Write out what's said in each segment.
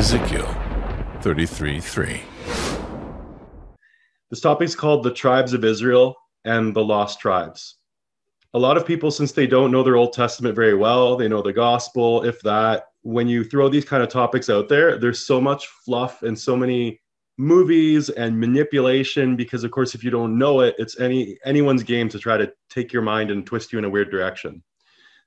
Ezekiel 33:3. This topic is called The Tribes of Israel and the Lost Tribes. A lot of people, since they don't know their Old Testament very well, they know the gospel, if that, when you throw these kind of topics out there, there's so much fluff and so many movies and manipulation, because of course, if you don't know it, it's anyone's game to try to take your mind and twist you in a weird direction.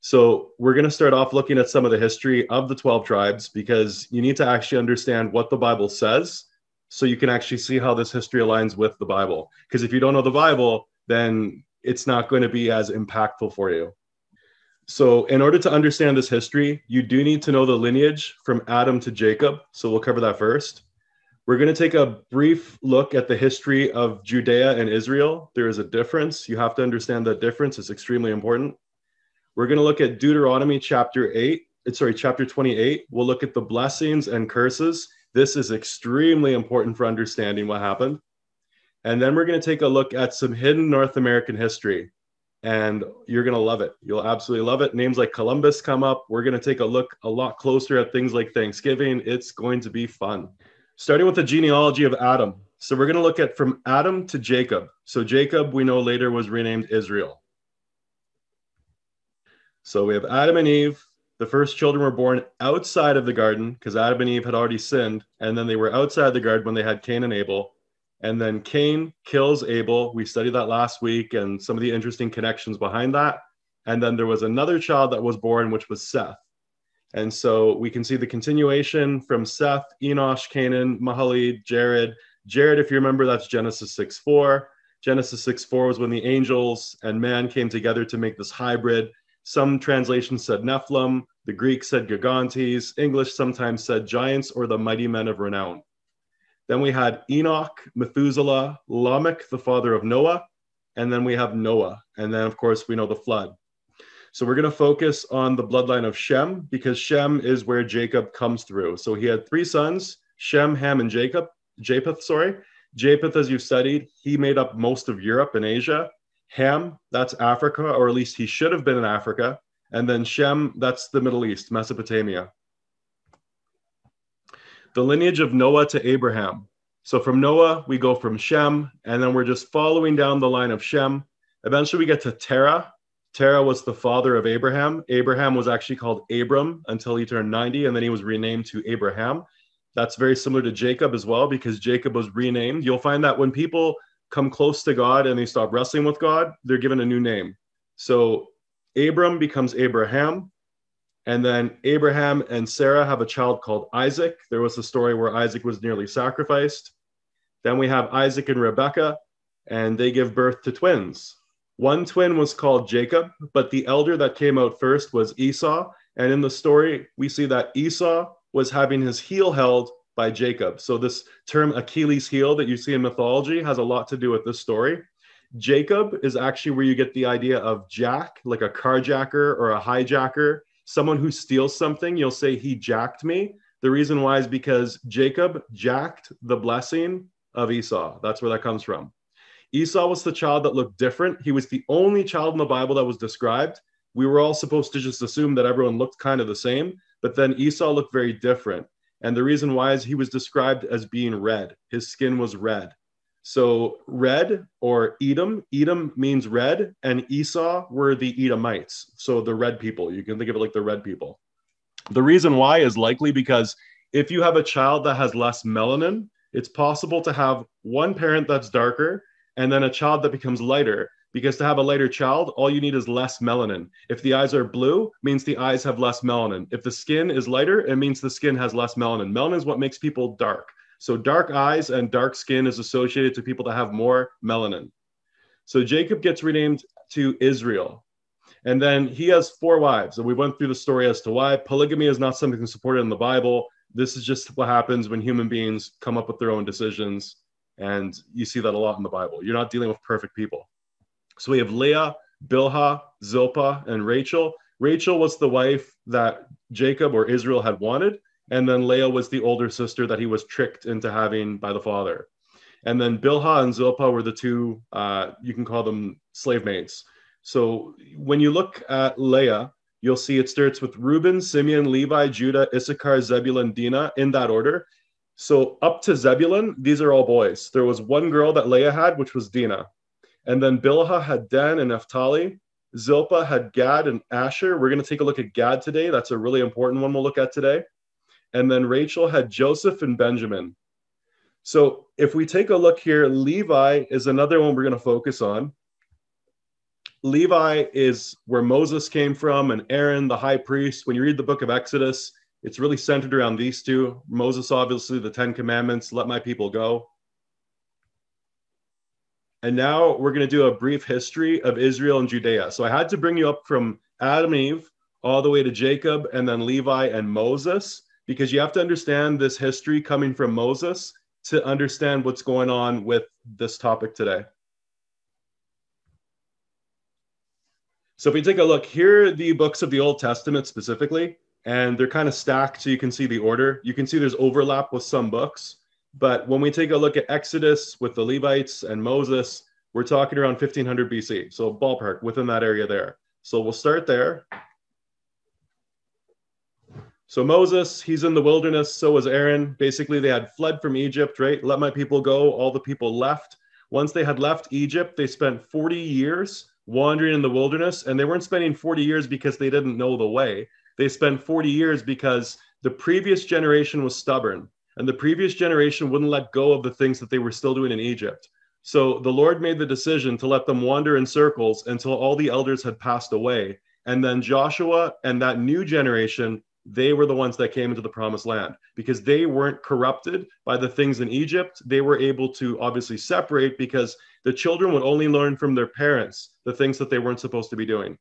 So we're going to start off looking at some of the history of the 12 tribes, because you need to actually understand what the Bible says so you can actually see how this history aligns with the Bible. Because if you don't know the Bible, then it's not going to be as impactful for you. So in order to understand this history, you do need to know the lineage from Adam to Jacob. So we'll cover that first. We're going to take a brief look at the history of Judea and Israel. There is a difference. You have to understand that difference. It's extremely important. We're going to look at Deuteronomy chapter 28. We'll look at the blessings and curses. This is extremely important for understanding what happened. And then we're going to take a look at some hidden North American history. And you're going to love it. You'll absolutely love it. Names like Columbus come up. We're going to take a look a lot closer at things like Thanksgiving. It's going to be fun. Starting with the genealogy of Adam. So we're going to look at from Adam to Jacob. So Jacob, we know later, was renamed Israel. So we have Adam and Eve. The first children were born outside of the garden because Adam and Eve had already sinned. And then they were outside the garden when they had Cain and Abel. And then Cain kills Abel. We studied that last week and some of the interesting connections behind that. And then there was another child that was born, which was Seth. And so we can see the continuation from Seth, Enosh, Canaan, Mahali, Jared. Jared, if you remember, that's Genesis 6:4. Genesis 6:4 was when the angels and man came together to make this hybrid. Some translations said Nephilim, the Greek said Gigantes, English sometimes said giants or the mighty men of renown. Then we had Enoch, Methuselah, Lamech, the father of Noah, and then we have Noah. And then, of course, we know the flood. So we're going to focus on the bloodline of Shem, because Shem is where Jacob comes through. So he had three sons, Shem, Ham, and Japheth. Japheth, as you've studied, he made up most of Europe and Asia. Ham, that's Africa, or at least he should have been in Africa. And then Shem, that's the Middle East, Mesopotamia. The lineage of Noah to Abraham. So from Noah, we go from Shem, and then we're just following down the line of Shem. Eventually we get to Terah. Terah was the father of Abraham. Abraham was actually called Abram until he turned 90, and then he was renamed to Abraham. That's very similar to Jacob as well, because Jacob was renamed. You'll find that when people come close to God and they stop wrestling with God, they're given a new name. So Abram becomes Abraham, and then Abraham and Sarah have a child called Isaac. There was a story where Isaac was nearly sacrificed. Then we have Isaac and Rebekah, and they give birth to twins. One twin was called Jacob, but the elder that came out first was Esau. And in the story, we see that Esau was having his heel held by Jacob. So this term Achilles' heel that you see in mythology has a lot to do with this story. Jacob is actually where you get the idea of jack, like a carjacker or a hijacker, someone who steals something. You'll say he jacked me. The reason why is because Jacob jacked the blessing of Esau. That's where that comes from. Esau was the child that looked different. He was the only child in the Bible that was described. We were all supposed to just assume that everyone looked kind of the same, but then Esau looked very different. And the reason why is he was described as being red. His skin was red. So red, or Edom, Edom means red, and Esau were the Edomites. So the red people, you can think of it like the red people. The reason why is likely because if you have a child that has less melanin, it's possible to have one parent that's darker and then a child that becomes lighter, because to have a lighter child, all you need is less melanin. If the eyes are blue, it means the eyes have less melanin. If the skin is lighter, it means the skin has less melanin. Melanin is what makes people dark. So dark eyes and dark skin is associated to people that have more melanin. So Jacob gets renamed to Israel. And then he has four wives. And we went through the story as to why. Polygamy is not something supported in the Bible. This is just what happens when human beings come up with their own decisions. And you see that a lot in the Bible. You're not dealing with perfect people. So we have Leah, Bilhah, Zilpah, and Rachel. Rachel was the wife that Jacob or Israel had wanted. And then Leah was the older sister that he was tricked into having by the father. And then Bilhah and Zilpah were the two, you can call them slave maids. So when you look at Leah, You'll see it starts with Reuben, Simeon, Levi, Judah, Issachar, Zebulun, Dinah, in that order. So up to Zebulun, these are all boys. There was one girl that Leah had, which was Dinah. And then Bilhah had Dan and Naphtali. Zilpah had Gad and Asher. We're going to take a look at Gad today. That's a really important one we'll look at today. And then Rachel had Joseph and Benjamin. So if we take a look here, Levi is another one we're going to focus on. Levi is where Moses came from and Aaron, the high priest. When you read the book of Exodus, it's really centered around these two. Moses, obviously, the Ten Commandments, let my people go. And now we're going to do a brief history of Israel and Judea. So I had to bring you up from Adam and Eve all the way to Jacob and then Levi and Moses, because you have to understand this history coming from Moses to understand what's going on with this topic today. So if we take a look, here are the books of the Old Testament specifically, and they're kind of stacked so you can see the order. You can see there's overlap with some books, but when we take a look at Exodus with the Levites and Moses, we're talking around 1500 BC, so ballpark within that area there. So we'll start there. So Moses, he's in the wilderness, so was Aaron. Basically, they had fled from Egypt, right? Let my people go. All the people left. Once they had left Egypt, they spent 40 years wandering in the wilderness, and they weren't spending 40 years because they didn't know the way. They spent 40 years because the previous generation was stubborn, and the previous generation wouldn't let go of the things that they were still doing in Egypt. So the Lord made the decision to let them wander in circles until all the elders had passed away. And then Joshua and that new generation, they were the ones that came into the promised land because they weren't corrupted by the things in Egypt. They were able to obviously separate because the children would only learn from their parents the things that they weren't supposed to be doing.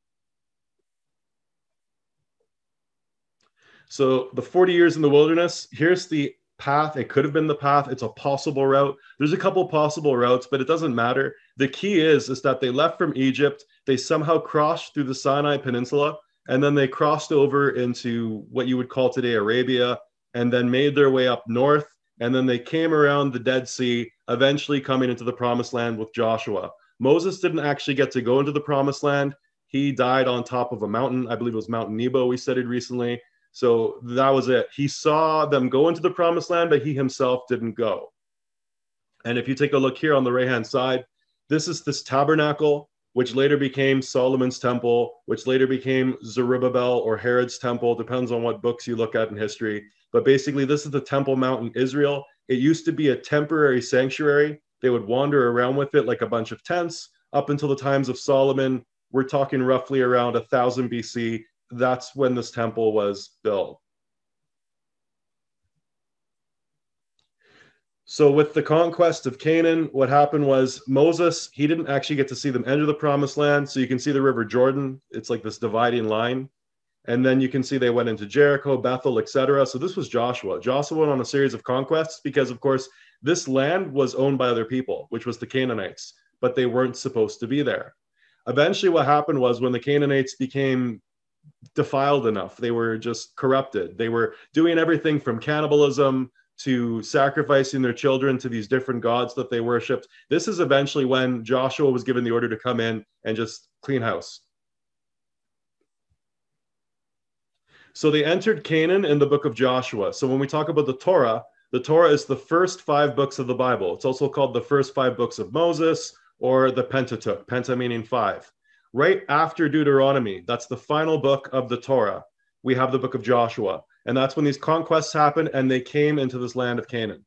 So the 40 years in the wilderness, here's the path. It could have been the path. It's a possible route. There's a couple possible routes, but it doesn't matter. The key is that they left from Egypt. They somehow crossed through the Sinai Peninsula. And then they crossed over into what you would call today Arabia, and then made their way up north. And then they came around the Dead Sea, eventually coming into the Promised Land with Joshua. Moses didn't actually get to go into the Promised Land. He died on top of a mountain. I believe it was Mount Nebo we studied recently. So that was it. He saw them go into the Promised Land, but he himself didn't go. And if you take a look here on the right-hand side, this is this tabernacle, which later became Solomon's temple, which later became Zerubbabel or Herod's temple, depends on what books you look at in history. But basically, this is the Temple Mount in Israel. It used to be a temporary sanctuary. They would wander around with it like a bunch of tents up until the times of Solomon. We're talking roughly around 1000 BC. That's when this temple was built. So with the conquest of Canaan, what happened was Moses, he didn't actually get to see them enter the Promised Land. So you can see the River Jordan. It's like this dividing line. And then you can see they went into Jericho, Bethel, etc. So this was Joshua. Joshua went on a series of conquests because, of course, this land was owned by other people, which was the Canaanites, but they weren't supposed to be there. Eventually what happened was when the Canaanites became defiled enough, they were just corrupted. They were doing everything from cannibalism to sacrificing their children to these different gods that they worshipped. This is eventually when Joshua was given the order to come in and just clean house. So they entered Canaan in the book of Joshua. So when we talk about the Torah is the first 5 books of the Bible. It's also called the first 5 books of Moses or the Pentateuch, Penta meaning 5. Right after Deuteronomy, that's the final book of the Torah, we have the book of Joshua. And that's when these conquests happened and they came into this land of Canaan.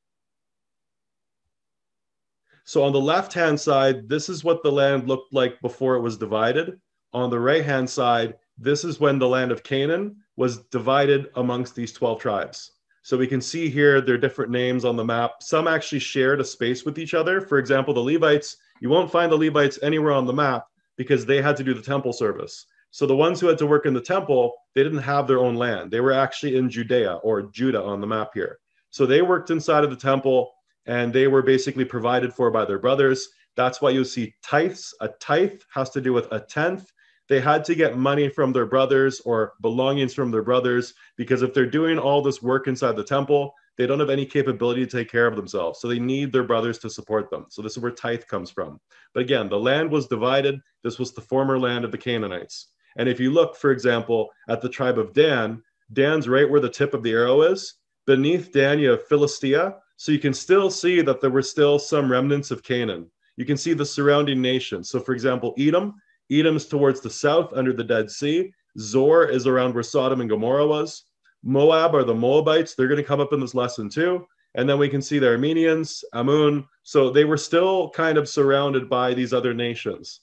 So on the left-hand side, this is what the land looked like before it was divided. On the right-hand side, this is when the land of Canaan was divided amongst these 12 tribes. So we can see here their different names on the map. Some actually shared a space with each other. For example, the Levites, you won't find the Levites anywhere on the map because they had to do the temple service. So the ones who had to work in the temple, they didn't have their own land. They were actually in Judea or Judah on the map here. So they worked inside of the temple and they were basically provided for by their brothers. That's why you see tithes. A tithe has to do with a tenth. They had to get money from their brothers or belongings from their brothers because if they're doing all this work inside the temple, they don't have any capability to take care of themselves. So they need their brothers to support them. So this is where tithe comes from. But again, the land was divided. This was the former land of the Canaanites. And if you look, for example, at the tribe of Dan, Dan's right where the tip of the arrow is. Beneath Dan, you have Philistia. So you can still see that there were still some remnants of Canaan. You can see the surrounding nations. So for example, Edom's towards the south under the Dead Sea. Zor is around where Sodom and Gomorrah was. Moab are the Moabites. They're going to come up in this lesson too. And then we can see the Armenians, Ammon. So they were still kind of surrounded by these other nations.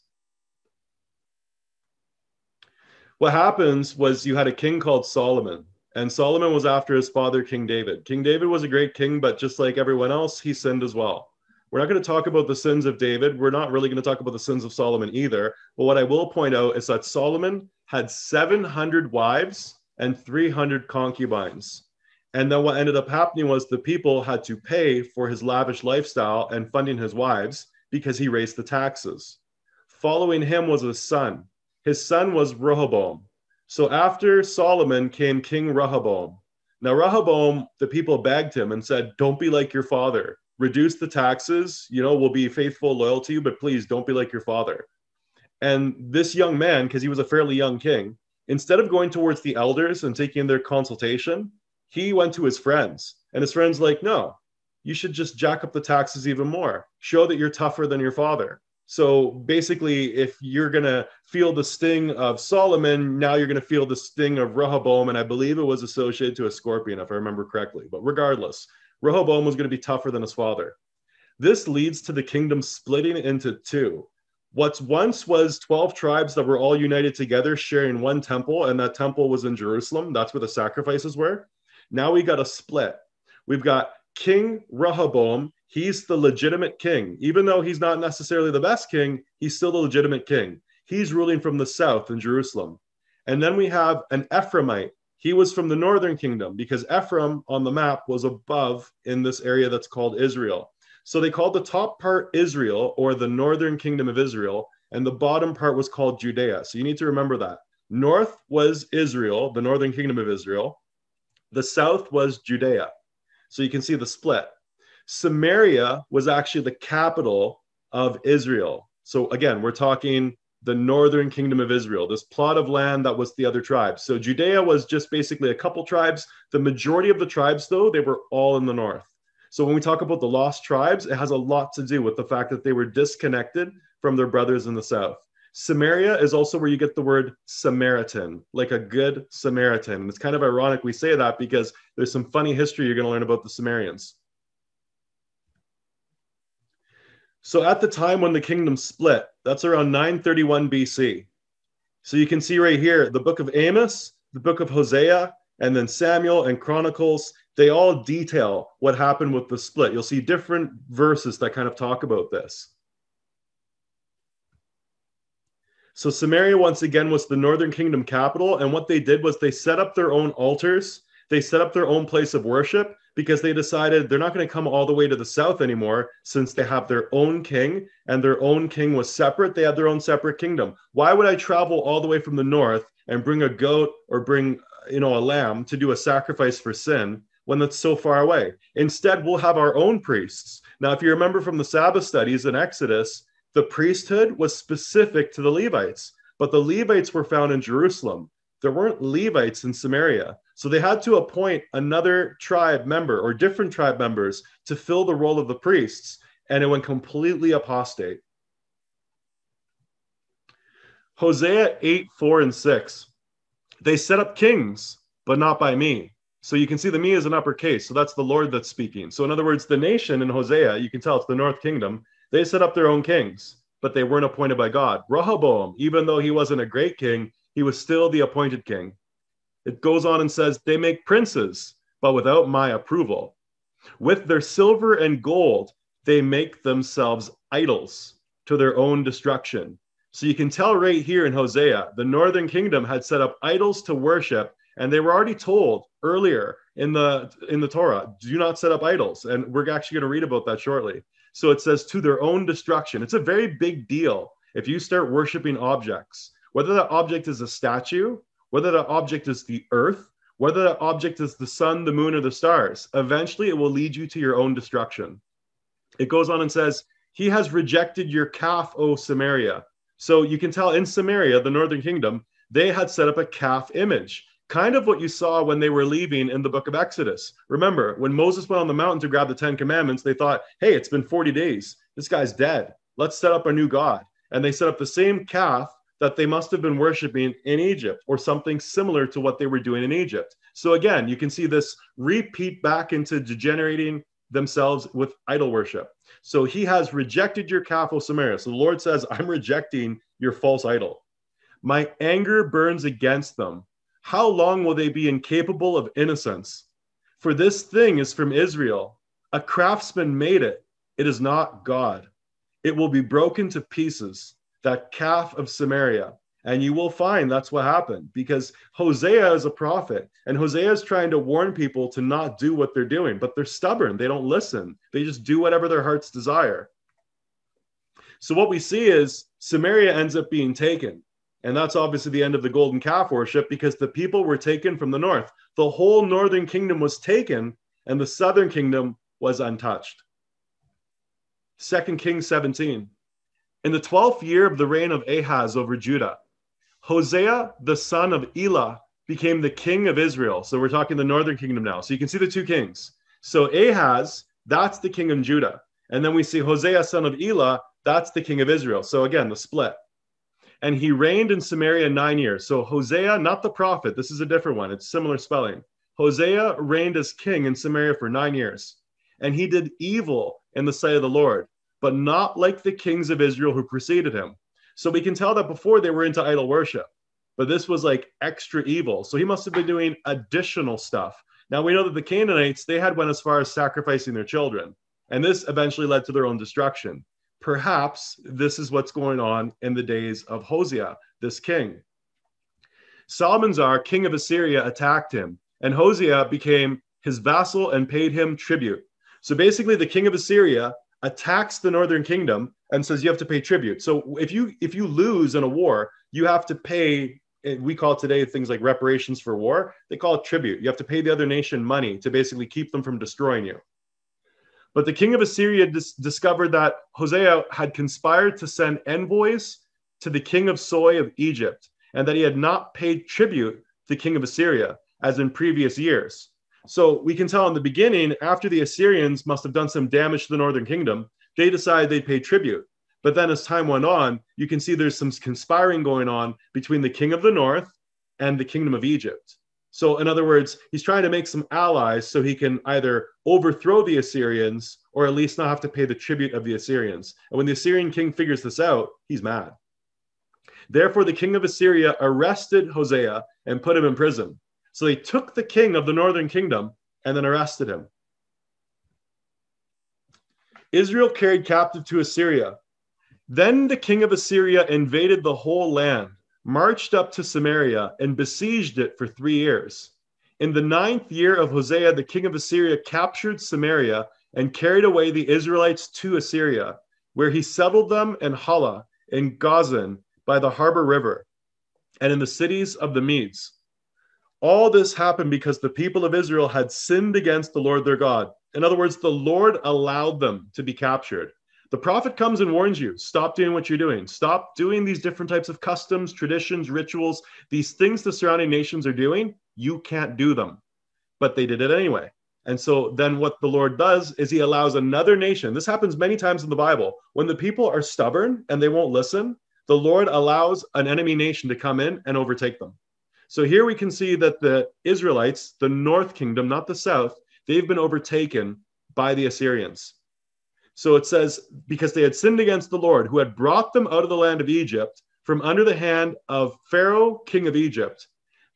What happens was you had a king called Solomon, and Solomon was after his father, King David. King David was a great king, but just like everyone else, he sinned as well. We're not going to talk about the sins of David. We're not really going to talk about the sins of Solomon either. But what I will point out is that Solomon had 700 wives and 300 concubines. And then what ended up happening was the people had to pay for his lavish lifestyle and funding his wives because he raised the taxes. Following him was a son. His son was Rehoboam. So after Solomon came King Rehoboam. Now Rehoboam, the people begged him and said, don't be like your father. Reduce the taxes, you know, we'll be faithful, loyal to you, but please don't be like your father. And this young man, because he was a fairly young king, instead of going towards the elders and taking their consultation, he went to his friends, and his friends like, no, you should just jack up the taxes even more. Show that you're tougher than your father. So basically, if you're going to feel the sting of Solomon, now you're going to feel the sting of Rehoboam, and I believe it was associated to a scorpion, if I remember correctly. But regardless, Rehoboam was going to be tougher than his father. This leads to the kingdom splitting into two. What once was 12 tribes that were all united together, sharing one temple, and that temple was in Jerusalem. That's where the sacrifices were. Now we got a split. We've got King Rehoboam. He's the legitimate king. Even though he's not necessarily the best king, he's still the legitimate king. He's ruling from the south in Jerusalem. And then we have an Ephraimite. He was from the northern kingdom because Ephraim on the map was above in this area that's called Israel. So they called the top part Israel, or the northern kingdom of Israel, and the bottom part was called Judea. So you need to remember that. North was Israel, the northern kingdom of Israel. The south was Judea. So you can see the split. Samaria was actually the capital of Israel. So again, we're talking the northern kingdom of Israel, this plot of land that was the other tribes. So Judea was just basically a couple tribes. The majority of the tribes, though, they were all in the north. So when we talk about the lost tribes, it has a lot to do with the fact that they were disconnected from their brothers in the south. Samaria is also where you get the word Samaritan, like a good Samaritan. And it's kind of ironic we say that because there's some funny history you're going to learn about the Samaritans. So at the time when the kingdom split, that's around 931 BC. So you can see right here, the book of Amos, the book of Hosea, and then Samuel and Chronicles, they all detail what happened with the split. You'll see different verses that kind of talk about this. So Samaria, once again, was the northern kingdom capital. And what they did was they set up their own altars. They set up their own place of worship because they decided they're not going to come all the way to the south anymore since they have their own king, and their own king was separate. They had their own separate kingdom. Why would I travel all the way from the north and bring a goat or bring, you know, a lamb to do a sacrifice for sin when that's so far away? Instead, we'll have our own priests. Now, if you remember from the Sabbath studies in Exodus, the priesthood was specific to the Levites, but the Levites were found in Jerusalem. There weren't Levites in Samaria. So they had to appoint another tribe member or different tribe members to fill the role of the priests, and it went completely apostate. Hosea 8:4 and 6. They set up kings, but not by me. So you can see the me is an uppercase. So that's the Lord that's speaking. So in other words, the nation in Hosea, you can tell it's the north kingdom, they set up their own kings, but they weren't appointed by God. Rehoboam, even though he wasn't a great king, he was still the appointed king. It goes on and says, they make princes, but without my approval. With their silver and gold, they make themselves idols to their own destruction. So you can tell right here in Hosea, the northern kingdom had set up idols to worship, and they were already told earlier in the Torah, do not set up idols. And we're actually going to read about that shortly. So it says to their own destruction. It's a very big deal if you start worshiping objects, whether that object is a statue, whether that object is the earth, whether that object is the sun, the moon, or the stars. Eventually, it will lead you to your own destruction. It goes on and says, he has rejected your calf, O Samaria. So you can tell in Samaria, the northern kingdom, they had set up a calf image, kind of what you saw when they were leaving in the book of Exodus. Remember, when Moses went on the mountain to grab the 10 commandments, they thought, hey, it's been 40 days. This guy's dead. Let's set up a new god. And they set up the same calf that they must have been worshiping in Egypt, or something similar to what they were doing in Egypt. So again, you can see this repeat back into degenerating themselves with idol worship. So he has rejected your calf, O Samaria. So the Lord says, I'm rejecting your false idol. My anger burns against them. How long will they be incapable of innocence? For this thing is from Israel. A craftsman made it. It is not God. It will be broken to pieces, that calf of Samaria. And you will find that's what happened, because Hosea is a prophet, and Hosea is trying to warn people to not do what they're doing, but they're stubborn. They don't listen. They just do whatever their hearts desire. So what we see is Samaria ends up being taken. And that's obviously the end of the golden calf worship, because the people were taken from the north. The whole northern kingdom was taken, and the southern kingdom was untouched. 2 Kings 17. In the 12th year of the reign of Ahaz over Judah, Hosea, the son of Elah, became the king of Israel. So we're talking the northern kingdom now. So you can see the two kings. So Ahaz, that's the king of Judah. And then we see Hosea, son of Elah, that's the king of Israel. So again, the split. And he reigned in Samaria 9 years. So Hosea, not the prophet. This is a different one. It's similar spelling. Hosea reigned as king in Samaria for 9 years. And he did evil in the sight of the Lord, but not like the kings of Israel who preceded him. So we can tell that before they were into idol worship, but this was like extra evil. So he must have been doing additional stuff. Now we know that the Canaanites, they had went as far as sacrificing their children. And this eventually led to their own destruction. Perhaps this is what's going on in the days of Hosea, this king. Salmanzar, king of Assyria, attacked him, and Hosea became his vassal and paid him tribute. So basically the king of Assyria attacks the northern kingdom and says you have to pay tribute. So if you lose in a war, you have to pay, we call today things like reparations for war, they call it tribute. You have to pay the other nation money to basically keep them from destroying you. But the king of Assyria discovered that Hosea had conspired to send envoys to the king of Soy of Egypt, and that he had not paid tribute to the king of Assyria, as in previous years. So we can tell in the beginning, after the Assyrians must have done some damage to the northern kingdom, they decided they'd pay tribute. But then as time went on, you can see there's some conspiring going on between the king of the north and the kingdom of Egypt. So in other words, he's trying to make some allies so he can either overthrow the Assyrians or at least not have to pay the tribute of the Assyrians. And when the Assyrian king figures this out, he's mad. Therefore, the king of Assyria arrested Hosea and put him in prison. So they took the king of the northern kingdom and then arrested him. Israel carried captive to Assyria. Then the king of Assyria invaded the whole land, marched up to Samaria, and besieged it for 3 years. In the 9th year of Hosea, the king of Assyria captured Samaria and carried away the Israelites to Assyria, where he settled them in Hala, in Gozan, by the harbor river, and in the cities of the Medes. All this happened because the people of Israel had sinned against the Lord their God. In other words, the Lord allowed them to be captured. The prophet comes and warns you, stop doing what you're doing. Stop doing these different types of customs, traditions, rituals, these things the surrounding nations are doing. You can't do them, but they did it anyway. And so then what the Lord does is he allows another nation. This happens many times in the Bible. When the people are stubborn and they won't listen, the Lord allows an enemy nation to come in and overtake them. So here we can see that the Israelites, the north kingdom, not the south, they've been overtaken by the Assyrians. So it says, because they had sinned against the Lord, who had brought them out of the land of Egypt, from under the hand of Pharaoh, king of Egypt,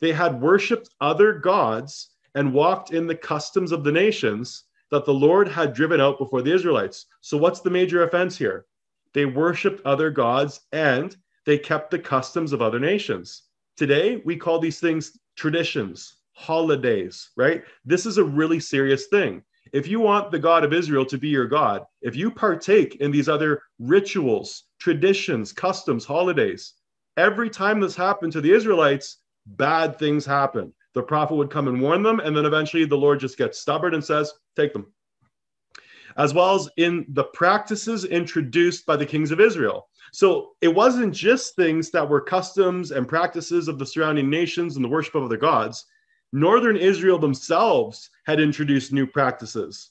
they had worshipped other gods and walked in the customs of the nations that the Lord had driven out before the Israelites. So what's the major offense here? They worshipped other gods and they kept the customs of other nations. Today, we call these things traditions, holidays, right? This is a really serious thing. If you want the God of Israel to be your God, if you partake in these other rituals, traditions, customs, holidays, every time this happened to the Israelites, bad things happen. The prophet would come and warn them, and then eventually the Lord just gets stubborn and says, take them. as well as in the practices introduced by the kings of Israel. So it wasn't just things that were customs and practices of the surrounding nations and the worship of their gods. Northern Israel themselves had introduced new practices.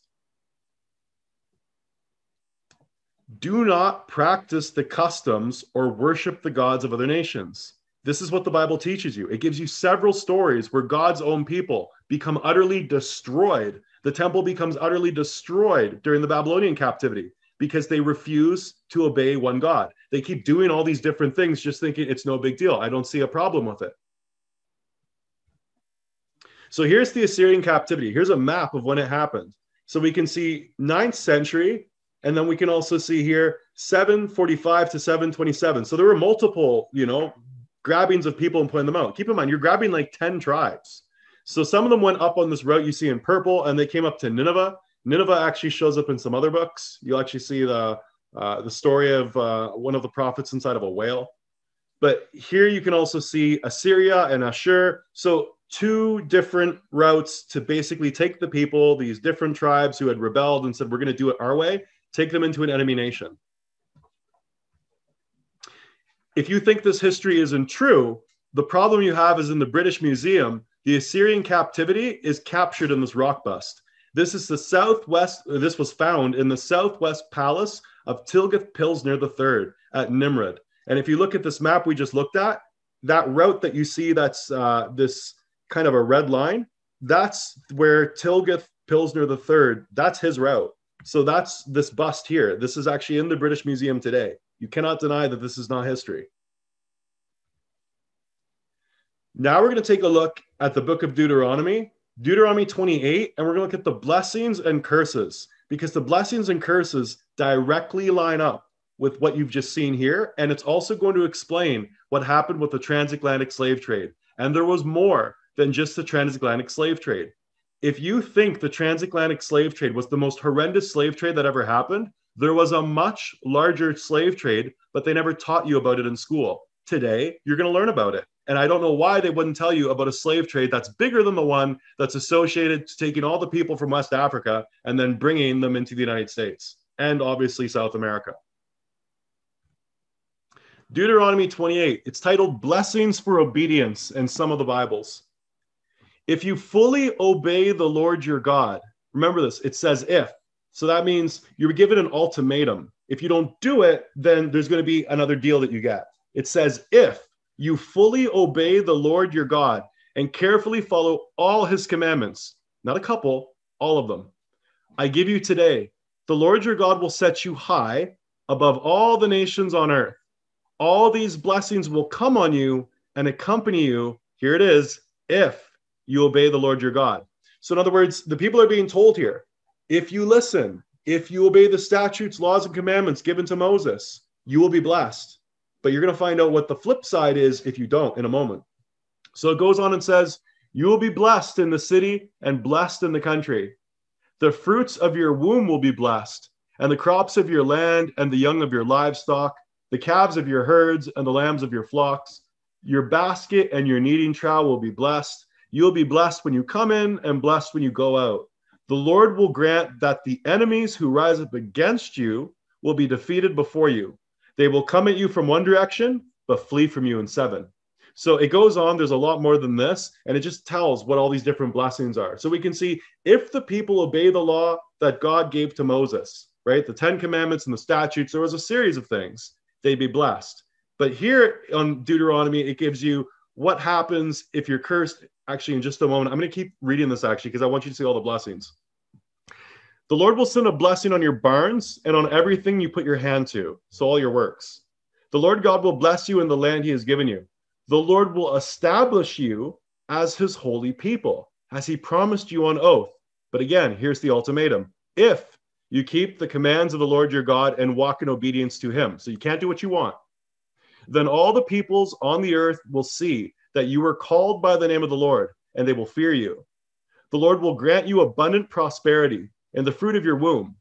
Do not practice the customs or worship the gods of other nations. This is what the Bible teaches you. It gives you several stories where God's own people become utterly destroyed. The temple becomes utterly destroyed during the Babylonian captivity because they refuse to obey one God. They keep doing all these different things, just thinking it's no big deal. I don't see a problem with it. So here's the Assyrian captivity. Here's a map of when it happened. So we can see 9th century, and then we can also see here 745 to 727. So there were multiple, grabbings of people and putting them out. Keep in mind, you're grabbing like 10 tribes. So some of them went up on this route you see in purple, and they came up to Nineveh. Nineveh actually shows up in some other books. You'll actually see the story of one of the prophets inside of a whale. But here you can also see Assyria and Ashur. So two different routes to basically take the people, these different tribes who had rebelled and said, we're going to do it our way, take them into an enemy nation. If you think this history isn't true, the problem you have is in the British Museum, the Assyrian captivity is captured in this rock bust. This was found in the southwest palace of Tlgith-Pilsner III at Nimrud. And if you look at this map we just looked at, that route that you see, that's this kind of a red line, that's where Tlgith-Pilsner III, that's his route. So that's this bust here. This is actually in the British Museum today. You cannot deny that this is not history. Now we're going to take a look at the book of Deuteronomy, Deuteronomy 28, and we're going to look at the blessings and curses, because the blessings and curses directly line up with what you've just seen here. And it's also going to explain what happened with the transatlantic slave trade. And there was more than just the transatlantic slave trade. If you think the transatlantic slave trade was the most horrendous slave trade that ever happened, there was a much larger slave trade, but they never taught you about it in school. Today, you're going to learn about it. And I don't know why they wouldn't tell you about a slave trade that's bigger than the one that's associated to taking all the people from West Africa and then bringing them into the United States and obviously South America. Deuteronomy 28, it's titled Blessings for Obedience in some of the Bibles. If you fully obey the Lord your God, remember this, it says if. So that means you're given an ultimatum. If you don't do it, then there's going to be another deal that you get. It says if you fully obey the Lord your God and carefully follow all his commandments, not a couple, all of them, I give you today, the Lord your God will set you high above all the nations on earth. All these blessings will come on you and accompany you. Here it is, if you obey the Lord your God. So in other words, the people are being told here, if you listen, if you obey the statutes, laws, and commandments given to Moses, you will be blessed. But you're going to find out what the flip side is if you don't in a moment. So it goes on and says, you will be blessed in the city and blessed in the country. The fruits of your womb will be blessed, and the crops of your land and the young of your livestock, the calves of your herds and the lambs of your flocks. Your basket and your kneading trough will be blessed. You'll be blessed when you come in and blessed when you go out. The Lord will grant that the enemies who rise up against you will be defeated before you. They will come at you from one direction, but flee from you in seven. So it goes on. There's a lot more than this, and it just tells what all these different blessings are. So we can see if the people obey the law that God gave to Moses, right? The Ten Commandments and the statutes, there was a series of things. They'd be blessed. But here on Deuteronomy, it gives you what happens if you're cursed. Actually, in just a moment, I'm going to keep reading this actually, because I want you to see all the blessings. The Lord will send a blessing on your barns and on everything you put your hand to, so all your works. The Lord God will bless you in the land he has given you. The Lord will establish you as his holy people, as he promised you on oath. But again, here's the ultimatum. If you keep the commands of the Lord your God and walk in obedience to him, so you can't do what you want, then all the peoples on the earth will see that you were called by the name of the Lord, and they will fear you. The Lord will grant you abundant prosperity and the fruit of your womb,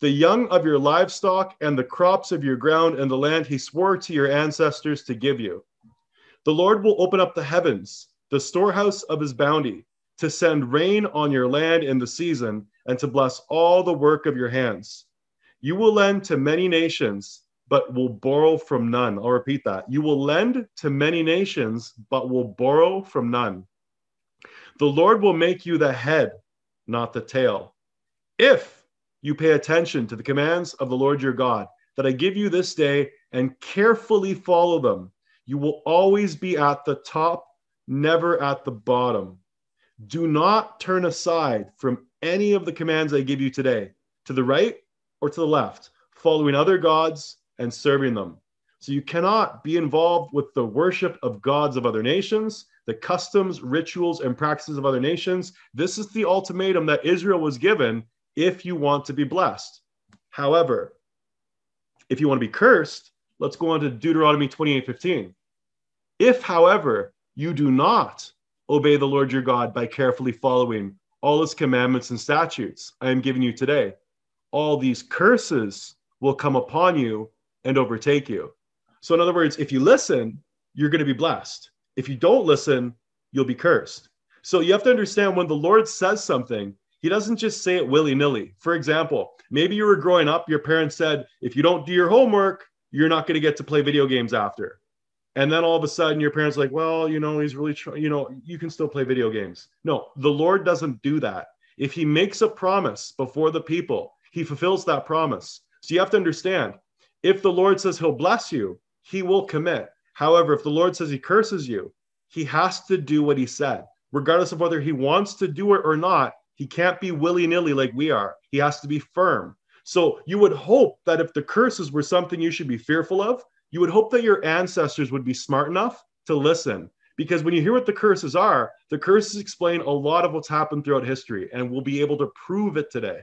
the young of your livestock and the crops of your ground and the land he swore to your ancestors to give you. The Lord will open up the heavens, the storehouse of his bounty, to send rain on your land in the season and to bless all the work of your hands. You will lend to many nations, but will borrow from none. I'll repeat that. You will lend to many nations, but will borrow from none. The Lord will make you the head, not the tail, if you pay attention to the commands of the Lord your God that I give you this day and carefully follow them. You will always be at the top, never at the bottom. Do not turn aside from any of the commands I give you today, to the right or to the left, following other gods and serving them. So you cannot be involved with the worship of gods of other nations, the customs, rituals, and practices of other nations. This is the ultimatum that Israel was given if you want to be blessed. However, if you want to be cursed, let's go on to Deuteronomy 28:15. If, however, you do not obey the Lord your God by carefully following all his commandments and statutes I am giving you today, all these curses will come upon you and overtake you. So in other words, if you listen, you're going to be blessed. If you don't listen, you'll be cursed. So you have to understand, when the Lord says something, he doesn't just say it willy-nilly. For example, maybe you were growing up, your parents said, if you don't do your homework, you're not going to get to play video games after. And then all of a sudden your parents are like, well, you know, he's really trying, you know, you can still play video games. No, the Lord doesn't do that. If he makes a promise before the people, he fulfills that promise. So you have to understand, if the Lord says he'll bless you, he will commit. However, if the Lord says he curses you, he has to do what he said. Regardless of whether he wants to do it or not, he can't be willy-nilly like we are. He has to be firm. So you would hope that if the curses were something you should be fearful of, you would hope that your ancestors would be smart enough to listen. Because when you hear what the curses are, the curses explain a lot of what's happened throughout history, and we'll be able to prove it today.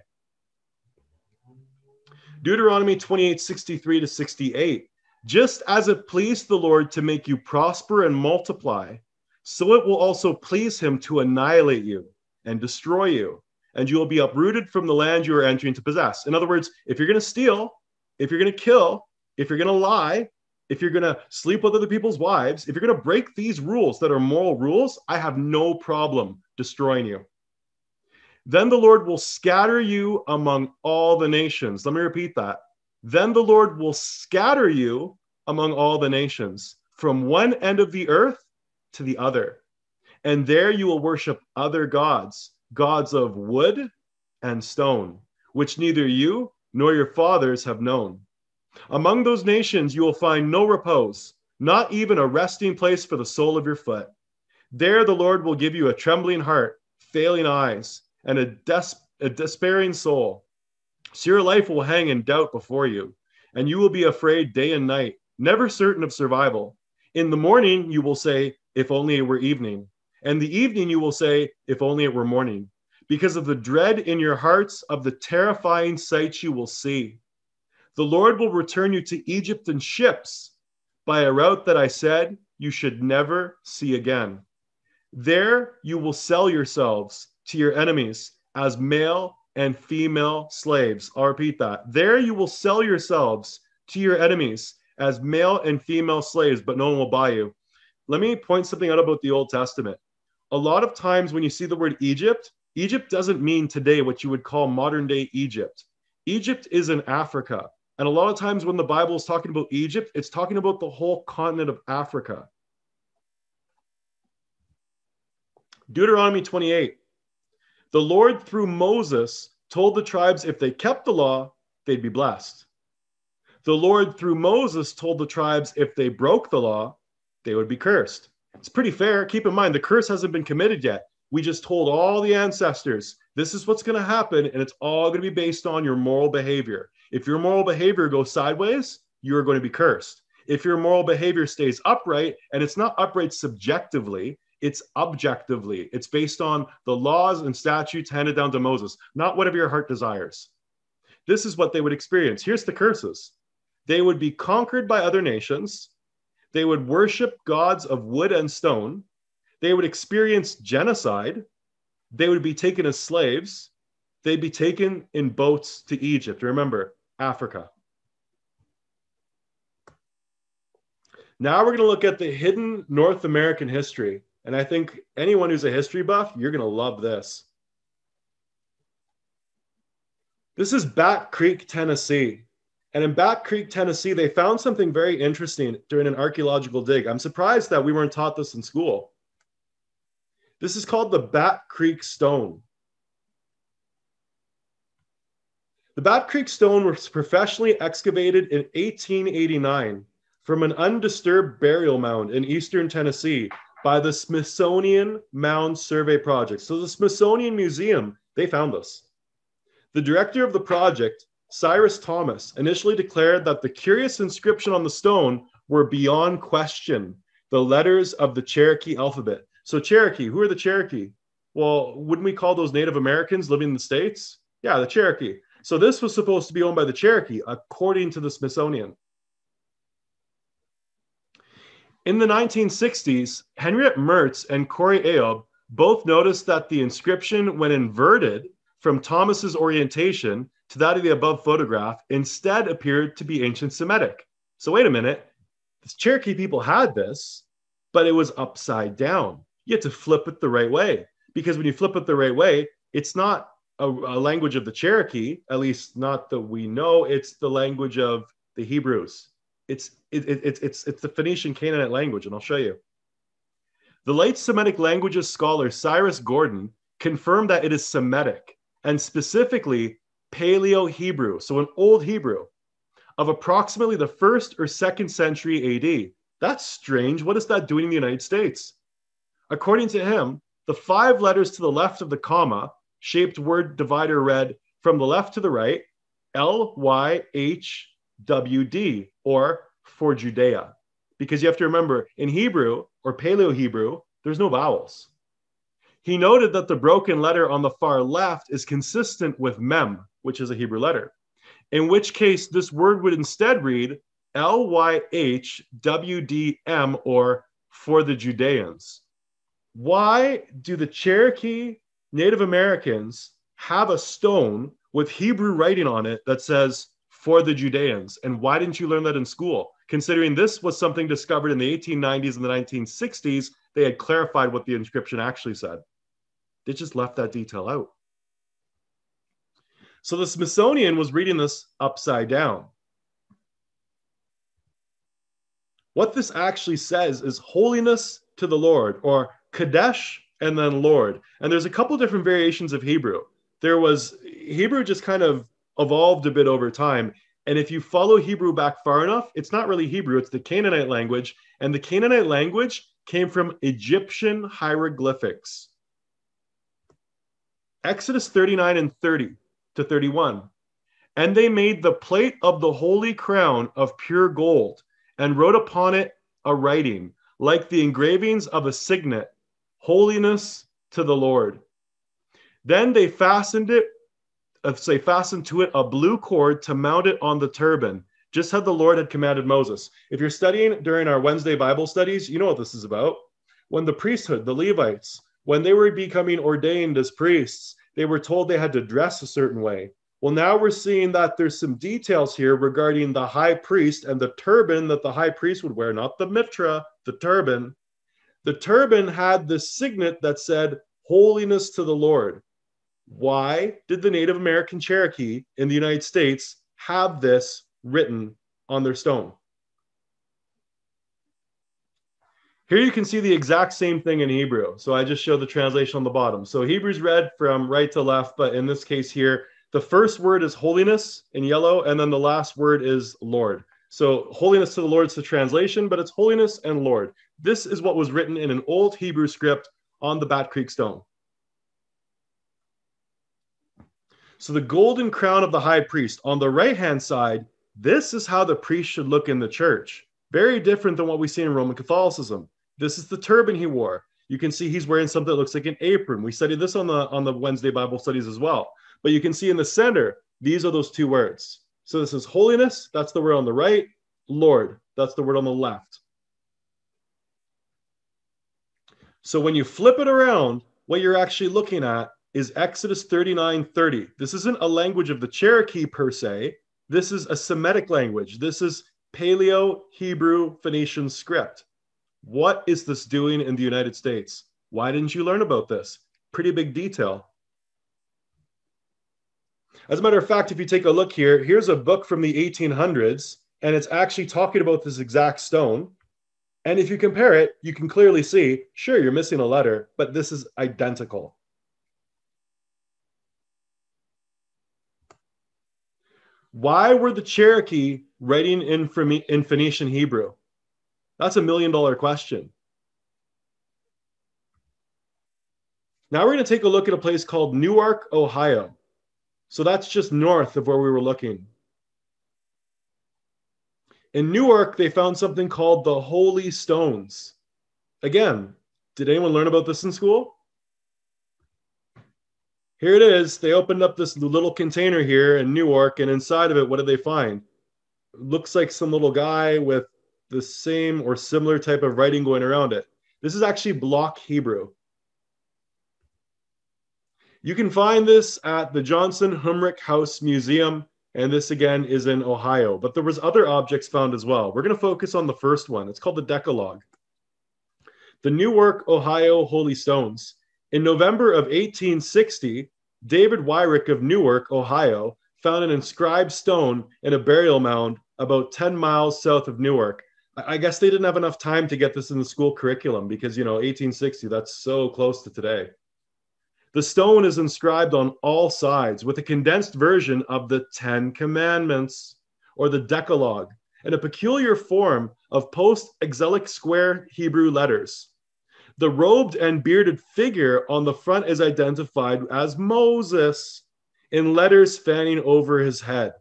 Deuteronomy 28:63-68. Just as it pleased the Lord to make you prosper and multiply, so it will also please him to annihilate you and destroy you, and you will be uprooted from the land you are entering to possess. In other words, if you're going to steal, if you're going to kill, if you're going to lie, if you're going to sleep with other people's wives, if you're going to break these rules that are moral rules, I have no problem destroying you. Then the Lord will scatter you among all the nations. Let me repeat that. Then the Lord will scatter you among all the nations, from one end of the earth to the other. And there you will worship other gods, gods of wood and stone, which neither you nor your fathers have known. Among those nations you will find no repose, not even a resting place for the sole of your foot. There the Lord will give you a trembling heart, failing eyes, and a despairing soul. So your life will hang in doubt before you, and you will be afraid day and night, never certain of survival. In the morning you will say, if only it were evening. And the evening you will say, if only it were morning. Because of the dread in your hearts of the terrifying sights you will see. The Lord will return you to Egypt in ships, by a route that I said you should never see again. There you will sell yourselves to your enemies as male and female slaves. I'll repeat that. There you will sell yourselves to your enemies as male and female slaves, but no one will buy you. Let me point something out about the Old Testament. A lot of times when you see the word Egypt, Egypt doesn't mean today what you would call modern day Egypt. Egypt is in Africa. And a lot of times when the Bible is talking about Egypt, it's talking about the whole continent of Africa. Deuteronomy 28. The Lord, through Moses, told the tribes if they kept the law, they'd be blessed. The Lord, through Moses, told the tribes if they broke the law, they would be cursed. It's pretty fair. Keep in mind, the curse hasn't been committed yet. We just told all the ancestors, this is what's going to happen, and it's all going to be based on your moral behavior. If your moral behavior goes sideways, you're going to be cursed. If your moral behavior stays upright, and it's not upright subjectively, it's objectively. It's based on the laws and statutes handed down to Moses, not whatever your heart desires. This is what they would experience. Here's the curses. They would be conquered by other nations. They would worship gods of wood and stone. They would experience genocide. They would be taken as slaves. They'd be taken in boats to Egypt. Remember, Africa. Now we're going to look at the hidden North American history. And I think anyone who's a history buff, you're going to love this. This is Back Creek, Tennessee. And in Back Creek, Tennessee, they found something very interesting during an archaeological dig. I'm surprised that we weren't taught this in school. This is called the Back Creek Stone. The Back Creek Stone was professionally excavated in 1889 from an undisturbed burial mound in eastern Tennessee by the Smithsonian Mound Survey Project. So the Smithsonian Museum, they found this. The director of the project, Cyrus Thomas, initially declared that the curious inscription on the stone were beyond question the letters of the Cherokee alphabet. So Cherokee, who are the Cherokee? Well, wouldn't we call those Native Americans living in the States? Yeah, the Cherokee. So this was supposed to be owned by the Cherokee, according to the Smithsonian. In the 1960s, Henriette Mertz and Corey Ayoub both noticed that the inscription, when inverted from Thomas's orientation to that of the above photograph, instead appeared to be ancient Semitic. So wait a minute, the Cherokee people had this, but it was upside down. You had to flip it the right way, because when you flip it the right way, it's not a language of the Cherokee, at least not that we know, it's the language of the Hebrews. It's the Phoenician Canaanite language, and I'll show you. The late Semitic languages scholar Cyrus Gordon confirmed that it is Semitic, and specifically Paleo-Hebrew, so an old Hebrew, of approximately the 1st or 2nd century AD. That's strange. What is that doing in the United States? According to him, the 5 letters to the left of the comma shaped word divider read from the left to the right, L-Y-H-W-D, or for Judea. Because you have to remember, in Hebrew or Paleo-Hebrew, there's no vowels. He noted that the broken letter on the far left is consistent with mem, which is a Hebrew letter, in which case this word would instead read L-Y-H-W-D-M, or for the Judeans. Why do the Cherokee Native Americans have a stone with Hebrew writing on it that says for the Judeans? And why didn't you learn that in school? Considering this was something discovered in the 1890s and the 1960s, they had clarified what the inscription actually said. They just left that detail out. So the Smithsonian was reading this upside down. What this actually says is holiness to the Lord, or Kadesh and then Lord. And there's a couple different variations of Hebrew. Hebrew just kind of evolved a bit over time. And if you follow Hebrew back far enough, it's not really Hebrew, it's the Canaanite language. And the Canaanite language came from Egyptian hieroglyphics. Exodus 39 and 30 to 31. And they made the plate of the holy crown of pure gold and wrote upon it a writing, like the engravings of a signet, holiness to the Lord. Then they fastened to it a blue cord to mount it on the turban, just how the Lord had commanded Moses. If you're studying during our Wednesday Bible studies, you know what this is about. When the priesthood, the Levites, when they were becoming ordained as priests, they were told they had to dress a certain way. Well, now we're seeing that there's some details here regarding the high priest and the turban that the high priest would wear, not the mitra, the turban. The turban had the signet that said, holiness to the Lord. Why did the Native American Cherokee in the United States have this written on their stone? Here you can see the exact same thing in Hebrew. So I just showed the translation on the bottom. So Hebrew's read from right to left, but in this case here, the first word is holiness in yellow, and then the last word is Lord. So holiness to the Lord is the translation, but it's holiness and Lord. This is what was written in an old Hebrew script on the Bat Creek Stone. So the golden crown of the high priest on the right-hand side, this is how the priest should look in the church. Very different than what we see in Roman Catholicism. This is the turban he wore. You can see he's wearing something that looks like an apron. We studied this on the Wednesday Bible studies as well. But you can see in the center, these are those two words. So this is holiness, that's the word on the right. Lord, that's the word on the left. So when you flip it around, what you're actually looking at is Exodus 39:30. This isn't a language of the Cherokee per se. This is a Semitic language. This is Paleo-Hebrew Phoenician script. What is this doing in the United States? Why didn't you learn about this? Pretty big detail. As a matter of fact, if you take a look here, here's a book from the 1800s, and it's actually talking about this exact stone. And if you compare it, you can clearly see, sure, you're missing a letter, but this is identical. Why were the Cherokee writing in Phoenician Hebrew? That's a $1 million question. Now we're going to take a look at a place called Newark, Ohio. So that's just north of where we were looking. In Newark, they found something called the Holy Stones. Again, did anyone learn about this in school? Here it is. They opened up this little container here in Newark, and inside of it, what did they find? It looks like some little guy with the same or similar type of writing going around it. This is actually block Hebrew. You can find this at the Johnson Humrick House Museum. And this, again, is in Ohio. But there was other objects found as well. We're going to focus on the first one. It's called the Decalogue. The Newark, Ohio Holy Stones. In November of 1860, David Wyrick of Newark, Ohio, found an inscribed stone in a burial mound about 10 miles south of Newark. I guess they didn't have enough time to get this in the school curriculum because, you know, 1860, that's so close to today. The stone is inscribed on all sides with a condensed version of the Ten Commandments, or the Decalogue, in a peculiar form of post-exilic square Hebrew letters. The robed and bearded figure on the front is identified as Moses, in letters fanning over his head.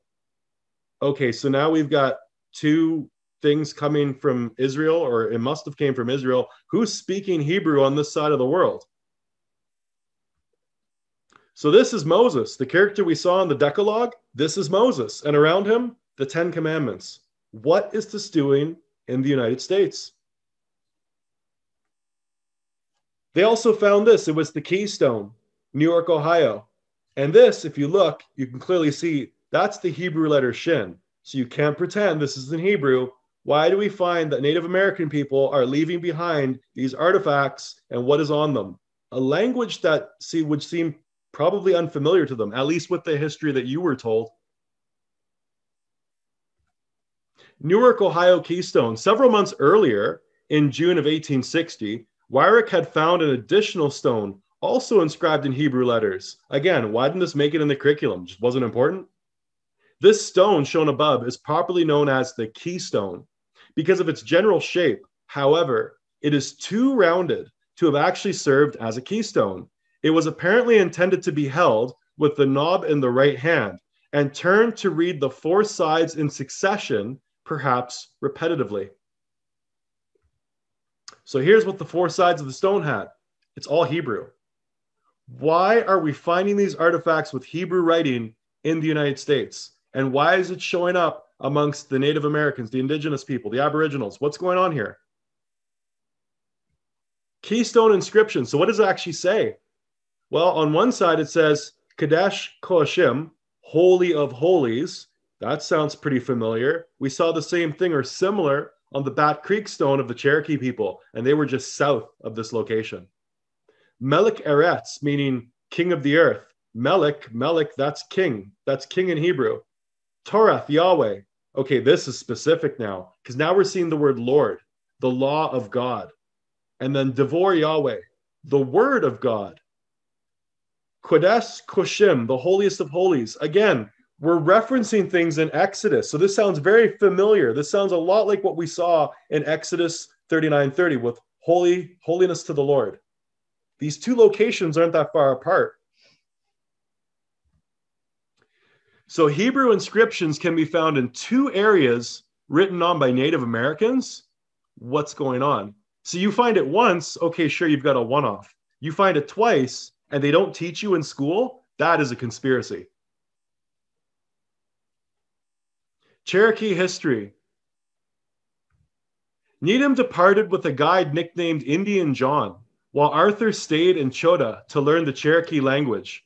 Okay, so now we've got two things coming from Israel, or it must have came from Israel. Who's speaking Hebrew on this side of the world? So this is Moses, the character we saw in the Decalogue. This is Moses, and around him, the Ten Commandments. What is this doing in the United States? They also found this. It was the Keystone, Newark, Ohio. And this, if you look, you can clearly see that's the Hebrew letter Shin. So you can't pretend this is in Hebrew. Why do we find that Native American people are leaving behind these artifacts and what is on them? A language that would seem probably unfamiliar to them, at least with the history that you were told. Newark, Ohio Keystone. Several months earlier, in June of 1860, Wyrick had found an additional stone, also inscribed in Hebrew letters. Again, why didn't this make it in the curriculum? Just wasn't important? This stone shown above is properly known as the Keystone because of its general shape. However, it is too rounded to have actually served as a keystone. It was apparently intended to be held with the knob in the right hand and turned to read the four sides in succession, perhaps repetitively. So here's what the four sides of the stone had. It's all Hebrew. Why are we finding these artifacts with Hebrew writing in the United States? And why is it showing up amongst the Native Americans, the indigenous people, the Aboriginals? What's going on here? Keystone inscription. So what does it actually say? Well, on one side, it says Kadesh Koshim, Holy of Holies. That sounds pretty familiar. We saw the same thing or similar on the Bat Creek Stone of the Cherokee people, and they were just south of this location. Melech Eretz, meaning king of the earth. Melech, that's king. That's king in Hebrew. Torah, Yahweh. Okay, this is specific now, because now we're seeing the word Lord, the law of God. And then Devor Yahweh, the word of God. Kodesh Koshim, the holiest of holies. Again, we're referencing things in Exodus. So this sounds very familiar. This sounds a lot like what we saw in Exodus 39:30 with holiness to the Lord. These two locations aren't that far apart. So Hebrew inscriptions can be found in two areas written on by Native Americans. What's going on? So you find it once, okay, sure, you've got a one-off. You find it twice, and they don't teach you in school, that is a conspiracy. Cherokee history. Needham departed with a guide nicknamed Indian John, while Arthur stayed in Choda to learn the Cherokee language.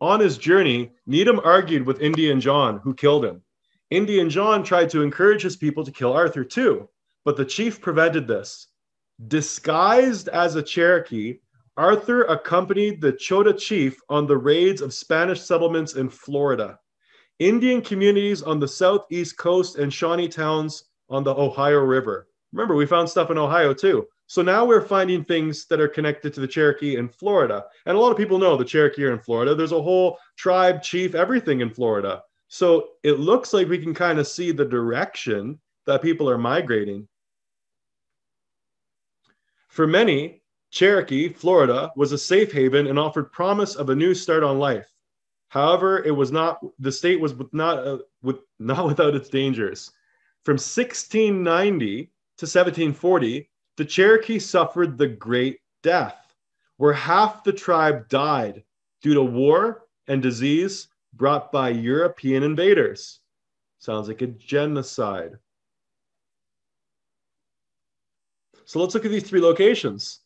On his journey, Needham argued with Indian John, who killed him. Indian John tried to encourage his people to kill Arthur too, but the chief prevented this. Disguised as a Cherokee, Arthur accompanied the Chota chief on the raids of Spanish settlements in Florida, Indian communities on the southeast coast, and Shawnee towns on the Ohio River. Remember, we found stuff in Ohio too. So now we're finding things that are connected to the Cherokee in Florida. And a lot of people know the Cherokee are in Florida. There's a whole tribe, chief, everything in Florida. So it looks like we can kind of see the direction that people are migrating. For many, Cherokee, Florida, was a safe haven and offered promise of a new start on life. However, it was not. The state was not without its dangers. From 1690 to 1740, the Cherokee suffered the Great Death, where half the tribe died due to war and disease brought by European invaders. Sounds like a genocide. So let's look at these three locations.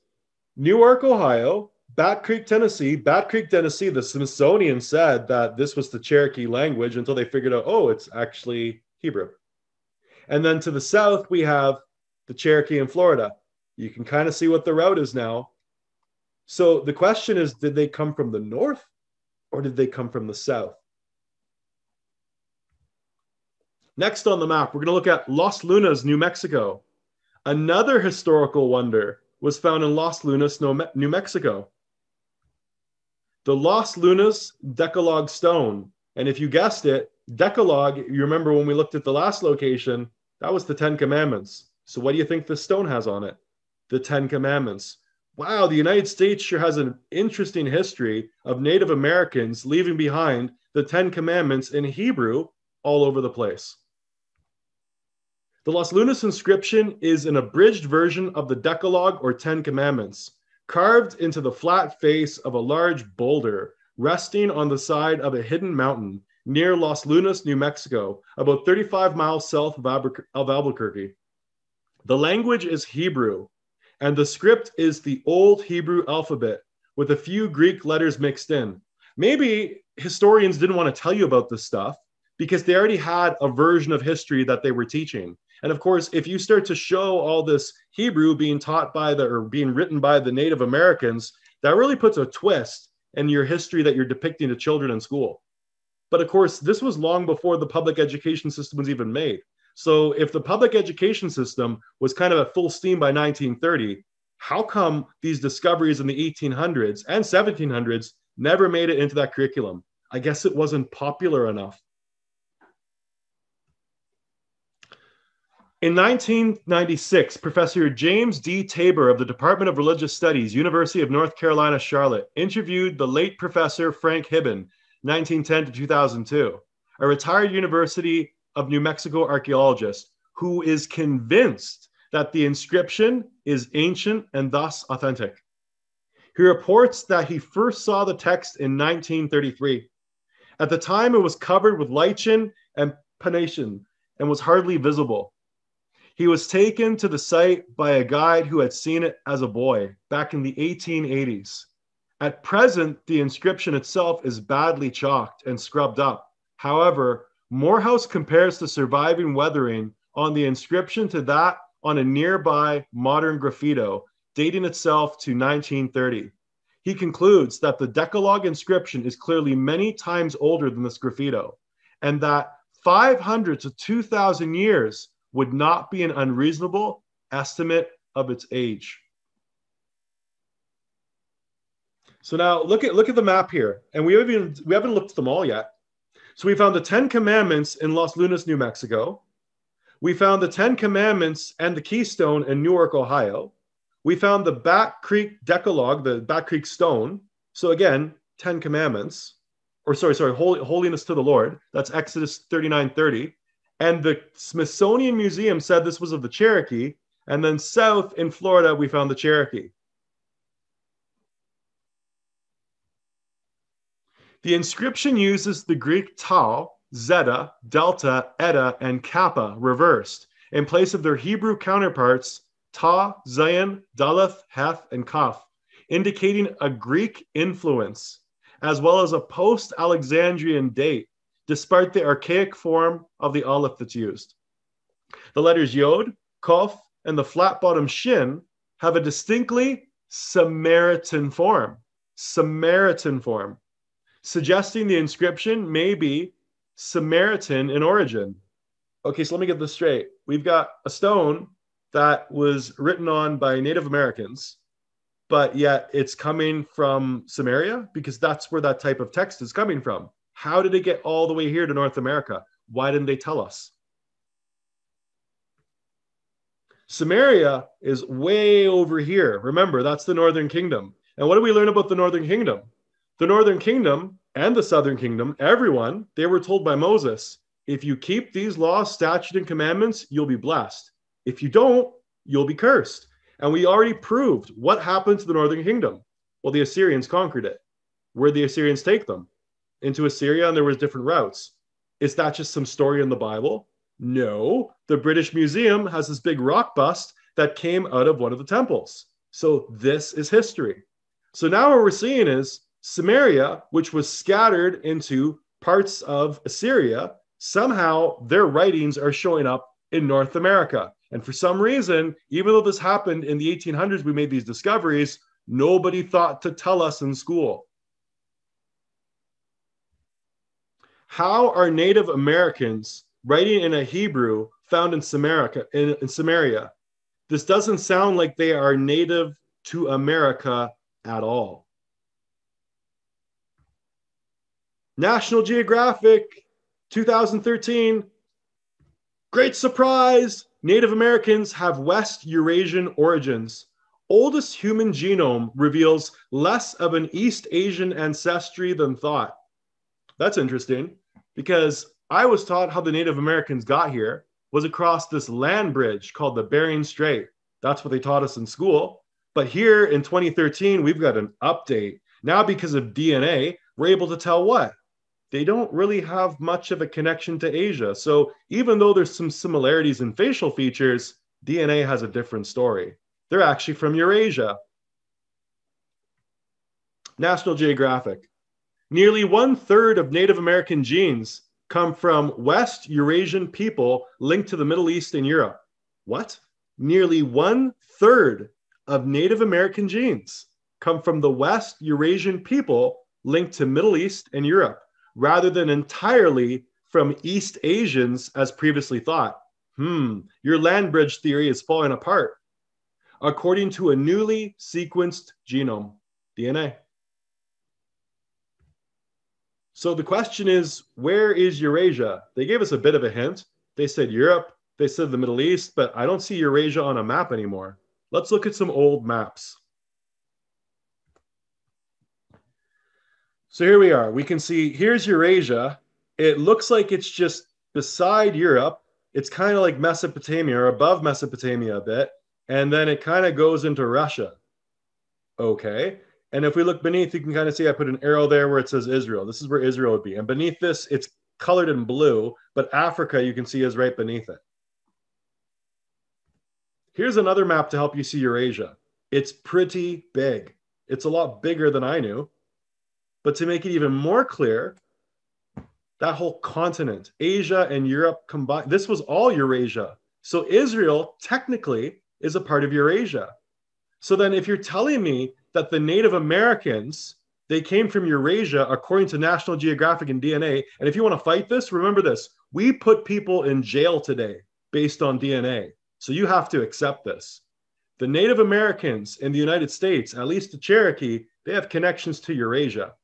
Newark, Ohio, Bat Creek, Tennessee. Bat Creek, Tennessee, the Smithsonian said that this was the Cherokee language until they figured out, oh, it's actually Hebrew. And then to the south, we have the Cherokee in Florida. You can kind of see what the route is now. So the question is, did they come from the north or did they come from the south? Next on the map, we're going to look at Los Lunas, New Mexico. Another historical wonder was found in Los Lunas, New Mexico. The Los Lunas Decalogue Stone. And if you guessed it, Decalogue, you remember when we looked at the last location, that was the Ten Commandments. So what do you think the stone has on it? The Ten Commandments. Wow, the United States sure has an interesting history of Native Americans leaving behind the Ten Commandments in Hebrew all over the place. The Los Lunas inscription is an abridged version of the Decalogue or Ten Commandments, carved into the flat face of a large boulder resting on the side of a hidden mountain near Los Lunas, New Mexico, about 35 miles south of Albuquerque. The language is Hebrew, and the script is the old Hebrew alphabet with a few Greek letters mixed in. Maybe historians didn't want to tell you about this stuff because they already had a version of history that they were teaching. And of course, if you start to show all this Hebrew being taught by or being written by the Native Americans, that really puts a twist in your history that you're depicting to children in school. But of course, this was long before the public education system was even made. So if the public education system was kind of at full steam by 1930, how come these discoveries in the 1800s and 1700s never made it into that curriculum? I guess it wasn't popular enough. In 1996, Professor James D. Tabor of the Department of Religious Studies, University of North Carolina, Charlotte, interviewed the late Professor Frank Hibben, 1910 to 2002, a retired University of New Mexico archaeologist who is convinced that the inscription is ancient and thus authentic. He reports that he first saw the text in 1933. At the time, it was covered with lichen and patination and was hardly visible. He was taken to the site by a guide who had seen it as a boy back in the 1880s. At present, the inscription itself is badly chalked and scrubbed up. However, Morehouse compares the surviving weathering on the inscription to that on a nearby modern graffito, dating itself to 1930. He concludes that the Decalogue inscription is clearly many times older than this graffito, and that 500 to 2,000 years would not be an unreasonable estimate of its age. So now look at the map here, and we haven't looked at them all yet. So we found the Ten Commandments in Los Lunas, New Mexico. We found the Ten Commandments and the Keystone in Newark, Ohio. We found the Bat Creek Decalogue, the Bat Creek Stone. So again, Ten Commandments, or sorry, holiness to the Lord. That's Exodus 39:30. And the Smithsonian Museum said this was of the Cherokee. And then south in Florida, we found the Cherokee. The inscription uses the Greek tau, zeta, delta, eta, and kappa reversed in place of their Hebrew counterparts, ta, zion, daleth, heth, and kaf, indicating a Greek influence, as well as a post-Alexandrian date, despite the archaic form of the aleph that's used. The letters yod, kof, and the flat-bottom shin have a distinctly Samaritan form, suggesting the inscription may be Samaritan in origin. Okay, so let me get this straight. We've got a stone that was written on by Native Americans, but yet it's coming from Samaria because that's where that type of text is coming from. How did it get all the way here to North America? Why didn't they tell us? Samaria is way over here. Remember, that's the Northern Kingdom. And what do we learn about the Northern Kingdom? The Northern Kingdom and the Southern Kingdom, everyone, they were told by Moses, if you keep these laws, statutes, and commandments, you'll be blessed. If you don't, you'll be cursed. And we already proved what happened to the Northern Kingdom. Well, the Assyrians conquered it. Where'd the Assyrians take them? Into Assyria, and there was different routes. Is that just some story in the Bible? No, the British Museum has this big rock bust that came out of one of the temples. So this is history. So now what we're seeing is Samaria, which was scattered into parts of Assyria, somehow their writings are showing up in North America. And for some reason, even though this happened in the 1800s, we made these discoveries, nobody thought to tell us in school. How are Native Americans writing in a Hebrew found in Samaria? This doesn't sound like they are native to America at all. National Geographic, 2013. Great surprise! Native Americans have West Eurasian origins. Oldest human genome reveals less of an East Asian ancestry than thought. That's interesting, because I was taught how the Native Americans got here was across this land bridge called the Bering Strait. That's what they taught us in school. But here in 2013, we've got an update. Now because of DNA, we're able to tell what? They don't really have much of a connection to Asia. So even though there's some similarities in facial features, DNA has a different story. They're actually from Eurasia. National Geographic. Nearly 1/3 of Native American genes come from West Eurasian people linked to the Middle East and Europe. What? Nearly 1/3 of Native American genes come from the West Eurasian people linked to Middle East and Europe, rather than entirely from East Asians as previously thought. Your land bridge theory is falling apart. According to a newly sequenced genome, DNA. So the question is, where is Eurasia? They gave us a bit of a hint. They said Europe, they said the Middle East, but I don't see Eurasia on a map anymore. Let's look at some old maps. So here we are. We can see here's Eurasia. It looks like it's just beside Europe. It's kind of like Mesopotamia or above Mesopotamia a bit. And then it kind of goes into Russia. Okay. And if we look beneath, you can kind of see I put an arrow there where it says Israel. This is where Israel would be. And beneath this, it's colored in blue, but Africa, you can see, is right beneath it. Here's another map to help you see Eurasia. It's pretty big. It's a lot bigger than I knew. But to make it even more clear, that whole continent, Asia and Europe combined, this was all Eurasia. So Israel technically is a part of Eurasia. So then if you're telling me that the Native Americans, they came from Eurasia according to National Geographic and DNA. And if you want to fight this, remember this. We put people in jail today based on DNA. So you have to accept this. The Native Americans in the United States, at least the Cherokee, they have connections to Eurasia.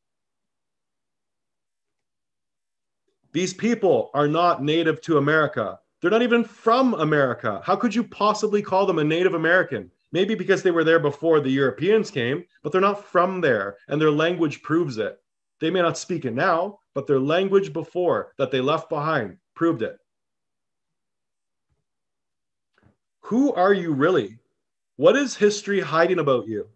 These people are not native to America. They're not even from America. How could you possibly call them a Native American? Maybe because they were there before the Europeans came, but they're not from there, and their language proves it. They may not speak it now, but their language before that they left behind proved it. Who are you really? What is history hiding about you?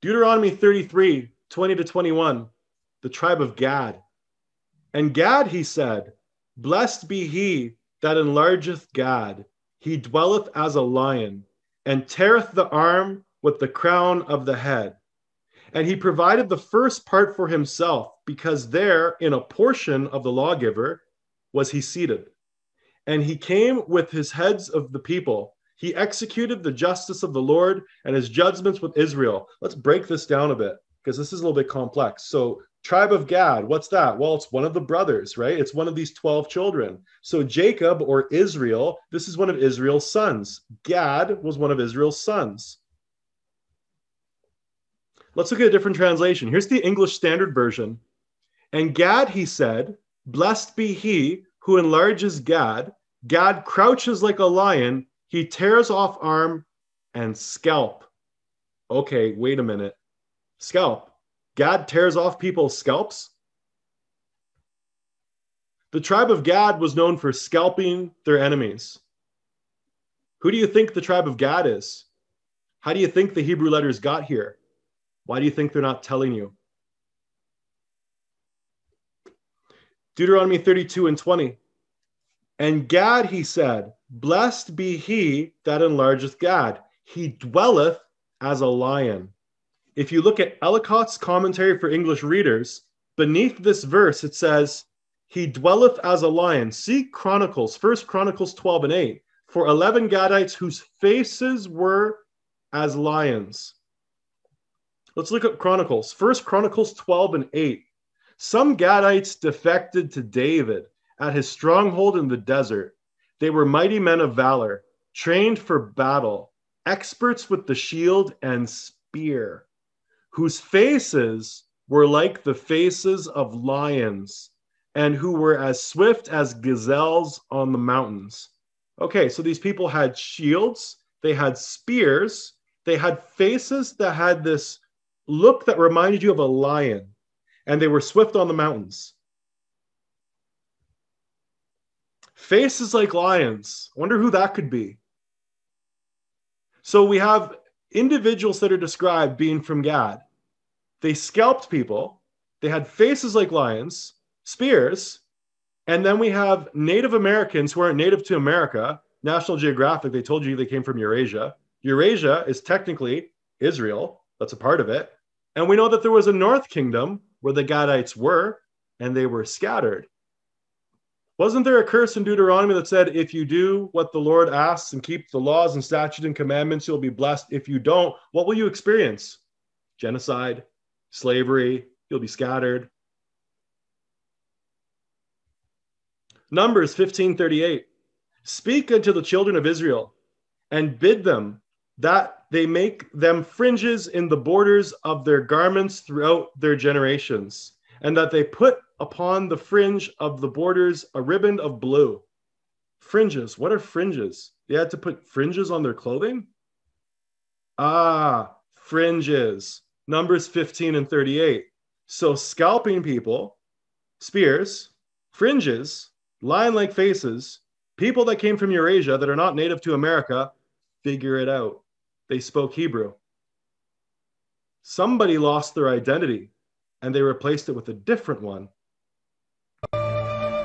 Deuteronomy 33, 20 to 21, the tribe of Gad. And Gad, he said, blessed be he that enlargeth Gad, he dwelleth as a lion, and teareth the arm with the crown of the head. And he provided the first part for himself, because there, in a portion of the lawgiver, was he seated. And he came with his heads of the people, He executed the justice of the Lord and his judgments with Israel. Let's break this down a bit, because this is a little bit complex. So tribe of Gad, what's that? Well, it's one of the brothers, right? It's one of these 12 children. So Jacob, or Israel, this is one of Israel's sons. Gad was one of Israel's sons. Let's look at a different translation. Here's the English Standard Version. And Gad, he said, blessed be he who enlarges Gad. Gad crouches like a lion. He tears off arm and scalp. Okay, wait a minute. Scalp. Gad tears off people's scalps? The tribe of Gad was known for scalping their enemies. Who do you think the tribe of Gad is? How do you think the Hebrew letters got here? Why do you think they're not telling you? Deuteronomy 32:20. And Gad, he said, blessed be he that enlargeth Gad. He dwelleth as a lion. If you look at Ellicott's Commentary for English Readers, beneath this verse, it says, he dwelleth as a lion. See Chronicles, 1 Chronicles 12:8, for 11 Gadites whose faces were as lions. Let's look at Chronicles, 1 Chronicles 12:8. Some Gadites defected to David at his stronghold in the desert. They were mighty men of valor, trained for battle, experts with the shield and spear, whose faces were like the faces of lions, and who were as swift as gazelles on the mountains. Okay, so these people had shields, they had spears, they had faces that had this look that reminded you of a lion, and they were swift on the mountains. Faces like lions. I wonder who that could be. So we have individuals that are described being from Gad. They scalped people. They had faces like lions, spears. And then we have Native Americans who aren't native to America. National Geographic, they told you they came from Eurasia. Eurasia is technically Israel. That's a part of it. And we know that there was a north kingdom where the Gadites were, and they were scattered. Wasn't there a curse in Deuteronomy that said, if you do what the Lord asks and keep the laws and statutes and commandments, you'll be blessed. If you don't, what will you experience? Genocide, slavery, you'll be scattered. Numbers 15:38, speak unto the children of Israel and bid them that they make them fringes in the borders of their garments throughout their generations, and that they put upon the fringe of the borders a ribbon of blue. Fringes. What are fringes? They had to put fringes on their clothing? Ah, fringes. Numbers 15:38. So scalping people, spears, fringes, lion-like faces, people that came from Eurasia that are not native to America, figure it out. They spoke Hebrew. Somebody lost their identity, and they replaced it with a different one.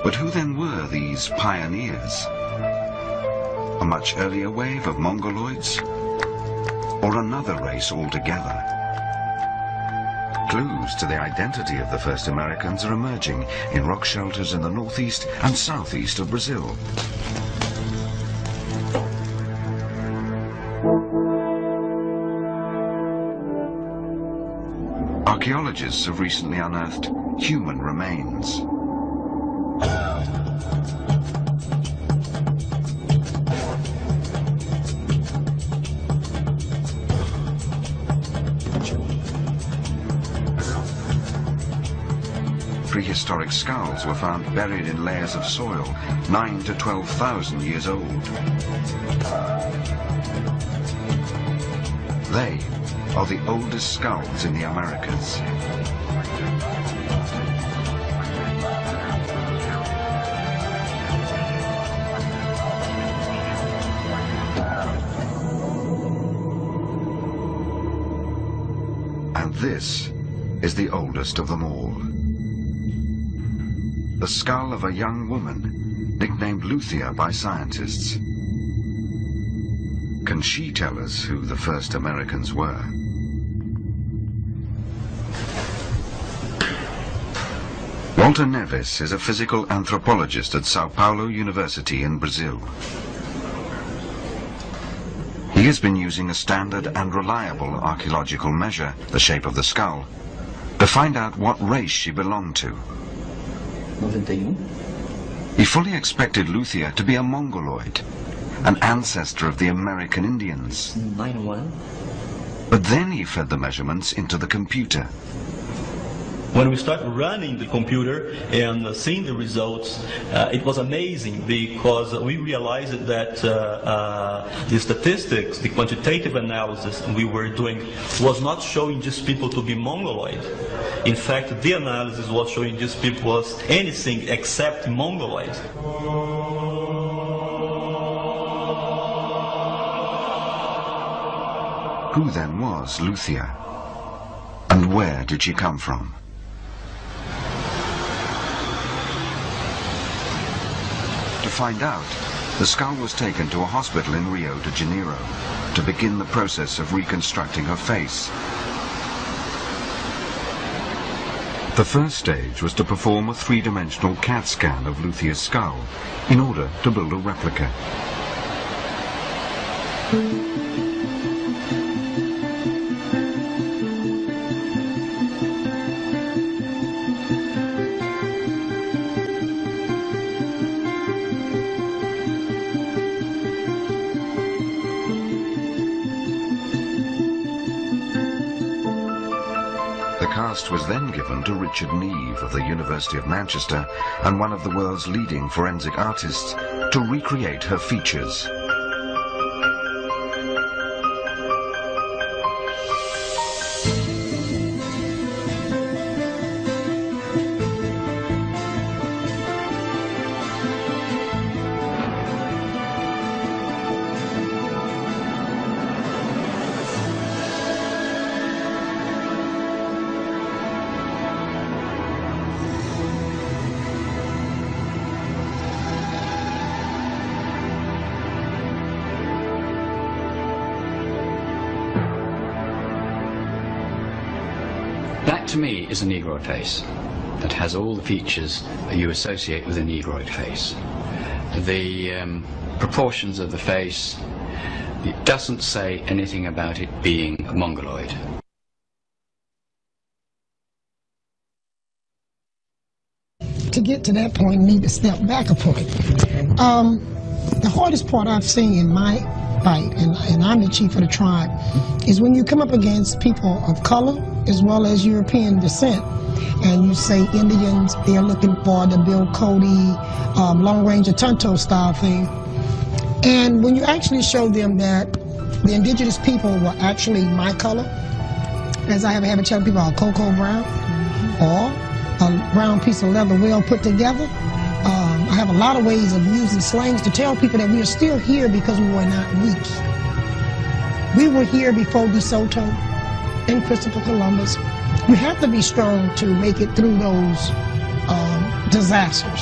But who then were these pioneers? A much earlier wave of Mongoloids? Or another race altogether? Clues to the identity of the first Americans are emerging in rock shelters in the northeast and southeast of Brazil. Archaeologists have recently unearthed human remains. Prehistoric skulls were found buried in layers of soil, 9,000 to 12,000 years old. They are the oldest skulls in the Americas. And this is the oldest of them all. The skull of a young woman, nicknamed Luthia by scientists. Can she tell us who the first Americans were? Walter Neves is a physical anthropologist at Sao Paulo University in Brazil. He has been using a standard and reliable archaeological measure, the shape of the skull, to find out what race she belonged to. He fully expected Luthia to be a Mongoloid, an ancestor of the American Indians. But then he fed the measurements into the computer. When we started running the computer and seeing the results, it was amazing because we realized that the statistics, the quantitative analysis we were doing was not showing these people to be Mongoloid. In fact, the analysis was showing these people as anything except Mongoloid. Who then was Luthia? And where did she come from? To find out, the skull was taken to a hospital in Rio de Janeiro to begin the process of reconstructing her face. The first stage was to perform a three-dimensional CAT scan of Luthia's skull in order to build a replica. Was then given to Richard Neave of the University of Manchester and one of the world's leading forensic artists to recreate her features. To me is a Negroid face that has all the features that you associate with a Negroid face. The proportions of the face, it doesn't say anything about it being a Mongoloid. To get to that point, you need to step back a point. The hardest part I've seen in my fight, and I'm the chief of the tribe, is when you come up against people of color as well as European descent, and you say Indians, they're looking for the Bill Cody, Long Ranger Tonto style thing. And when you actually show them that the indigenous people were actually my color, as I have a habit of telling people, a cocoa brown or a brown piece of leather well put together, I have a lot of ways of using slangs to tell people that we are still here because we were not weak. We were here before De Soto and Christopher Columbus. We have to be strong to make it through those disasters.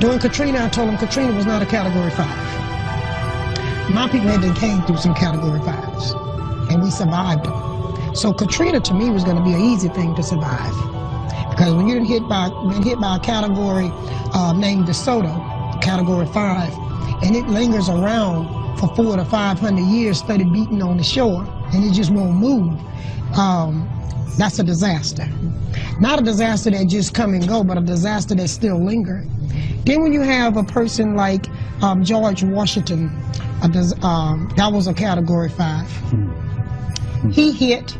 During Katrina, I told them Katrina was not a Category 5. My people had been came through some Category 5s, and we survived them. So Katrina, to me, was going to be an easy thing to survive. Because when you're hit by a category named DeSoto, Category 5, and it lingers around for 400 to 500 years, steady beating on the shore, and it just won't move, that's a disaster. Not a disaster that just come and go, but a disaster that's still lingering. Then when you have a person like George Washington, that was a Category 5. He hit,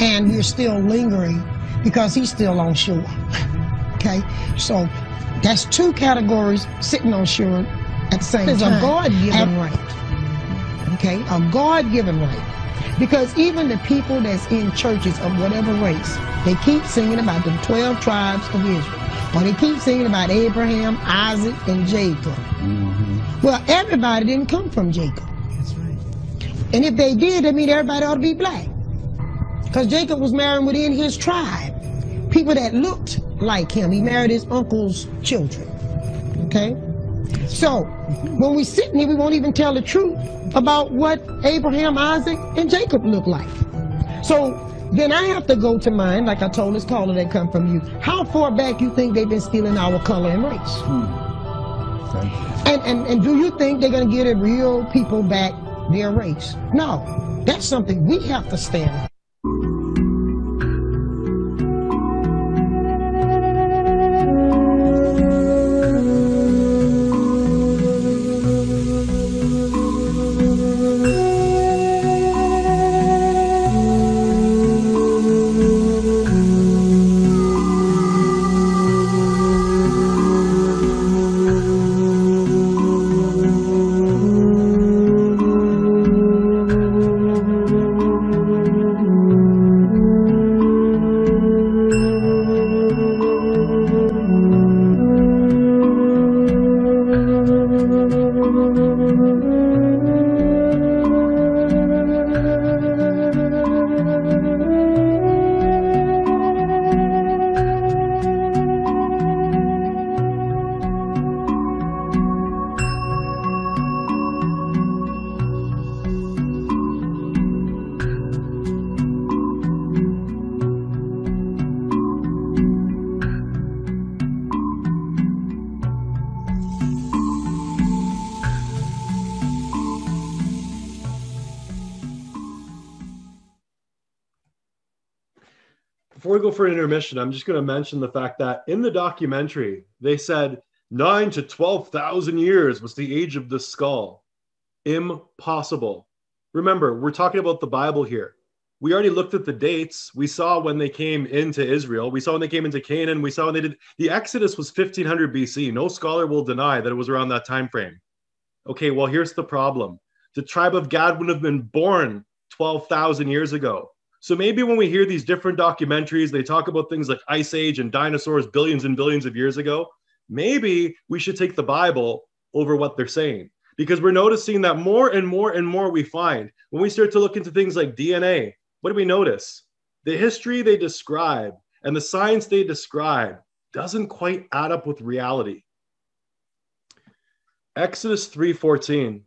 and we're still lingering because he's still on shore, okay? So that's two categories sitting on shore at the same time. It's a God-given right, okay? A God-given right. Because even the people that's in churches of whatever race, they keep singing about the 12 tribes of Israel. Or they keep singing about Abraham, Isaac, and Jacob. Well, everybody didn't come from Jacob. That's right. And if they did, that means everybody ought to be black. Because Jacob was marrying within his tribe. People that looked like him. He married his uncle's children. Okay? So, when we're sitting here, we won't even tell the truth about what Abraham, Isaac, and Jacob looked like. So, then I have to go to mine, like I told this caller that come from you. How far back you think they've been stealing our color and race? And do you think they're going to get the real people back their race. No, that's something we have to stand up. Before we go for an intermission, I'm just going to mention the fact that in the documentary, they said 9 to 12,000 years was the age of the skull. Impossible. Remember, we're talking about the Bible here. We already looked at the dates. We saw when they came into Israel. We saw when they came into Canaan. We saw when they did. The Exodus was 1500 BC. No scholar will deny that it was around that time frame. Okay, well, here's the problem. The tribe of Gad would have been born 12,000 years ago. So maybe when we hear these different documentaries, they talk about things like Ice Age and dinosaurs billions and billions of years ago. Maybe we should take the Bible over what they're saying, because we're noticing that more and more and more we find when we start to look into things like DNA, what do we notice? The history they describe and the science they describe doesn't quite add up with reality. Exodus 3:14,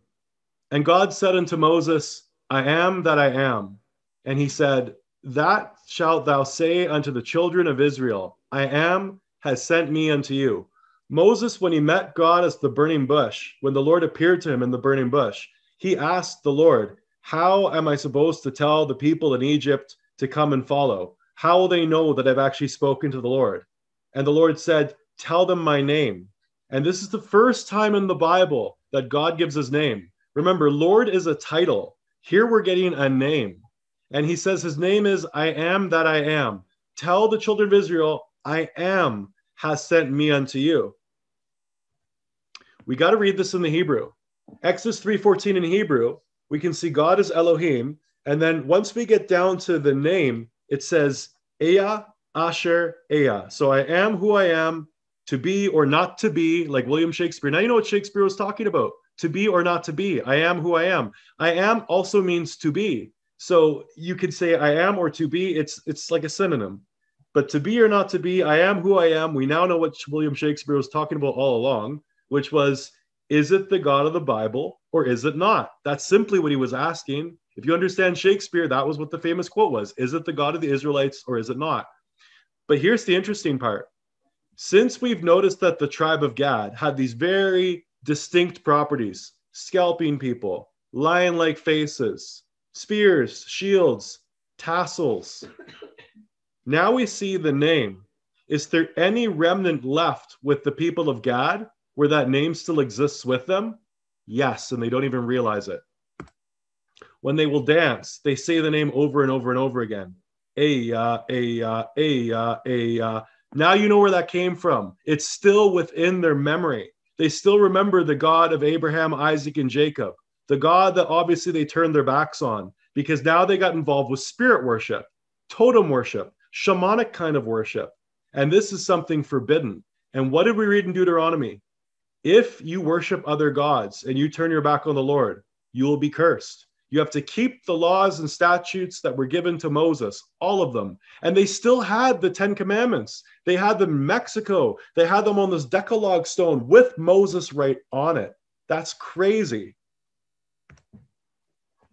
and God said unto Moses, I am that I am. And he said, that shalt thou say unto the children of Israel, I am, has sent me unto you. Moses, when he met God as the burning bush, when the Lord appeared to him in the burning bush, he asked the Lord, how am I supposed to tell the people in Egypt to come and follow? How will they know that I've actually spoken to the Lord? And the Lord said, tell them my name. And this is the first time in the Bible that God gives his name. Remember, Lord is a title. Here we're getting a name. And he says his name is, I am that I am. Tell the children of Israel, I am has sent me unto you. We got to read this in the Hebrew. Exodus 3:14 in Hebrew, we can see God is Elohim. And then once we get down to the name, it says, Ea, Asher, Ea. So I am who I am, to be or not to be, like William Shakespeare. Now you know what Shakespeare was talking about, to be or not to be. I am who I am. I am also means to be. So you could say I am or to be, it's like a synonym. But to be or not to be, I am who I am. We now know what William Shakespeare was talking about all along, which was, is it the God of the Bible or is it not? That's simply what he was asking. If you understand Shakespeare, that was what the famous quote was. Is it the God of the Israelites or is it not? But here's the interesting part. Since we've noticed that the tribe of Gad had these very distinct properties, scalping people, lion-like faces, spears, shields, tassels. Now we see the name. Is there any remnant left with the people of Gad where that name still exists with them? Yes, and they don't even realize it. When they will dance, they say the name over and over and over again. Aya, Aya, Aya, Aya. Now you know where that came from. It's still within their memory. They still remember the God of Abraham, Isaac, and Jacob. The God that obviously they turned their backs on, because now they got involved with spirit worship, totem worship, shamanic kind of worship. And this is something forbidden. And what did we read in Deuteronomy? If you worship other gods and you turn your back on the Lord, you will be cursed. You have to keep the laws and statutes that were given to Moses, all of them. And they still had the Ten Commandments. They had them in Mexico. They had them on this Decalogue stone with Moses right on it. That's crazy.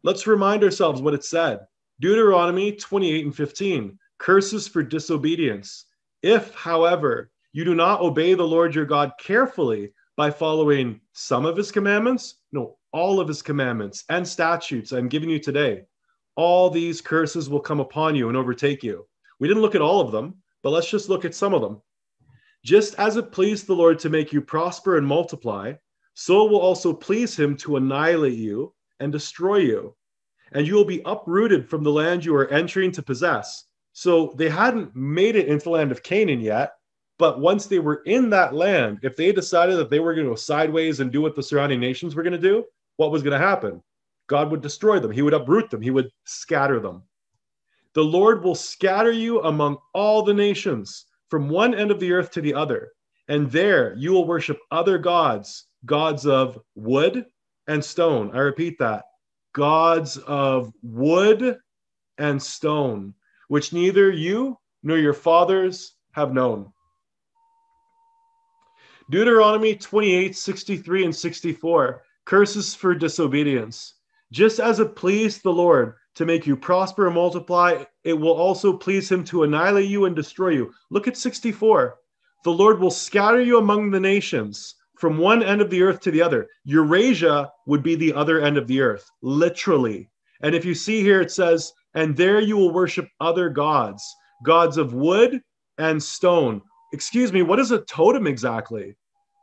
Let's remind ourselves what it said. Deuteronomy 28:15, curses for disobedience. If, however, you do not obey the Lord your God carefully by following some of his commandments, no, all of his commandments and statutes I'm giving you today, all these curses will come upon you and overtake you. We didn't look at all of them, but let's just look at some of them. Just as it pleased the Lord to make you prosper and multiply, so will also please him to annihilate you and destroy you. And you will be uprooted from the land you are entering to possess. So they hadn't made it into the land of Canaan yet, but once they were in that land, if they decided that they were going to go sideways and do what the surrounding nations were going to do, what was going to happen? God would destroy them. He would uproot them. He would scatter them. The Lord will scatter you among all the nations from one end of the earth to the other. And there you will worship other gods, gods of wood and stone. I repeat that. Gods of wood and stone, which neither you nor your fathers have known. Deuteronomy 28, 63 and 64, curses for disobedience. Just as it pleased the Lord to make you prosper and multiply, it will also please him to annihilate you and destroy you. Look at 64. The Lord will scatter you among the nations from one end of the earth to the other. Eurasia would be the other end of the earth, literally. And if you see here, it says, and there you will worship other gods, gods of wood and stone. Excuse me, what is a totem exactly?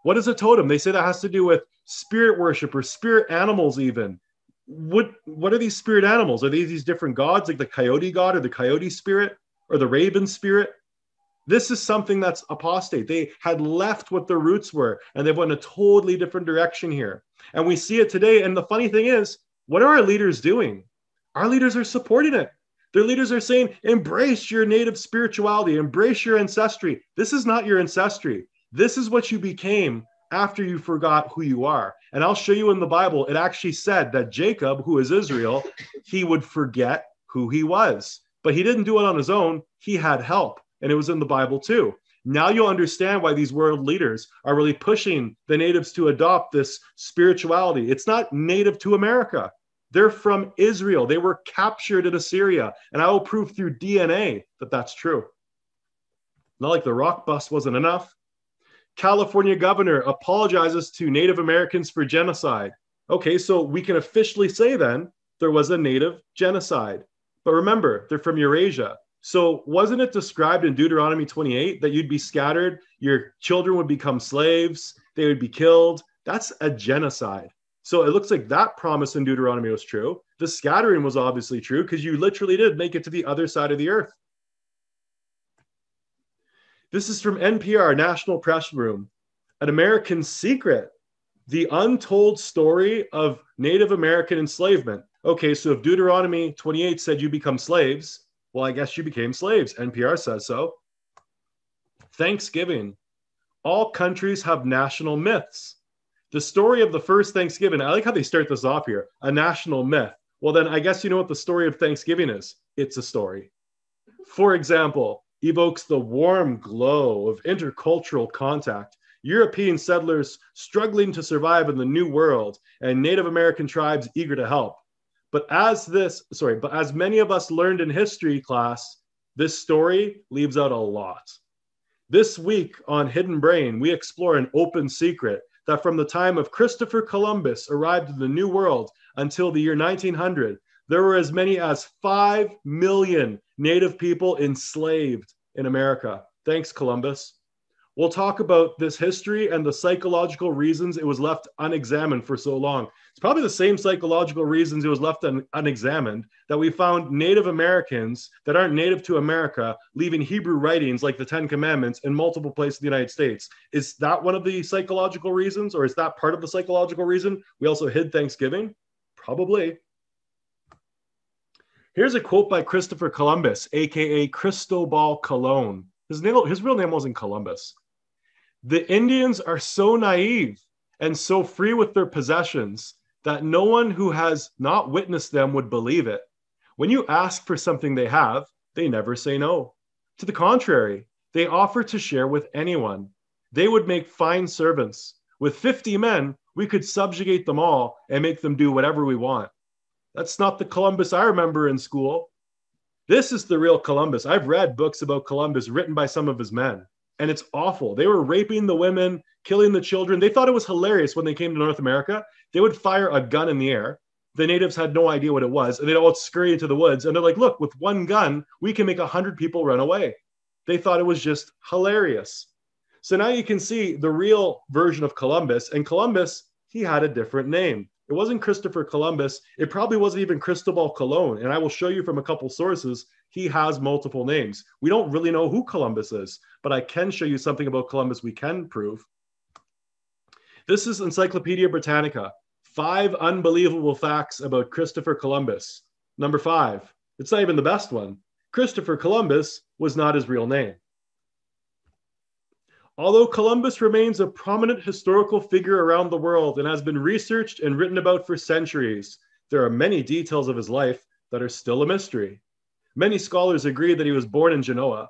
What is a totem? They say that has to do with spirit worship or spirit animals even. What are these spirit animals? Are these different gods, like the coyote god or the coyote spirit or the raven spirit? This is something that's apostate. They had left what their roots were, and they've went in a totally different direction here. And we see it today. And the funny thing is, what are our leaders doing? Our leaders are supporting it. Their leaders are saying, embrace your native spirituality, embrace your ancestry. This is not your ancestry. This is what you became after you forgot who you are. And I'll show you in the Bible, it actually said that Jacob, who is Israel, he would forget who he was. But he didn't do it on his own. He had help. And it was in the Bible too. Now you'll understand why these world leaders are really pushing the natives to adopt this spirituality. It's not native to America. They're from Israel. They were captured in Assyria. And I will prove through DNA that that's true. Not like the rock bust wasn't enough. California governor apologizes to Native Americans for genocide. Okay, so we can officially say then there was a Native genocide. But remember, they're from Eurasia. So wasn't it described in Deuteronomy 28 that you'd be scattered, your children would become slaves, they would be killed? That's a genocide. So it looks like that promise in Deuteronomy was true. The scattering was obviously true because you literally did make it to the other side of the earth. This is from NPR, National Press Room. An American Secret, the untold story of Native American enslavement. Okay, so if Deuteronomy 28 said you become slaves, well, I guess you became slaves. NPR says so. Thanksgiving. All countries have national myths. The story of the first Thanksgiving, I like how they start this off here, a national myth. Well, then I guess you know what the story of Thanksgiving is. It's a story. For example, evokes the warm glow of intercultural contact, European settlers struggling to survive in the New World, and Native American tribes eager to help. But as many of us learned in history class, this story leaves out a lot. This week on Hidden Brain, we explore an open secret that from the time of Christopher Columbus arrived in the New World until the year 1900, there were as many as 5 million Native people enslaved in America. Thanks, Columbus. We'll talk about this history and the psychological reasons it was left unexamined for so long. It's probably the same psychological reasons it was left unexamined that we found Native Americans that aren't native to America leaving Hebrew writings like the Ten Commandments in multiple places in the United States. Is that one of the psychological reasons, or is that part of the psychological reason? We also hid Thanksgiving? Probably. Here's a quote by Christopher Columbus, aka Cristobal Colon. His real name wasn't Columbus. The Indians are so naive and so free with their possessions that no one who has not witnessed them would believe it. When you ask for something they have, they never say no. To the contrary, they offer to share with anyone. They would make fine servants. With 50 men, we could subjugate them all and make them do whatever we want. That's not the Columbus I remember in school. This is the real Columbus. I've read books about Columbus written by some of his men, and it's awful. They were raping the women, killing the children. They thought it was hilarious when they came to North America. They would fire a gun in the air. The natives had no idea what it was, and they'd all scurry into the woods. And they're like, look, with one gun, we can make 100 people run away. They thought it was just hilarious. So now you can see the real version of Columbus. And Columbus, he had a different name. It wasn't Christopher Columbus. It probably wasn't even Cristobal Colon. And I will show you from a couple sources, he has multiple names. We don't really know who Columbus is, but I can show you something about Columbus we can prove. This is Encyclopedia Britannica. 5 unbelievable facts about Christopher Columbus. Number 5, it's not even the best one. Christopher Columbus was not his real name. Although Columbus remains a prominent historical figure around the world and has been researched and written about for centuries, there are many details of his life that are still a mystery. Many scholars agree that he was born in Genoa,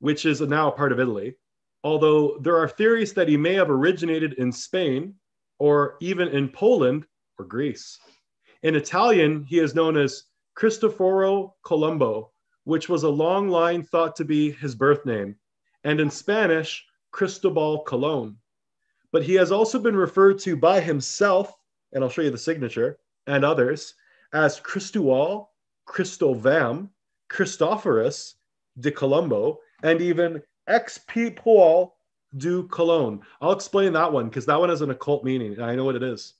which is now a part of Italy, although there are theories that he may have originated in Spain or even in Poland or Greece. In Italian, he is known as Cristoforo Colombo, which was a long line thought to be his birth name, and in Spanish, Cristobal Colon. But he has also been referred to by himself, and I'll show you the signature, and others, as Cristual, Cristovam, Christophorus de Colombo, and even Expipual du Colon. I'll explain that one, because that one has an occult meaning, and I know what it is.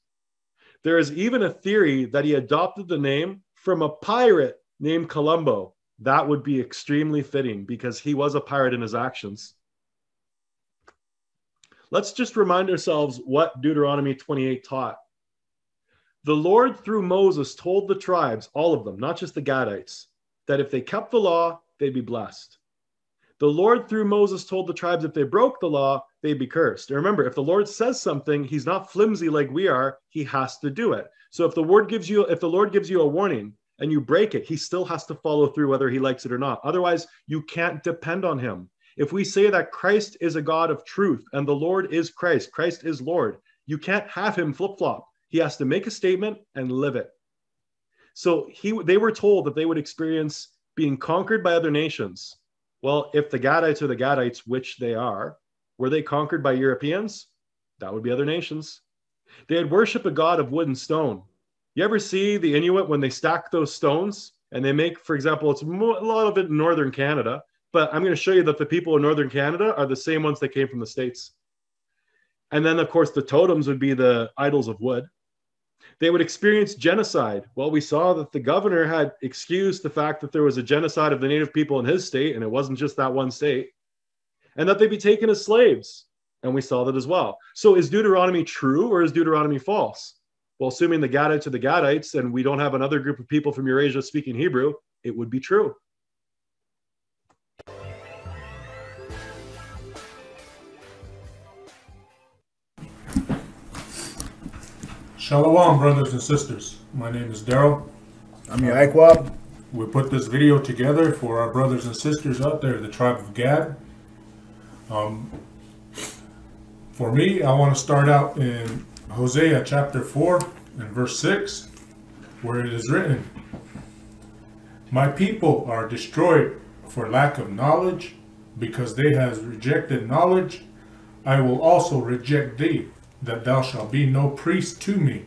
There is even a theory that he adopted the name from a pirate named Colombo. That would be extremely fitting, because he was a pirate in his actions. Let's just remind ourselves what Deuteronomy 28 taught. The Lord through Moses told the tribes, all of them, not just the Gadites, that if they kept the law, they'd be blessed. The Lord through Moses told the tribes if they broke the law, they'd be cursed. And remember, if the Lord says something, he's not flimsy like we are, he has to do it. So if the Lord gives you a warning and you break it, he still has to follow through whether he likes it or not. Otherwise, you can't depend on him. If we say that Christ is a God of truth and the Lord is Christ, Christ is Lord, you can't have him flip-flop. He has to make a statement and live it. So they were told that they would experience being conquered by other nations. Well, if the Gadites are the Gadites, which they are, were they conquered by Europeans? That would be other nations. They had worshiped a god of wood and stone. You ever see the Inuit when they stack those stones and they make, for example, it's a lot of it in northern Canada, but I'm going to show you that the people in northern Canada are the same ones that came from the States. And then, of course, the totems would be the idols of wood. They would experience genocide. Well, we saw that the governor had excused the fact that there was a genocide of the native people in his state, and it wasn't just that one state, and that they'd be taken as slaves. And we saw that as well. So is Deuteronomy true or is Deuteronomy false? Well, assuming the Gadites are the Gadites and we don't have another group of people from Eurasia speaking Hebrew, it would be true. Shalom, brothers and sisters. My name is Daryl. I'm your Akwab. We put this video together for our brothers and sisters out there, the tribe of Gad. For me, I want to start out in Hosea chapter 4 and verse 6, where it is written, "My people are destroyed for lack of knowledge, because they have rejected knowledge. I will also reject thee, that thou shalt be no priest to me,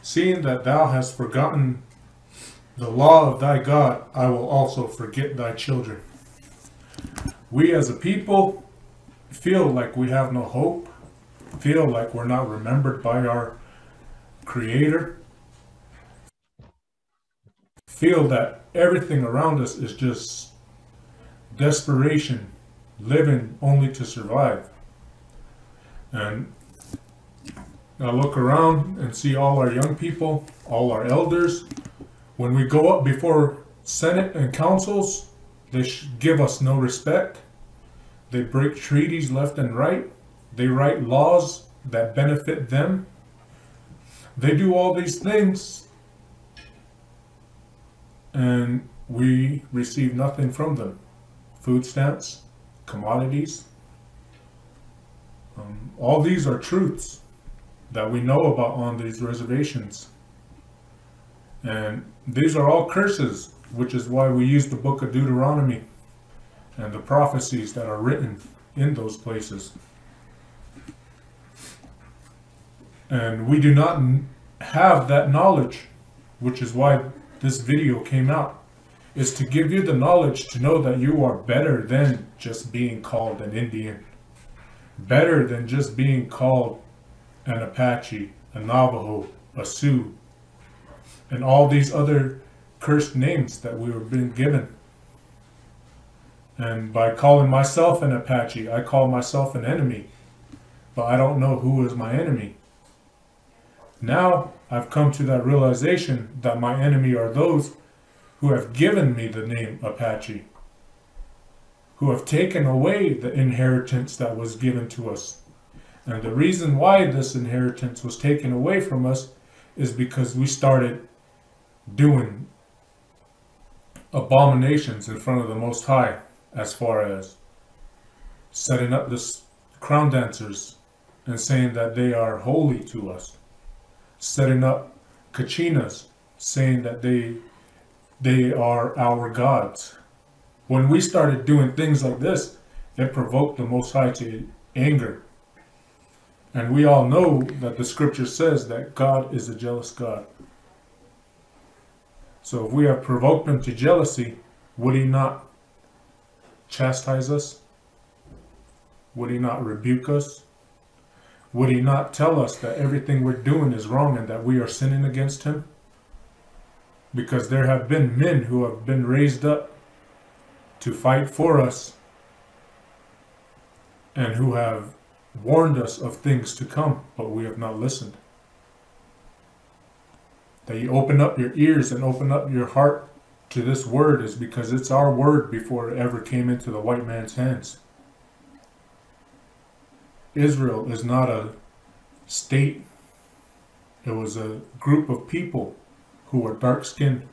seeing that thou hast forgotten the law of thy God. I will also forget thy children." We as a people feel like we have no hope, feel like we're not remembered by our Creator, feel that everything around us is just desperation, living only to survive. And I look around and see all our young people, all our elders. When we go up before Senate and councils, they give us no respect. They break treaties left and right. They write laws that benefit them. They do all these things, and we receive nothing from them. Food stamps, commodities. All these are truths that we know about on these reservations, and these are all curses, which is why we use the book of Deuteronomy and the prophecies that are written in those places. And we do not have that knowledge, which is why this video came out, is to give you the knowledge to know that you are better than just being called an Indian, better than just being called an Apache, a Navajo, a Sioux, and all these other cursed names that we were being given. And by calling myself an Apache, I call myself an enemy, but I don't know who is my enemy. Now I've come to that realization that my enemy are those who have given me the name Apache, who have taken away the inheritance that was given to us. And the reason why this inheritance was taken away from us is because we started doing abominations in front of the Most High, as far as setting up this crown dancers and saying that they are holy to us, setting up kachinas, saying that they are our gods. When we started doing things like this, it provoked the Most High to anger. And we all know that the scripture says that God is a jealous God. So if we have provoked him to jealousy, would he not chastise us? Would he not rebuke us? Would he not tell us that everything we're doing is wrong and that we are sinning against him? Because there have been men who have been raised up to fight for us and who have warned us of things to come, but we have not listened. That you open up your ears and open up your heart to this word is because it's our word before it ever came into the white man's hands. Israel is not a state. It was a group of people who were dark-skinned.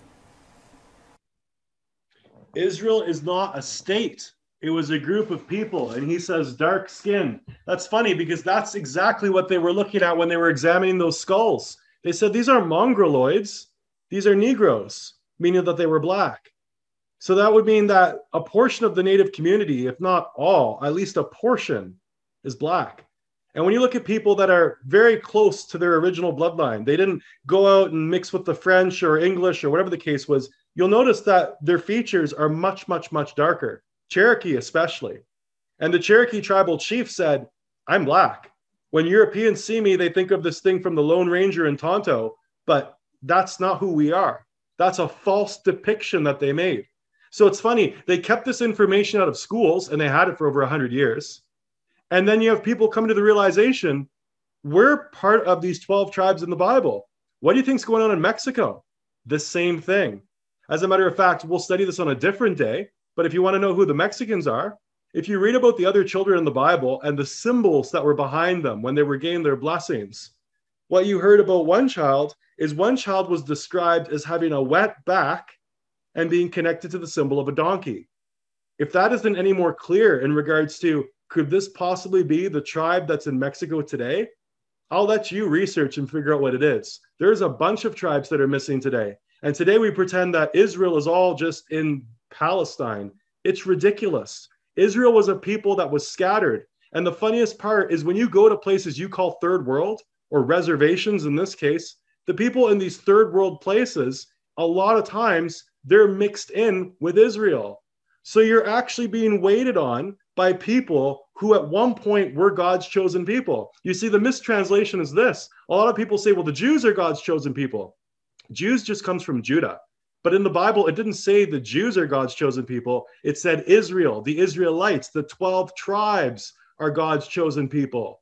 Israel is not a state. It was a group of people, and he says dark-skinned. That's funny because that's exactly what they were looking at when they were examining those skulls. They said, these are mongoloids. These are Negroes, meaning that they were black. So that would mean that a portion of the native community, if not all, at least a portion, is black. And when you look at people that are very close to their original bloodline, they didn't go out and mix with the French or English or whatever the case was, you'll notice that their features are much, much, much darker. Cherokee especially. And the Cherokee tribal chief said, I'm black. When Europeans see me, they think of this thing from the Lone Ranger in Tonto, but that's not who we are. That's a false depiction that they made. So it's funny, they kept this information out of schools and they had it for over 100 years. And then you have people come to the realization, we're part of these 12 tribes in the Bible. What do you think's going on in Mexico? The same thing. As a matter of fact, we'll study this on a different day, but if you want to know who the Mexicans are, if you read about the other children in the Bible and the symbols that were behind them when they were getting their blessings, what you heard about one child was described as having a wet back and being connected to the symbol of a donkey. If that isn't any more clear in regards to, could this possibly be the tribe that's in Mexico today? I'll let you research and figure out what it is. There's a bunch of tribes that are missing today. And today we pretend that Israel is all just in Palestine. It's ridiculous. Israel was a people that was scattered. And the funniest part is when you go to places you call third world, or reservations in this case, the people in these third world places, a lot of times they're mixed in with Israel. So you're actually being waited on by people who at one point were God's chosen people. You see, the mistranslation is this. A lot of people say, well, the Jews are God's chosen people. Jews just comes from Judah. But in the Bible, it didn't say the Jews are God's chosen people. It said Israel, the Israelites, the 12 tribes are God's chosen people.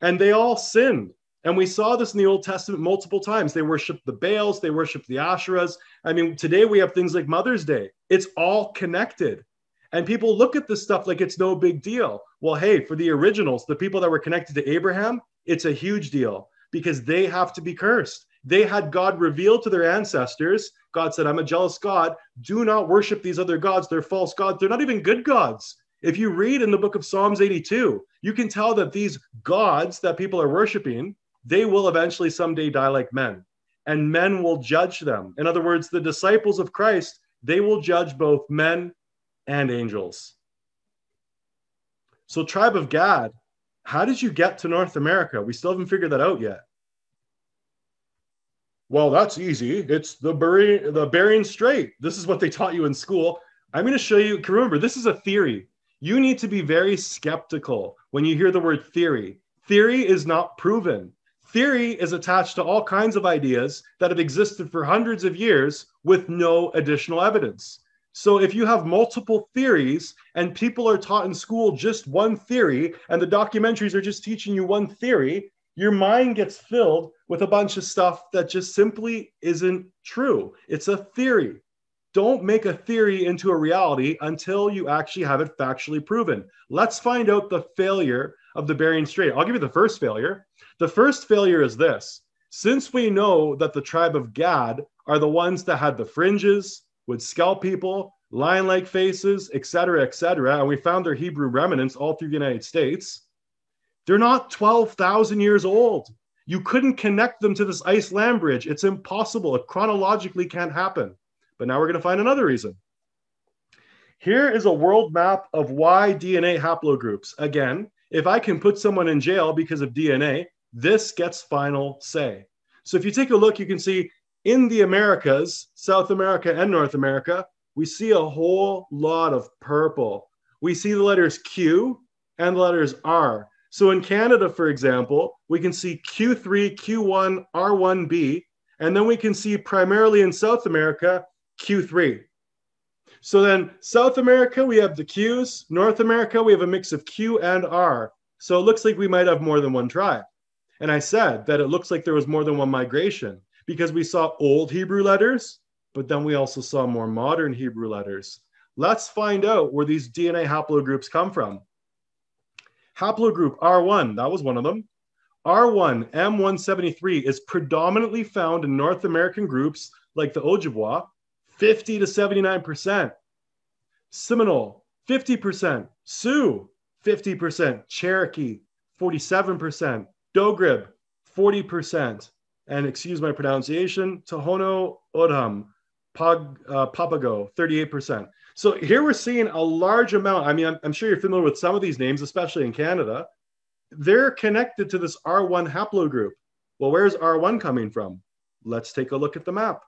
And they all sinned. And we saw this in the Old Testament multiple times. They worshiped the Baals. They worshiped the Asherahs. I mean, today we have things like Mother's Day. It's all connected. And people look at this stuff like it's no big deal. Well, hey, for the originals, the people that were connected to Abraham, it's a huge deal because they have to be cursed. They had God revealed to their ancestors. God said, I'm a jealous God. Do not worship these other gods. They're false gods. They're not even good gods. If you read in the book of Psalms 82, you can tell that these gods that people are worshiping, they will eventually someday die like men. And men will judge them. In other words, the disciples of Christ, they will judge both men and angels. So tribe of Gad, how did you get to North America? We still haven't figured that out yet. Well, that's easy. It's the Bering Strait. This is what they taught you in school. I'm going to show you. Remember, this is a theory. You need to be very skeptical when you hear the word theory. Theory is not proven. Theory is attached to all kinds of ideas that have existed for hundreds of years with no additional evidence. So if you have multiple theories and people are taught in school just one theory and the documentaries are just teaching you one theory, your mind gets filled with a bunch of stuff that just simply isn't true. It's a theory. Don't make a theory into a reality until you actually have it factually proven. Let's find out the failure of the Bering Strait. I'll give you the first failure. The first failure is this. Since we know that the tribe of Gad are the ones that had the fringes, would scalp people, lion-like faces, et cetera, and we found their Hebrew remnants all through the United States, they're not 12,000 years old. You couldn't connect them to this Iceland bridge. It's impossible. It chronologically can't happen. But now we're going to find another reason. Here is a world map of why DNA haplogroups. Again, if I can put someone in jail because of DNA, this gets final say. So if you take a look, you can see in the Americas, South America and North America, we see a whole lot of purple. We see the letters Q and the letters R. So in Canada, for example, we can see Q3, Q1, R1b, and then we can see primarily in South America, Q3. So then South America, we have the Qs. North America, we have a mix of Q and R. So it looks like we might have more than one tribe. And I said that it looks like there was more than one migration because we saw old Hebrew letters, but then we also saw more modern Hebrew letters. Let's find out where these DNA haplogroups come from. Haplogroup R1, that was one of them. R1 M173 is predominantly found in North American groups like the Ojibwa, 50 to 79%. Seminole, 50%. Sioux, 50%. Cherokee, 47%. Dogrib, 40%. And excuse my pronunciation, Tohono O'odham, Papago, 38%. So here we're seeing a large amount. I mean, I'm sure you're familiar with some of these names, especially in Canada. They're connected to this R1 haplogroup. Well, where's R1 coming from? Let's take a look at the map.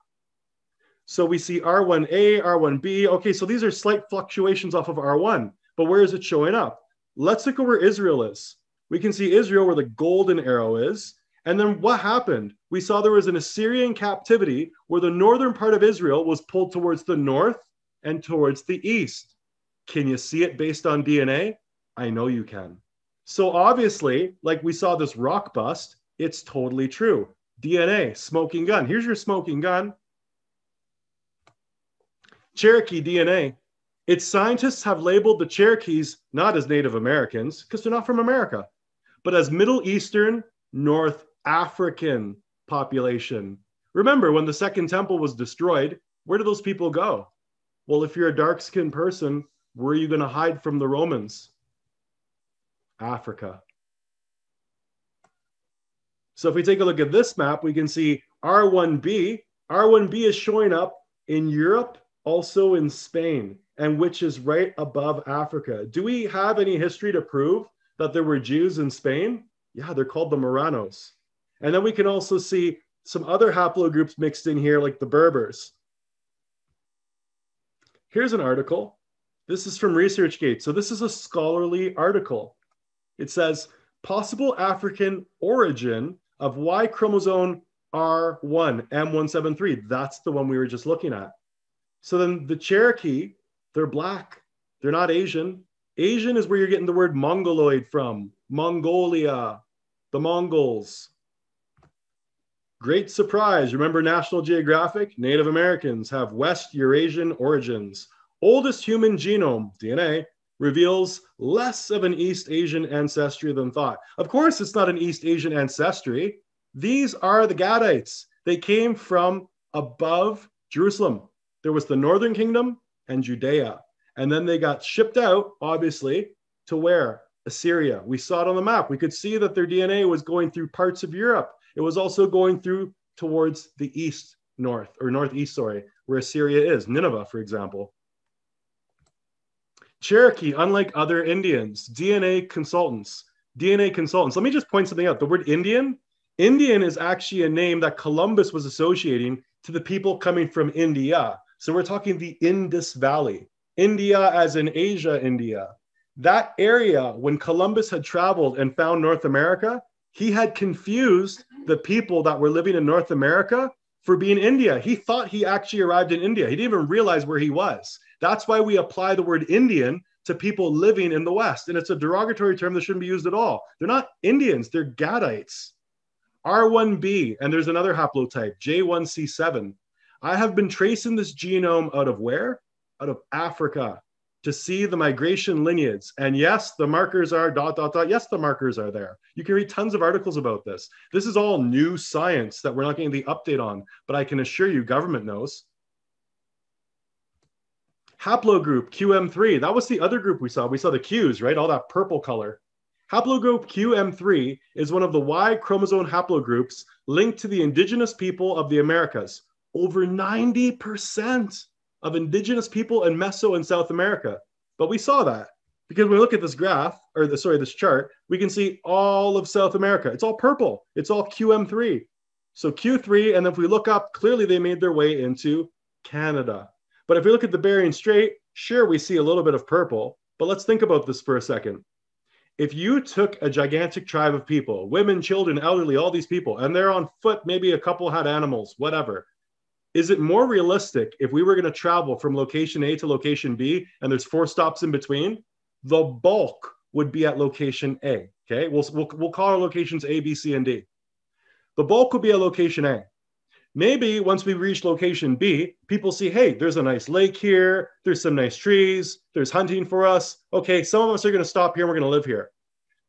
So we see R1A, R1B. Okay, so these are slight fluctuations off of R1, but where is it showing up? Let's look at where Israel is. We can see Israel where the golden arrow is. And then what happened? We saw there was an Assyrian captivity where the northern part of Israel was pulled towards the north and towards the east. Can you see it based on DNA? I know you can. So obviously, like we saw this rock bust, it's totally true. DNA, smoking gun. Here's your smoking gun. Cherokee DNA. Its scientists have labeled the Cherokees not as Native Americans because they're not from America, but as Middle Eastern, North African population. Remember, when the Second Temple was destroyed, where did those people go? Well, if you're a dark-skinned person, where are you going to hide from the Romans? Africa. So if we take a look at this map, we can see R1b. R1b is showing up in Europe, also in Spain, and which is right above Africa. Do we have any history to prove that there were Jews in Spain? Yeah, they're called the Moranos. And then we can also see some other haplogroups mixed in here, like the Berbers. Here's an article. This is from ResearchGate. So this is a scholarly article. It says, possible African origin of Y chromosome R1, M173. That's the one we were just looking at. So then the Cherokee, they're black. They're not Asian. Asian is where you're getting the word Mongoloid from. Mongolia, the Mongols. Great surprise. Remember National Geographic? Native Americans have West Eurasian origins. Oldest human genome, DNA, reveals less of an East Asian ancestry than thought. Of course, it's not an East Asian ancestry. These are the Gadites. They came from above Jerusalem. There was the Northern Kingdom and Judea. And then they got shipped out, obviously, to where? Assyria. We saw it on the map. We could see that their DNA was going through parts of Europe. It was also going through towards the east, north, or northeast, sorry, where Assyria is, Nineveh, for example. Cherokee, unlike other Indians, DNA consultants. DNA consultants. Let me just point something out. The word Indian Indian is actually a name that Columbus was associating to the people coming from India. So we're talking the Indus Valley, India as in Asia, India. That area, when Columbus had traveled and found North America, he had confused the people that were living in North America for being India. He thought he actually arrived in India. He didn't even realize where he was. That's why we apply the word Indian to people living in the West. And it's a derogatory term that shouldn't be used at all. They're not Indians, they're Gadites. R1b, and there's another haplotype, J1C7. I have been tracing this genome out of where? Out of Africa, to see the migration lineage. And yes, the markers are ... Yes, the markers are there. You can read tons of articles about this. This is all new science that we're not getting the update on, but I can assure you government knows. Haplogroup QM3, that was the other group we saw. We saw the Qs, right? All that purple color. Haplogroup QM3 is one of the Y chromosome haplogroups linked to the indigenous people of the Americas. Over 90% of indigenous people in Meso and South America. But we saw that because when we look at this graph, or this chart, we can see all of South America. It's all purple. It's all QM3. So Q3, and if we look up, clearly they made their way into Canada. But if we look at the Bering Strait, sure, we see a little bit of purple, but let's think about this for a second. If you took a gigantic tribe of people, women, children, elderly, all these people, and they're on foot, maybe a couple had animals, whatever, is it more realistic if we were going to travel from location A to location B and there's 4 stops in between? The bulk would be at location A, okay? We'll call our locations A, B, C, and D. The bulk would be at location A. Maybe once we reach location B, people see, hey, there's a nice lake here, there's some nice trees, there's hunting for us. Okay, some of us are going to stop here and we're going to live here.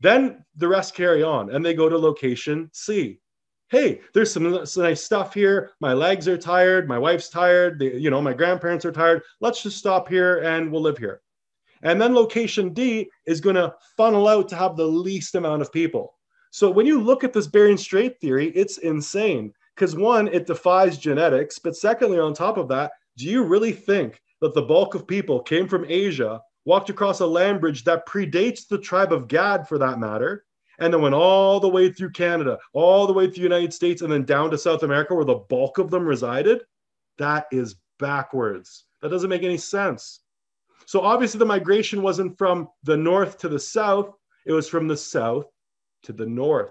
Then the rest carry on and they go to location C. Hey, there's some nice stuff here. My legs are tired. My wife's tired. My grandparents are tired. Let's just stop here and we'll live here. And then location D is going to funnel out to have the least amount of people. So when you look at this Bering Strait theory, it's insane because one, it defies genetics. But secondly, on top of that, do you really think that the bulk of people came from Asia, walked across a land bridge that predates the tribe of Gad for that matter, and then went all the way through Canada, all the way through the United States, and then down to South America where the bulk of them resided? That is backwards. That doesn't make any sense. So obviously the migration wasn't from the north to the south, it was from the south to the north.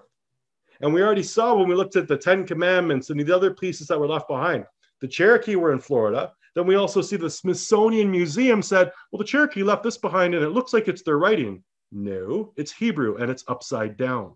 And we already saw when we looked at the 10 Commandments and the other pieces that were left behind, the Cherokee were in Florida. Then we also see the Smithsonian Museum said, well, the Cherokee left this behind and it looks like it's their writing. No, it's Hebrew and it's upside down.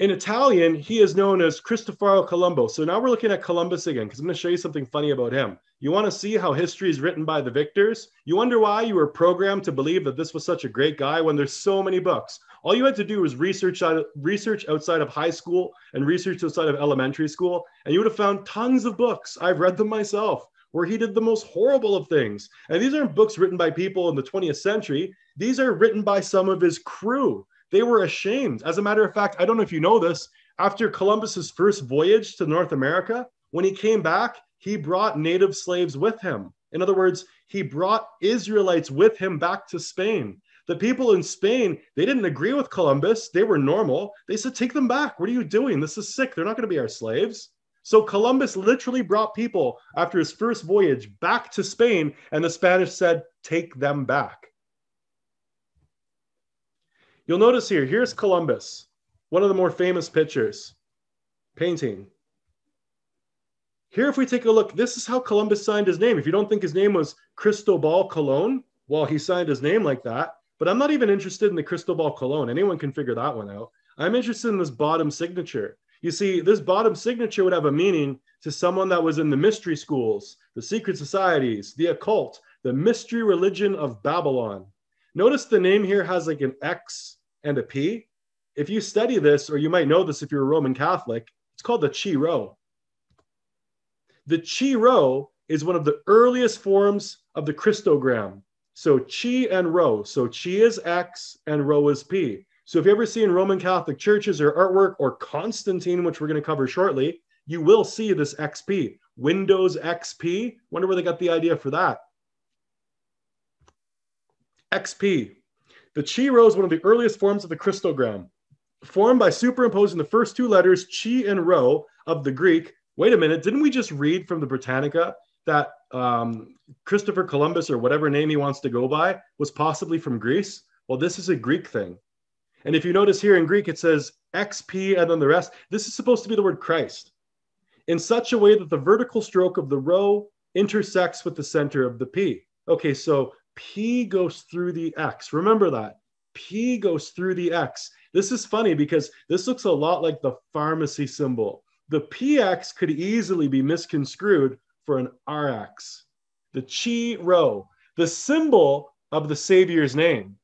In Italian, he is known as Cristoforo Colombo. So now we're looking at Columbus again, because I'm going to show you something funny about him. You want to see how history is written by the victors? You wonder why you were programmed to believe that this was such a great guy when there's so many books. All you had to do was research outside of high school and research outside of elementary school, and you would have found tons of books. I've read them myself, where he did the most horrible of things. And these aren't books written by people in the 20th century. These are written by some of his crew. They were ashamed. As a matter of fact, I don't know if you know this, after Columbus's first voyage to North America, when he came back, he brought native slaves with him. In other words, he brought Israelites with him back to Spain. The people in Spain, they didn't agree with Columbus. They were normal. They said, take them back. What are you doing? This is sick. They're not going to be our slaves. So Columbus literally brought people after his first voyage back to Spain, and the Spanish said, take them back. You'll notice here, here's Columbus, one of the more famous pictures, painting. Here, if we take a look, this is how Columbus signed his name. If you don't think his name was Cristobal Colon, well, he signed his name like that, but I'm not even interested in the Cristobal Colon. Anyone can figure that one out. I'm interested in this bottom signature. You see, this bottom signature would have a meaning to someone that was in the mystery schools, the secret societies, the occult, the mystery religion of Babylon. Notice the name here has like an X and a P. If you study this, or you might know this if you're a Roman Catholic, it's called the Chiro. The Chiro is one of the earliest forms of the Christogram. So Chi and Rho. So Chi is X and Rho is P. So if you ever see in Roman Catholic churches or artwork or Constantine, which we're going to cover shortly, you will see this XP, Windows XP. Wonder where they got the idea for that. XP. The Chiro is one of the earliest forms of the Christogram. formed by superimposing the first two letters, chi and rho, of the Greek. Wait a minute, didn't we just read from the Britannica that Christopher Columbus, or whatever name he wants to go by, was possibly from Greece? Well, this is a Greek thing. And if you notice here in Greek, it says XP and then the rest. This is supposed to be the word Christ, in such a way that the vertical stroke of the rho intersects with the center of the P. Okay, so P goes through the X. Remember that. P goes through the X. This is funny because this looks a lot like the pharmacy symbol. The PX could easily be misconstrued for an RX. The chi rho, the symbol of the Savior's name.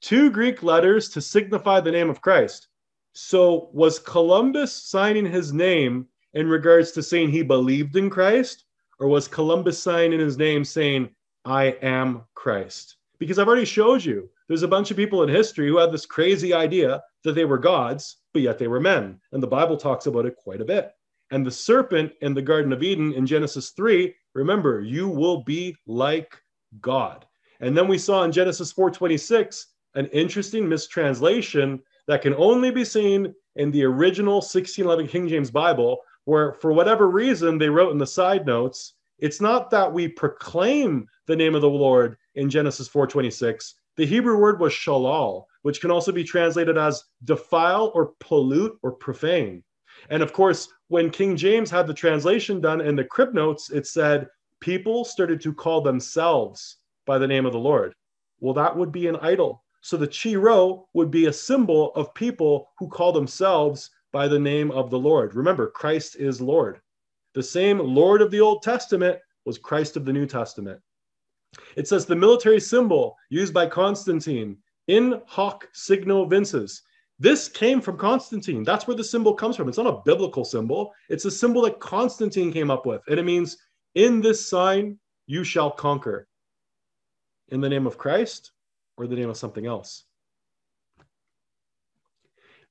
Two Greek letters to signify the name of Christ. So was Columbus signing his name in regards to saying he believed in Christ? Or was Columbus signing his name saying, I am Christ? Because I've already showed you, there's a bunch of people in history who had this crazy idea that they were gods, but yet they were men. And the Bible talks about it quite a bit. And the serpent in the Garden of Eden in Genesis 3, remember, you will be like God. And then we saw in Genesis 4:26, an interesting mistranslation that can only be seen in the original 1611 King James Bible, where for whatever reason they wrote in the side notes, it's not that we proclaim the name of the Lord in Genesis 4:26. The Hebrew word was shalal, which can also be translated as defile or pollute or profane. And of course, when King James had the translation done in the crib notes, it said, people started to call themselves by the name of the Lord. Well, that would be an idol. So the chi rho would be a symbol of people who call themselves by the name of the Lord. Remember, Christ is Lord. The same Lord of the Old Testament was Christ of the New Testament. It says the military symbol used by Constantine, in hoc signo vinces. This came from Constantine. That's where the symbol comes from. It's not a biblical symbol. It's a symbol that Constantine came up with. And it means, in this sign, you shall conquer. In the name of Christ or the name of something else.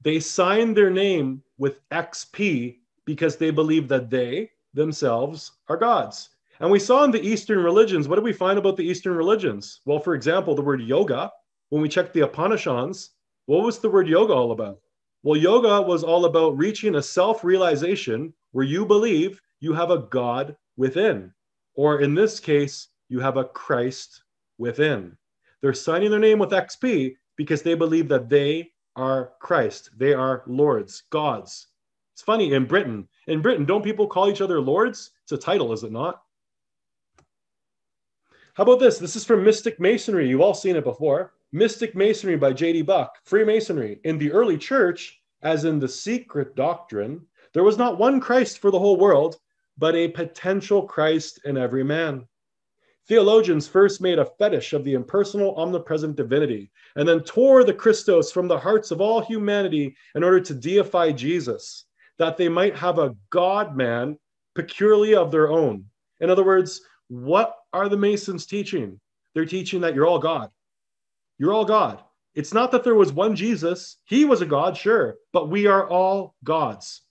They signed their name with XP because they believe that they themselves are gods. And we saw in the Eastern religions, what did we find about the Eastern religions? Well, for example, the word yoga, when we checked the Upanishads, what was the word yoga all about? Well, yoga was all about reaching a self-realization where you believe you have a God within, or in this case, you have a Christ within. They're signing their name with XP because they believe that they are Christ. They are lords, gods. It's funny, in Britain, don't people call each other lords? It's a title, is it not? How about this? This is from Mystic Masonry. You've all seen it before. Mystic Masonry by J.D. Buck. Freemasonry. In the early church, as in the secret doctrine, there was not one Christ for the whole world, but a potential Christ in every man. Theologians first made a fetish of the impersonal, omnipresent divinity, and then tore the Christos from the hearts of all humanity in order to deify Jesus, that they might have a God-man peculiarly of their own. In other words, what are the Masons teaching? They're teaching that you're all God. You're all God. It's not that there was one Jesus. He was a God, sure, but we are all gods.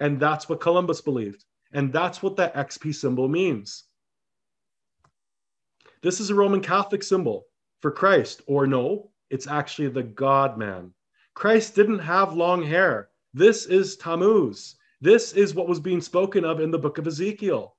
And that's what Columbus believed. And that's what that XP symbol means. This is a Roman Catholic symbol for Christ, or no, it's actually the God man. Christ didn't have long hair. This is Tammuz. This is what was being spoken of in the book of Ezekiel.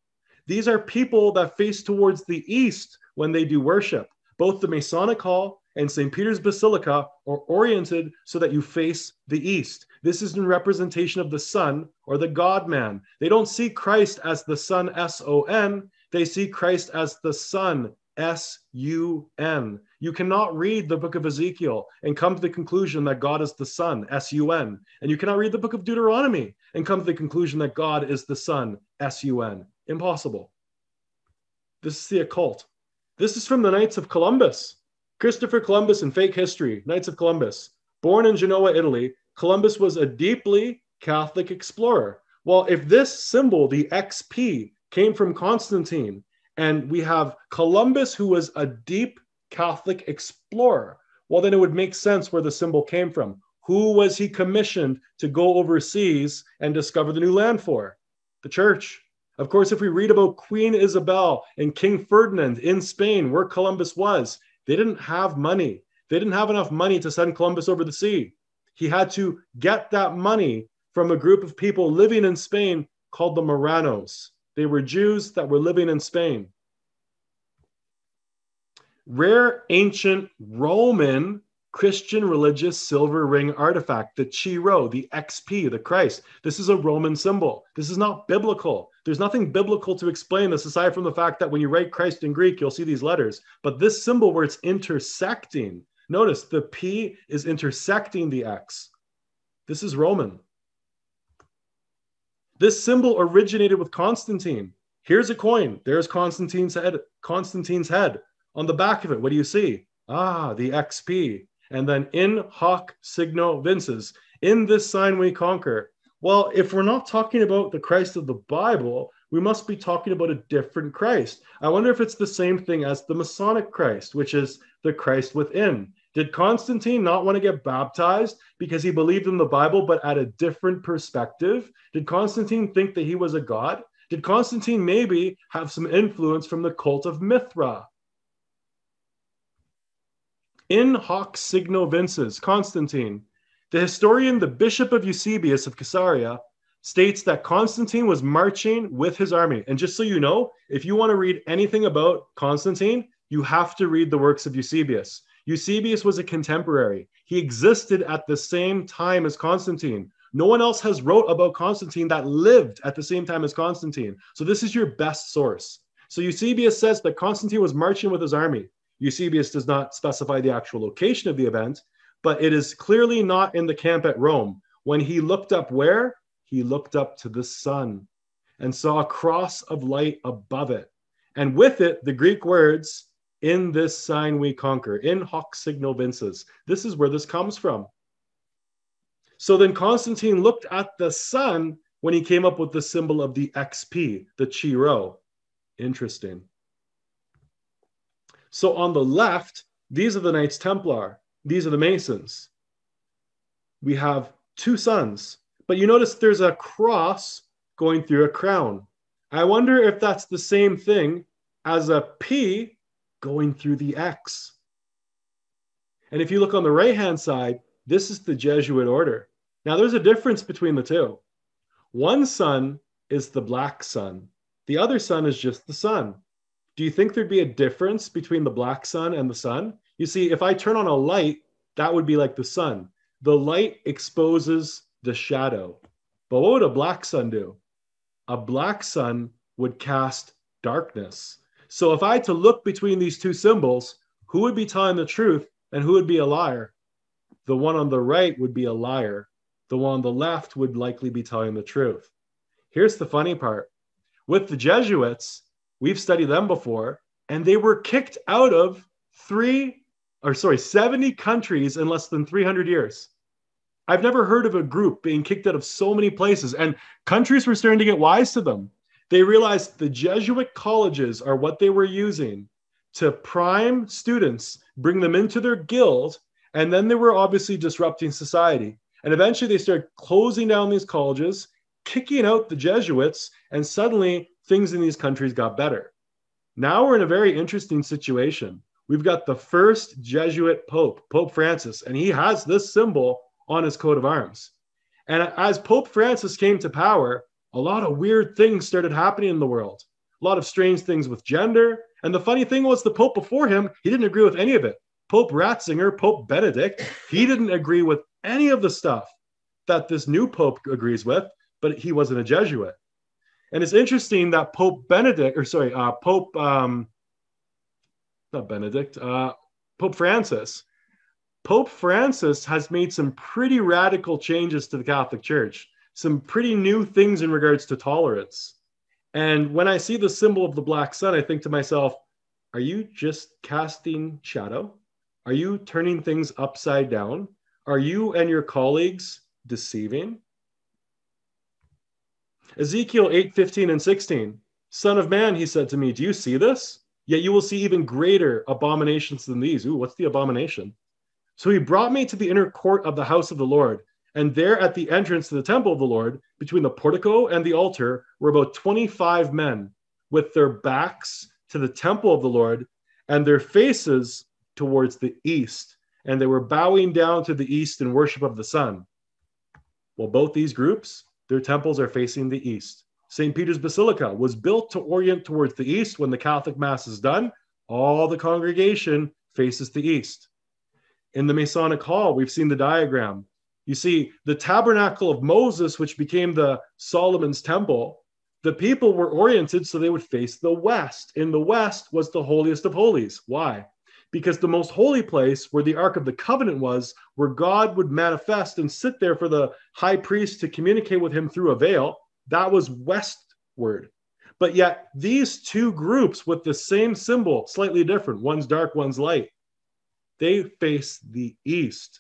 These are people that face towards the east when they do worship. Both the Masonic Hall and St. Peter's Basilica are oriented so that you face the east. This is in representation of the sun or the God-man. They don't see Christ as the sun, S-O-N. They see Christ as the sun, S-U-N. You cannot read the book of Ezekiel and come to the conclusion that God is the sun, S-U-N. And you cannot read the book of Deuteronomy and come to the conclusion that God is the sun, S-U-N. Impossible. This is the occult. This is from the Knights of Columbus. Christopher Columbus and Fake History, Knights of Columbus. Born in Genoa, Italy, Columbus was a deeply Catholic explorer. Well, if this symbol, the XP, came from Constantine, and we have Columbus, who was a deep Catholic explorer, well, then it would make sense where the symbol came from. Who was he commissioned to go overseas and discover the new land for? The church. Of course, if we read about Queen Isabel and King Ferdinand in Spain, where Columbus was, they didn't have money. They didn't have enough money to send Columbus over the sea. He had to get that money from a group of people living in Spain called the Moranos. They were Jews that were living in Spain. Rare ancient Roman Christian religious silver ring artifact, the Chiro, the XP, the Christ. This is a Roman symbol. This is not biblical. There's nothing biblical to explain this aside from the fact that when you write Christ in Greek, you'll see these letters. But this symbol where it's intersecting, notice the P is intersecting the X. This is Roman. This symbol originated with Constantine. Here's a coin. There's Constantine's head. On the back of it, what do you see? Ah, the XP. And then in hoc signo vinces, in this sign we conquer. Well, if we're not talking about the Christ of the Bible, we must be talking about a different Christ. I wonder if it's the same thing as the Masonic Christ, which is the Christ within. Did Constantine not want to get baptized because he believed in the Bible, but at a different perspective? Did Constantine think that he was a god? Did Constantine maybe have some influence from the cult of Mithra? In hoc signo vinces, Constantine. The historian, the Bishop of Eusebius of Caesarea, states that Constantine was marching with his army. And just so you know, if you want to read anything about Constantine, you have to read the works of Eusebius. Eusebius was a contemporary. He existed at the same time as Constantine. No one else has wrote about Constantine that lived at the same time as Constantine. So this is your best source. So Eusebius says that Constantine was marching with his army. Eusebius does not specify the actual location of the event, but it is clearly not in the camp at Rome. When he looked up where? He looked up to the sun and saw a cross of light above it. And with it, the Greek words, in this sign we conquer, in hoc signo vinces. This is where this comes from. So then Constantine looked at the sun when he came up with the symbol of the XP, the Chiro. Interesting. So on the left, these are the Knights Templar. These are the Masons. We have two suns, but you notice there's a cross going through a crown. I wonder if that's the same thing as a P going through the X. And if you look on the right-hand side, this is the Jesuit order. Now there's a difference between the two. One sun is the black sun. The other sun is just the sun. Do you think there'd be a difference between the black sun and the sun? You see, if I turn on a light, that would be like the sun. The light exposes the shadow. But what would a black sun do? A black sun would cast darkness. So if I had to look between these two symbols, who would be telling the truth and who would be a liar? The one on the right would be a liar. The one on the left would likely be telling the truth. Here's the funny part. With the Jesuits, we've studied them before, and they were kicked out of 70 countries in less than 300 years. I've never heard of a group being kicked out of so many places, and countries were starting to get wise to them. They realized the Jesuit colleges are what they were using to prime students, bring them into their guild, and then they were obviously disrupting society. And eventually they started closing down these colleges, kicking out the Jesuits, and suddenly things in these countries got better. Now we're in a very interesting situation. We've got the first Jesuit Pope, Pope Francis, and he has this symbol on his coat of arms. And as Pope Francis came to power, a lot of weird things started happening in the world. A lot of strange things with gender. And the funny thing was the Pope before him, he didn't agree with any of it. Pope Ratzinger, Pope Benedict, he didn't agree with any of the stuff that this new Pope agrees with, but he wasn't a Jesuit. And it's interesting that Pope Francis has made some pretty radical changes to the Catholic Church, some pretty new things in regards to tolerance. And when I see the symbol of the black sun, I think to myself, are you just casting shadow? Are you turning things upside down? Are you and your colleagues deceiving? Ezekiel 8:15 and 16, Son of man, he said to me, do you see this? Yet you will see even greater abominations than these. Ooh, what's the abomination? So he brought me to the inner court of the house of the Lord, and there at the entrance to the temple of the Lord, between the portico and the altar, were about 25 men with their backs to the temple of the Lord and their faces towards the east. and they were bowing down to the east in worship of the sun. Well, both these groups, their temples are facing the east. St. Peter's Basilica was built to orient towards the east. When the Catholic Mass is done, all the congregation faces the east. In the Masonic Hall, we've seen the diagram. You see, the Tabernacle of Moses, which became the Solomon's Temple, the people were oriented so they would face the west. In the west was the holiest of holies. Why? Because the most holy place where the Ark of the Covenant was, where God would manifest and sit there for the high priest to communicate with him through a veil, that was westward. But yet these two groups with the same symbol, slightly different, one's dark, one's light, they face the east.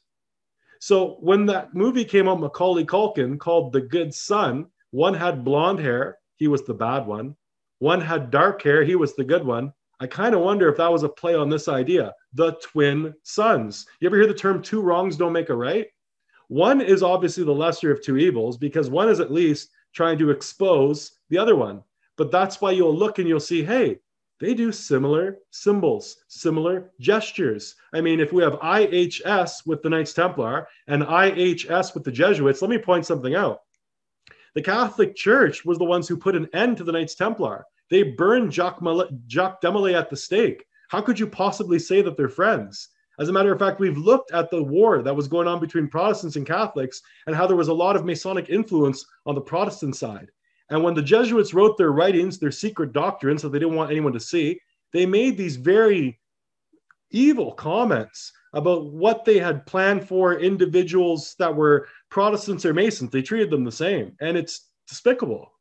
So when that movie came out, Macaulay Culkin, called The Good Son, one had blonde hair, he was the bad one. One had dark hair, he was the good one. I kind of wonder if that was a play on this idea, the twin sons. You ever hear the term two wrongs don't make a right? One is obviously the lesser of two evils because one is at least trying to expose the other one. But that's why you'll look and you'll see, hey, they do similar symbols, similar gestures. I mean, if we have IHS with the Knights Templar and IHS with the Jesuits, let me point something out. The Catholic Church was the ones who put an end to the Knights Templar. They burned Jacques Desmoulins at the stake. How could you possibly say that they're friends? As a matter of fact, we've looked at the war that was going on between Protestants and Catholics and how there was a lot of Masonic influence on the Protestant side. And when the Jesuits wrote their writings, their secret doctrines that they didn't want anyone to see, they made these very evil comments about what they had planned for individuals that were Protestants or Masons. They treated them the same. And it's despicable.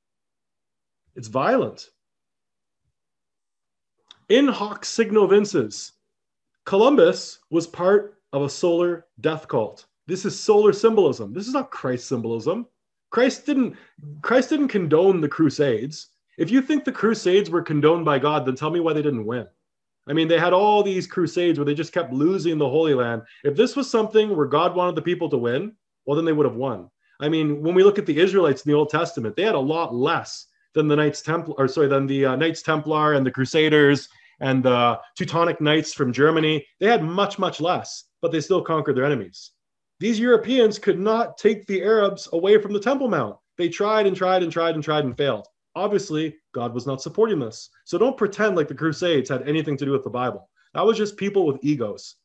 It's violent. In hoc signo vinces, Columbus was part of a solar death cult. This is solar symbolism. This is not Christ symbolism. Christ didn't condone the Crusades. If you think the Crusades were condoned by God, then tell me why they didn't win. I mean, they had all these Crusades where they just kept losing the Holy Land. If this was something where God wanted the people to win, well, then they would have won. I mean, when we look at the Israelites in the Old Testament, they had a lot less than the Knights Templar and the Crusaders and the Teutonic Knights from Germany. They had much, much less, but they still conquered their enemies. These Europeans could not take the Arabs away from the Temple Mount. They tried and failed. Obviously, God was not supporting this. So don't pretend like the Crusades had anything to do with the Bible. That was just people with egos.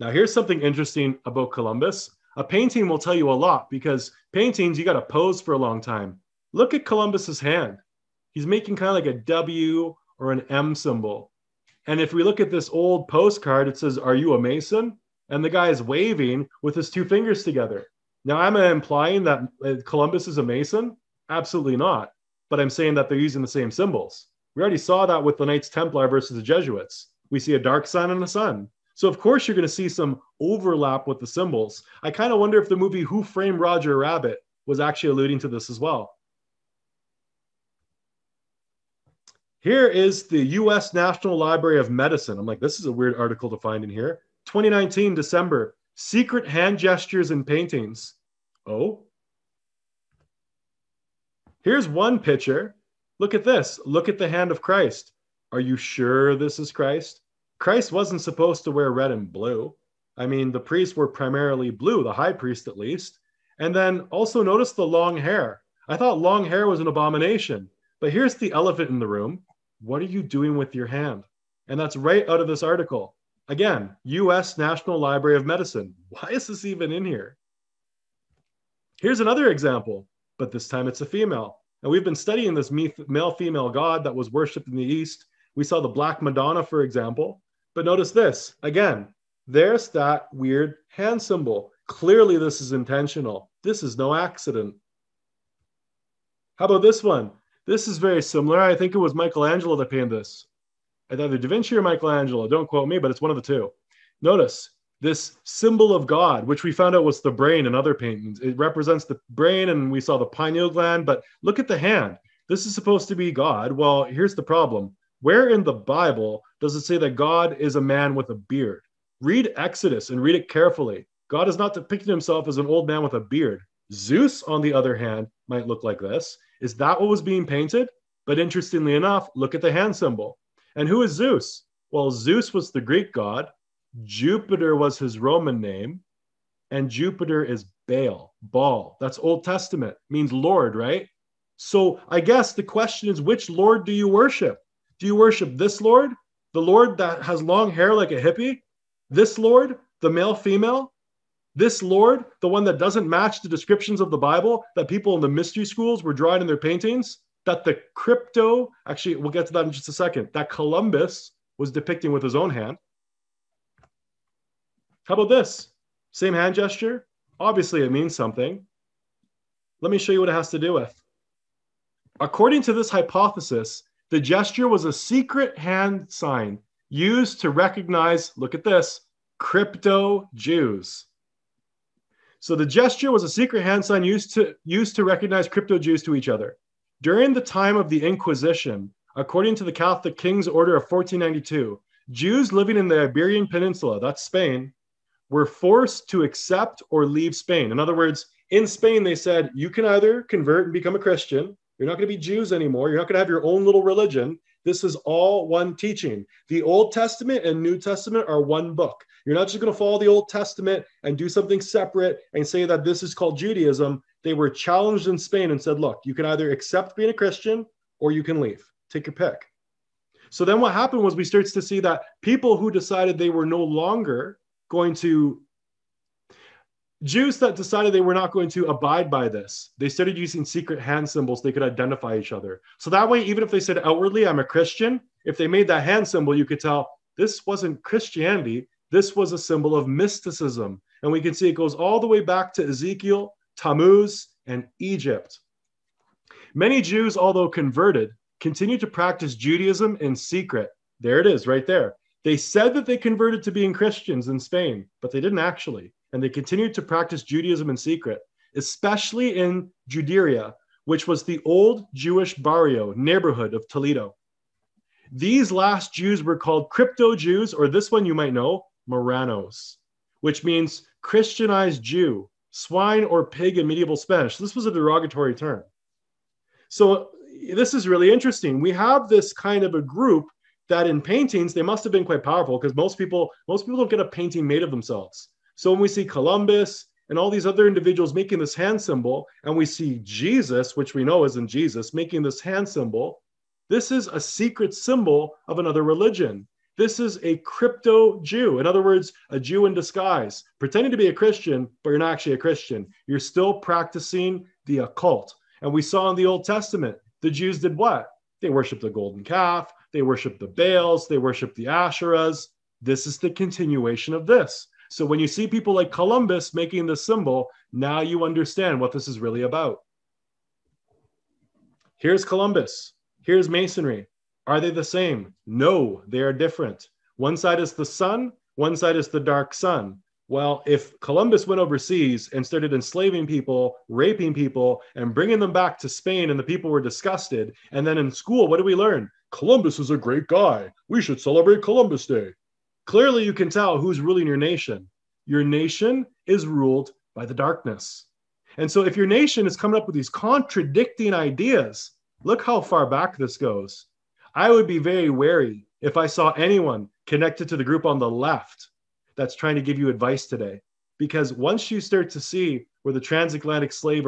Now, here's something interesting about Columbus. A painting will tell you a lot because paintings, you got to pose for a long time. Look at Columbus's hand. He's making kind of like a W or an M symbol. And if we look at this old postcard, it says, "Are you a Mason?" And the guy is waving with his two fingers together. Now, am I implying that Columbus is a Mason? Absolutely not. But I'm saying that they're using the same symbols. We already saw that with the Knights Templar versus the Jesuits. We see a dark sun and a sun. So of course you're going to see some overlap with the symbols. I kind of wonder if the movie Who Framed Roger Rabbit was actually alluding to this as well. Here is the U.S. National Library of Medicine. I'm like, this is a weird article to find in here. 2019, December, secret hand gestures and paintings. Oh. Here's one picture. Look at this. Look at the hand of Christ. Are you sure this is Christ? Christ wasn't supposed to wear red and blue. I mean, the priests were primarily blue, the high priest at least. And then also notice the long hair. I thought long hair was an abomination, but here's the elephant in the room. What are you doing with your hand? And that's right out of this article. Again, U.S. National Library of Medicine. Why is this even in here? Here's another example, but this time it's a female. And we've been studying this male-female god that was worshipped in the East. We saw the Black Madonna, for example. But notice this, again, there's that weird hand symbol. Clearly this is intentional. This is no accident. How about this one? This is very similar. I think it was Michelangelo that painted this. Either Da Vinci or Michelangelo, don't quote me, but it's one of the two. Notice this symbol of God, which we found out was the brain in other paintings. It represents the brain and we saw the pineal gland, but look at the hand. This is supposed to be God. Well, here's the problem. Where in the Bible does it say that God is a man with a beard? Read Exodus and read it carefully. God is not depicting himself as an old man with a beard. Zeus, on the other hand, might look like this. Is that what was being painted? But interestingly enough, look at the hand symbol. And who is Zeus? Well, Zeus was the Greek god, Jupiter was his Roman name, and Jupiter is Baal, Baal. That's Old Testament, means Lord, right? So I guess the question is, which Lord do you worship? Do you worship this Lord, the Lord that has long hair like a hippie? This Lord, the male, female? This Lord, the one that doesn't match the descriptions of the Bible that people in the mystery schools were drawing in their paintings? That the crypto, actually, we'll get to that in just a second, that Columbus was depicting with his own hand. How about this? Same hand gesture. Obviously, it means something. Let me show you what it has to do with. According to this hypothesis, the gesture was a secret hand sign used to recognize, look at this, crypto Jews. So the gesture was a secret hand sign used to recognize crypto Jews to each other. During the time of the Inquisition, according to the Catholic King's Order of 1492, Jews living in the Iberian Peninsula, that's Spain, were forced to accept or leave Spain. In other words, in Spain, they said, you can either convert and become a Christian. You're not going to be Jews anymore. You're not going to have your own little religion. This is all one teaching. The Old Testament and New Testament are one book. You're not just going to follow the Old Testament and do something separate and say that this is called Judaism. They were challenged in Spain and said, look, you can either accept being a Christian or you can leave. Take your pick. So then what happened was we started to see that people who decided they were no longer going to, Jews that decided they were not going to abide by this, they started using secret hand symbols. They could identify each other. So that way, even if they said outwardly, I'm a Christian, if they made that hand symbol, you could tell this wasn't Christianity. This was a symbol of mysticism. And we can see it goes all the way back to Ezekiel, Tammuz, and Egypt. Many Jews, although converted, continued to practice Judaism in secret. There it is, right there. They said that they converted to being Christians in Spain, but they didn't actually. And they continued to practice Judaism in secret, especially in Judea, which was the old Jewish barrio neighborhood of Toledo. These last Jews were called crypto Jews, or this one you might know, Moranos, which means Christianized Jew, swine or pig in medieval Spanish. This was a derogatory term. So this is really interesting. We have this kind of a group that in paintings, they must have been quite powerful because most people don't get a painting made of themselves. So when we see Columbus and all these other individuals making this hand symbol, and we see Jesus, which we know isn't Jesus, making this hand symbol, this is a secret symbol of another religion. This is a crypto Jew. In other words, a Jew in disguise, pretending to be a Christian, but you're not actually a Christian. You're still practicing the occult. And we saw in the Old Testament, the Jews did what? They worshiped the golden calf. They worshiped the Baals. They worshiped the Asherahs. This is the continuation of this. So when you see people like Columbus making this symbol, now you understand what this is really about. Here's Columbus. Here's Masonry. Are they the same? No, they are different. One side is the sun, one side is the dark sun. Well, if Columbus went overseas and started enslaving people, raping people, and bringing them back to Spain, and the people were disgusted, and then in school, what do we learn? Columbus is a great guy. We should celebrate Columbus Day. Clearly, you can tell who's ruling your nation. Your nation is ruled by the darkness. And so if your nation is coming up with these contradicting ideas, look how far back this goes. I would be very wary if I saw anyone connected to the group on the left that's trying to give you advice today. Because once you start to see where the transatlantic slave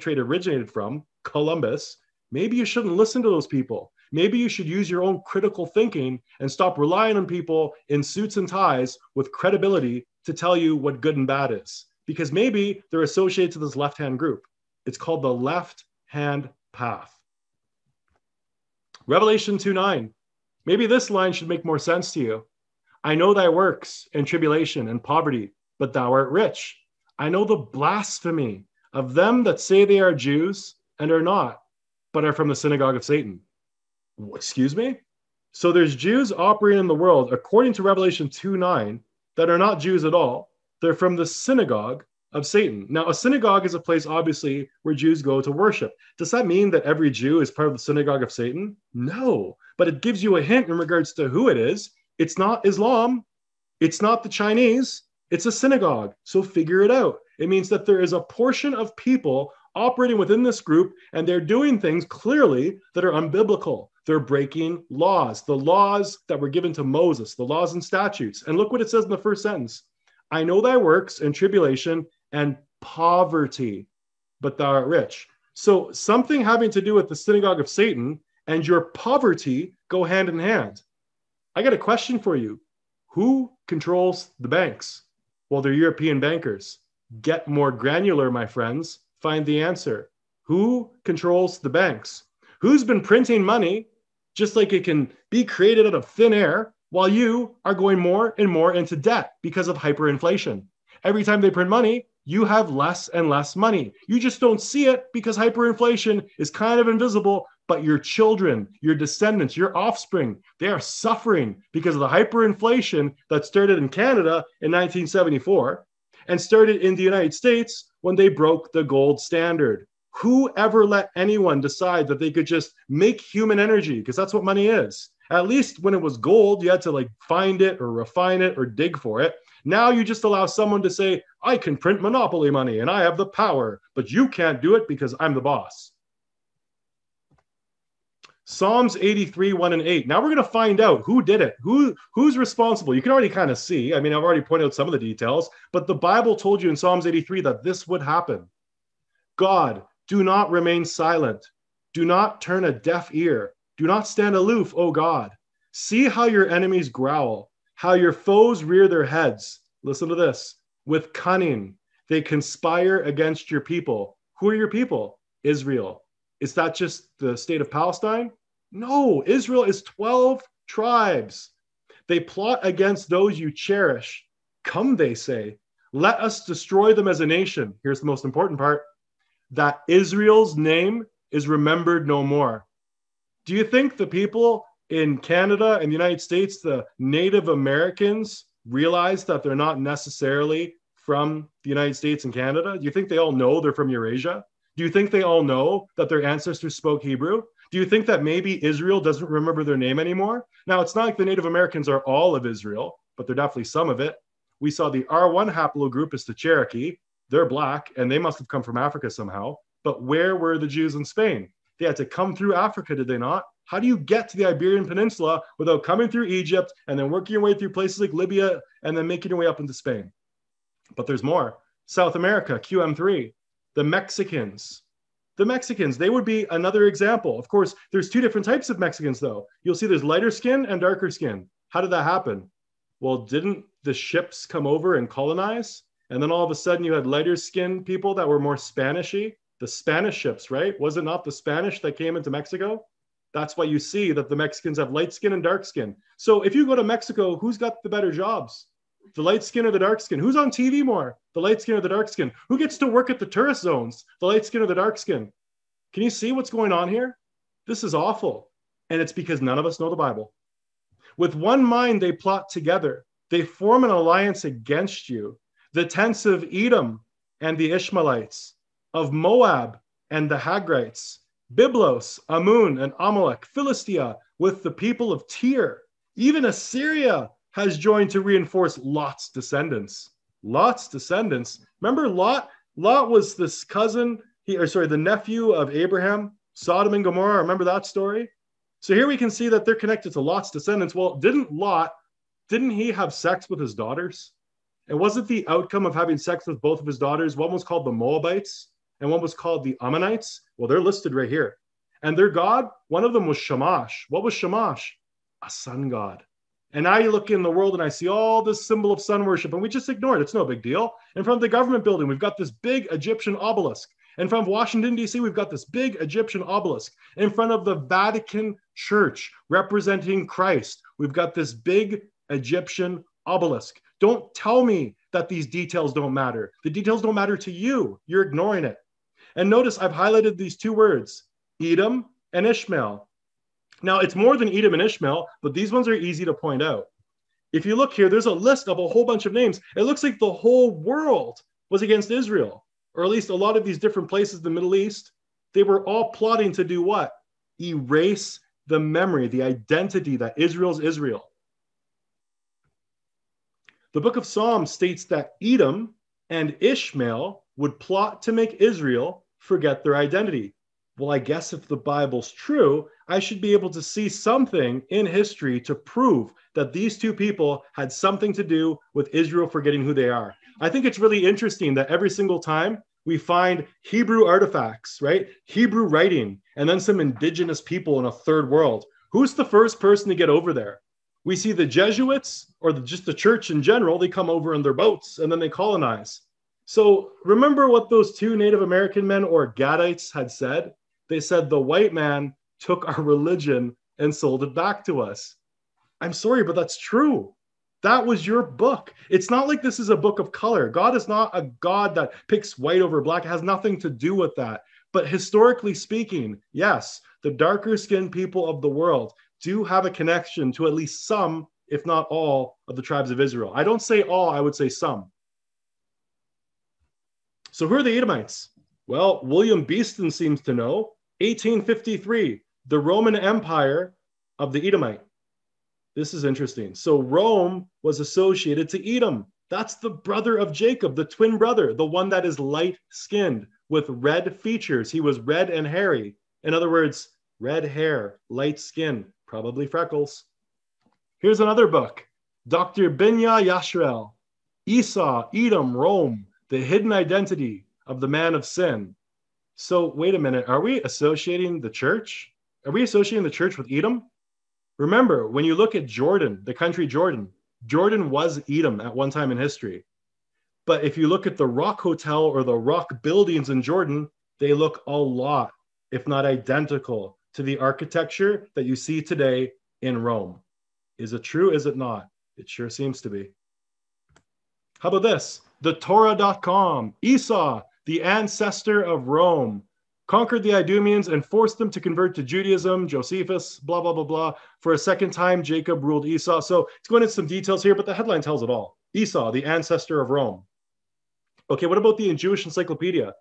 trade originated from, Columbus, maybe you shouldn't listen to those people. Maybe you should use your own critical thinking and stop relying on people in suits and ties with credibility to tell you what good and bad is. Because maybe they're associated to this left-hand group. It's called the left-hand path. Revelation 2:9. Maybe this line should make more sense to you. I know thy works and tribulation and poverty, but thou art rich. I know the blasphemy of them that say they are Jews and are not, but are from the synagogue of Satan. Excuse me? So there's Jews operating in the world, according to Revelation 2:9, that are not Jews at all. They're from the synagogue of Satan. Now, a synagogue is a place, obviously, where Jews go to worship. Does that mean that every Jew is part of the synagogue of Satan? No, but it gives you a hint in regards to who it is. It's not Islam. It's not the Chinese. It's a synagogue. So figure it out. It means that there is a portion of people operating within this group, and they're doing things clearly that are unbiblical. They're breaking laws, the laws that were given to Moses, the laws and statutes. And look what it says in the first sentence. I know thy works and tribulation and poverty, but thou art rich. So something having to do with the synagogue of Satan and your poverty go hand in hand. I got a question for you. Who controls the banks? Well, they're European bankers. Get more granular, my friends. Find the answer. Who controls the banks? Who's been printing money just like it can be created out of thin air while you are going more and more into debt because of hyperinflation? Every time they print money, you have less and less money. You just don't see it because hyperinflation is kind of invisible, but your children, your descendants, your offspring, they are suffering because of the hyperinflation that started in Canada in 1974 and started in the United States when they broke the gold standard. Who ever let anyone decide that they could just make human energy? Because that's what money is. At least when it was gold, you had to find it or refine it or dig for it. Now you just allow someone to say, I can print monopoly money and I have the power, but you can't do it because I'm the boss. Psalms 83, 1 and 8. Now we're going to find out who did it, who's responsible. You can already kind of see. I mean, I've already pointed out some of the details, but the Bible told you in Psalms 83 that this would happen. God, do not remain silent. Do not turn a deaf ear. Do not stand aloof, O God. See how your enemies growl, how your foes rear their heads. Listen to this. With cunning, they conspire against your people. Who are your people? Israel. Is that just the state of Palestine? No, Israel is 12 tribes. They plot against those you cherish. Come, they say, let us destroy them as a nation. Here's the most important part. That Israel's name is remembered no more. Do you think the people in Canada and the United States, the Native Americans, realize that they're not necessarily from the United States and Canada? Do you think they all know they're from Eurasia? Do you think they all know that their ancestors spoke Hebrew? Do you think that maybe Israel doesn't remember their name anymore? Now, it's not like the Native Americans are all of Israel, but they're definitely some of it. We saw the R1 haplogroup is the Cherokee. They're black, and they must have come from Africa somehow. But where were the Jews in Spain? They had to come through Africa, did they not? How do you get to the Iberian Peninsula without coming through Egypt and then working your way through places like Libya and then making your way up into Spain? But there's more. South America, QM3, the Mexicans, they would be another example. Of course, there's two different types of Mexicans, though. You'll see there's lighter skin and darker skin. How did that happen? Well, didn't the ships come over and colonize? And then all of a sudden you had lighter skinned people that were more Spanishy, the Spanish ships, right? Was it not the Spanish that came into Mexico? That's why you see that the Mexicans have light skin and dark skin. So if you go to Mexico, who's got the better jobs? The light skin or the dark skin? Who's on TV more? The light skin or the dark skin? Who gets to work at the tourist zones? The light skin or the dark skin? Can you see what's going on here? This is awful. And it's because none of us know the Bible. With one mind, they plot together. They form an alliance against you. The tents of Edom and the Ishmaelites, of Moab and the Hagrites, Byblos, Ammon and Amalek, Philistia with the people of Tyre. Even Assyria has joined to reinforce Lot's descendants. Lot's descendants. Remember Lot? Lot was this the nephew of Abraham, Sodom and Gomorrah. Remember that story? So here we can see that they're connected to Lot's descendants. Well, didn't he have sex with his daughters? And wasn't the outcome of having sex with both of his daughters, one was called the Moabites and one was called the Ammonites? Well, they're listed right here. And their god, one of them was Shamash. What was Shamash? A sun god. And now you look in the world and I see all this symbol of sun worship and we just ignore it. It's no big deal. In front of the government building, we've got this big Egyptian obelisk. In front of Washington, D.C., we've got this big Egyptian obelisk. In front of the Vatican Church representing Christ, we've got this big Egyptian obelisk. Don't tell me that these details don't matter. The details don't matter to you. You're ignoring it. And notice I've highlighted these two words, Edom and Ishmael. Now, it's more than Edom and Ishmael, but these ones are easy to point out. If you look here, there's a list of a whole bunch of names. It looks like the whole world was against Israel, or at least a lot of these different places in the Middle East. They were all plotting to do what? Erase the memory, the identity that Israel's Israel. The book of Psalms states that Edom and Ishmael would plot to make Israel forget their identity. well, I guess if the Bible's true, I should be able to see something in history to prove that these two people had something to do with Israel forgetting who they are. I think it's really interesting that every single time we find Hebrew artifacts, right? Hebrew writing, and then some indigenous people in a third world. Who's the first person to get over there? We see the Jesuits or just the church in general, they come over in their boats and then they colonize. So remember what those two Native American men or Gadites had said? They said, the white man took our religion and sold it back to us. I'm sorry, but that's true. That was your book. It's not like this is a book of color. God is not a God that picks white over black. It has nothing to do with that. But historically speaking, yes, the darker skinned people of the world do have a connection to at least some, if not all, of the tribes of Israel. I don't say all, I would say some. So who are the Edomites? Well, William Beeston seems to know. 1853, the Roman Empire of the Edomite. This is interesting. So Rome was associated to Edom. That's the brother of Jacob, the twin brother, the one that is light-skinned with red features. He was red and hairy. In other words, red hair, light skin, probably freckles. Here's another book, Dr. Binya Yashrael, Esau, Edom, Rome, the hidden identity of the man of sin. So wait a minute, are we associating the church? Are we associating the church with Edom? Remember, when you look at Jordan, the country Jordan, Jordan was Edom at one time in history. But if you look at the Rock Hotel or the Rock buildings in Jordan, they look a lot, if not identical, to the architecture that you see today in Rome. Is it true? Is it not? It sure seems to be. How about this? The Torah.com, Esau, the ancestor of Rome, conquered the Idumeans and forced them to convert to Judaism, Josephus, blah, blah, blah, blah. For a second time, Jacob ruled Esau. So it's going into some details here, but the headline tells it all. Esau, the ancestor of Rome. Okay, what about the Jewish Encyclopedia?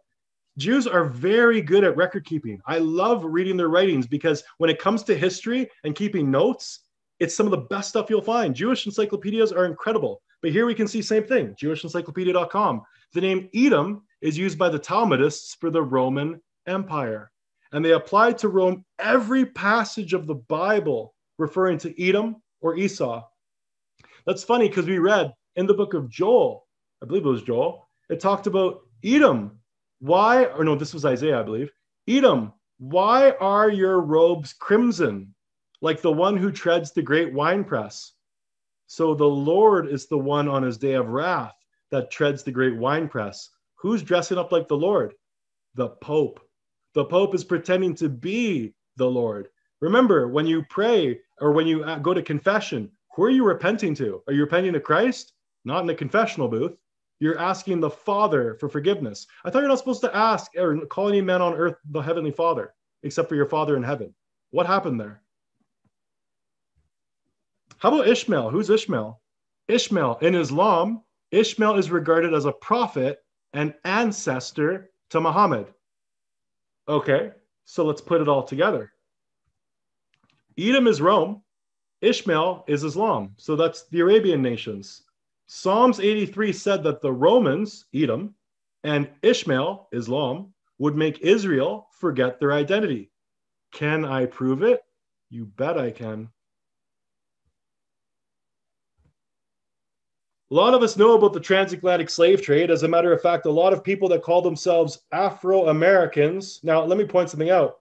Jews are very good at record keeping. I love reading their writings because when it comes to history and keeping notes, it's some of the best stuff you'll find. Jewish encyclopedias are incredible. But here we can see same thing, jewishencyclopedia.com. The name Edom is used by the Talmudists for the Roman Empire. And they applied to Rome every passage of the Bible referring to Edom or Esau. That's funny because we read in the book of Joel, I believe it was Joel, it talked about Edom. Why, or no, this was Isaiah, I believe. Edom, why are your robes crimson, like the one who treads the great winepress? So the Lord is the one on his day of wrath that treads the great winepress. Who's dressing up like the Lord? The Pope. The Pope is pretending to be the Lord. Remember, when you pray or when you go to confession, who are you repenting to? Are you repenting to Christ? Not in the confessional booth. You're asking the Father for forgiveness. I thought you're not supposed to ask or call any man on earth the Heavenly Father, except for your Father in heaven. What happened there? How about Ishmael? Who's Ishmael? Ishmael, in Islam, Ishmael is regarded as a prophet and ancestor to Muhammad. Okay, so let's put it all together. Edom is Rome. Ishmael is Islam. So that's the Arabian nations. Psalms 83 said that the Romans, Edom, and Ishmael, Islam, would make Israel forget their identity. Can I prove it? You bet I can. A lot of us know about the transatlantic slave trade. As a matter of fact, a lot of people that call themselves Afro-Americans. Now, let me point something out.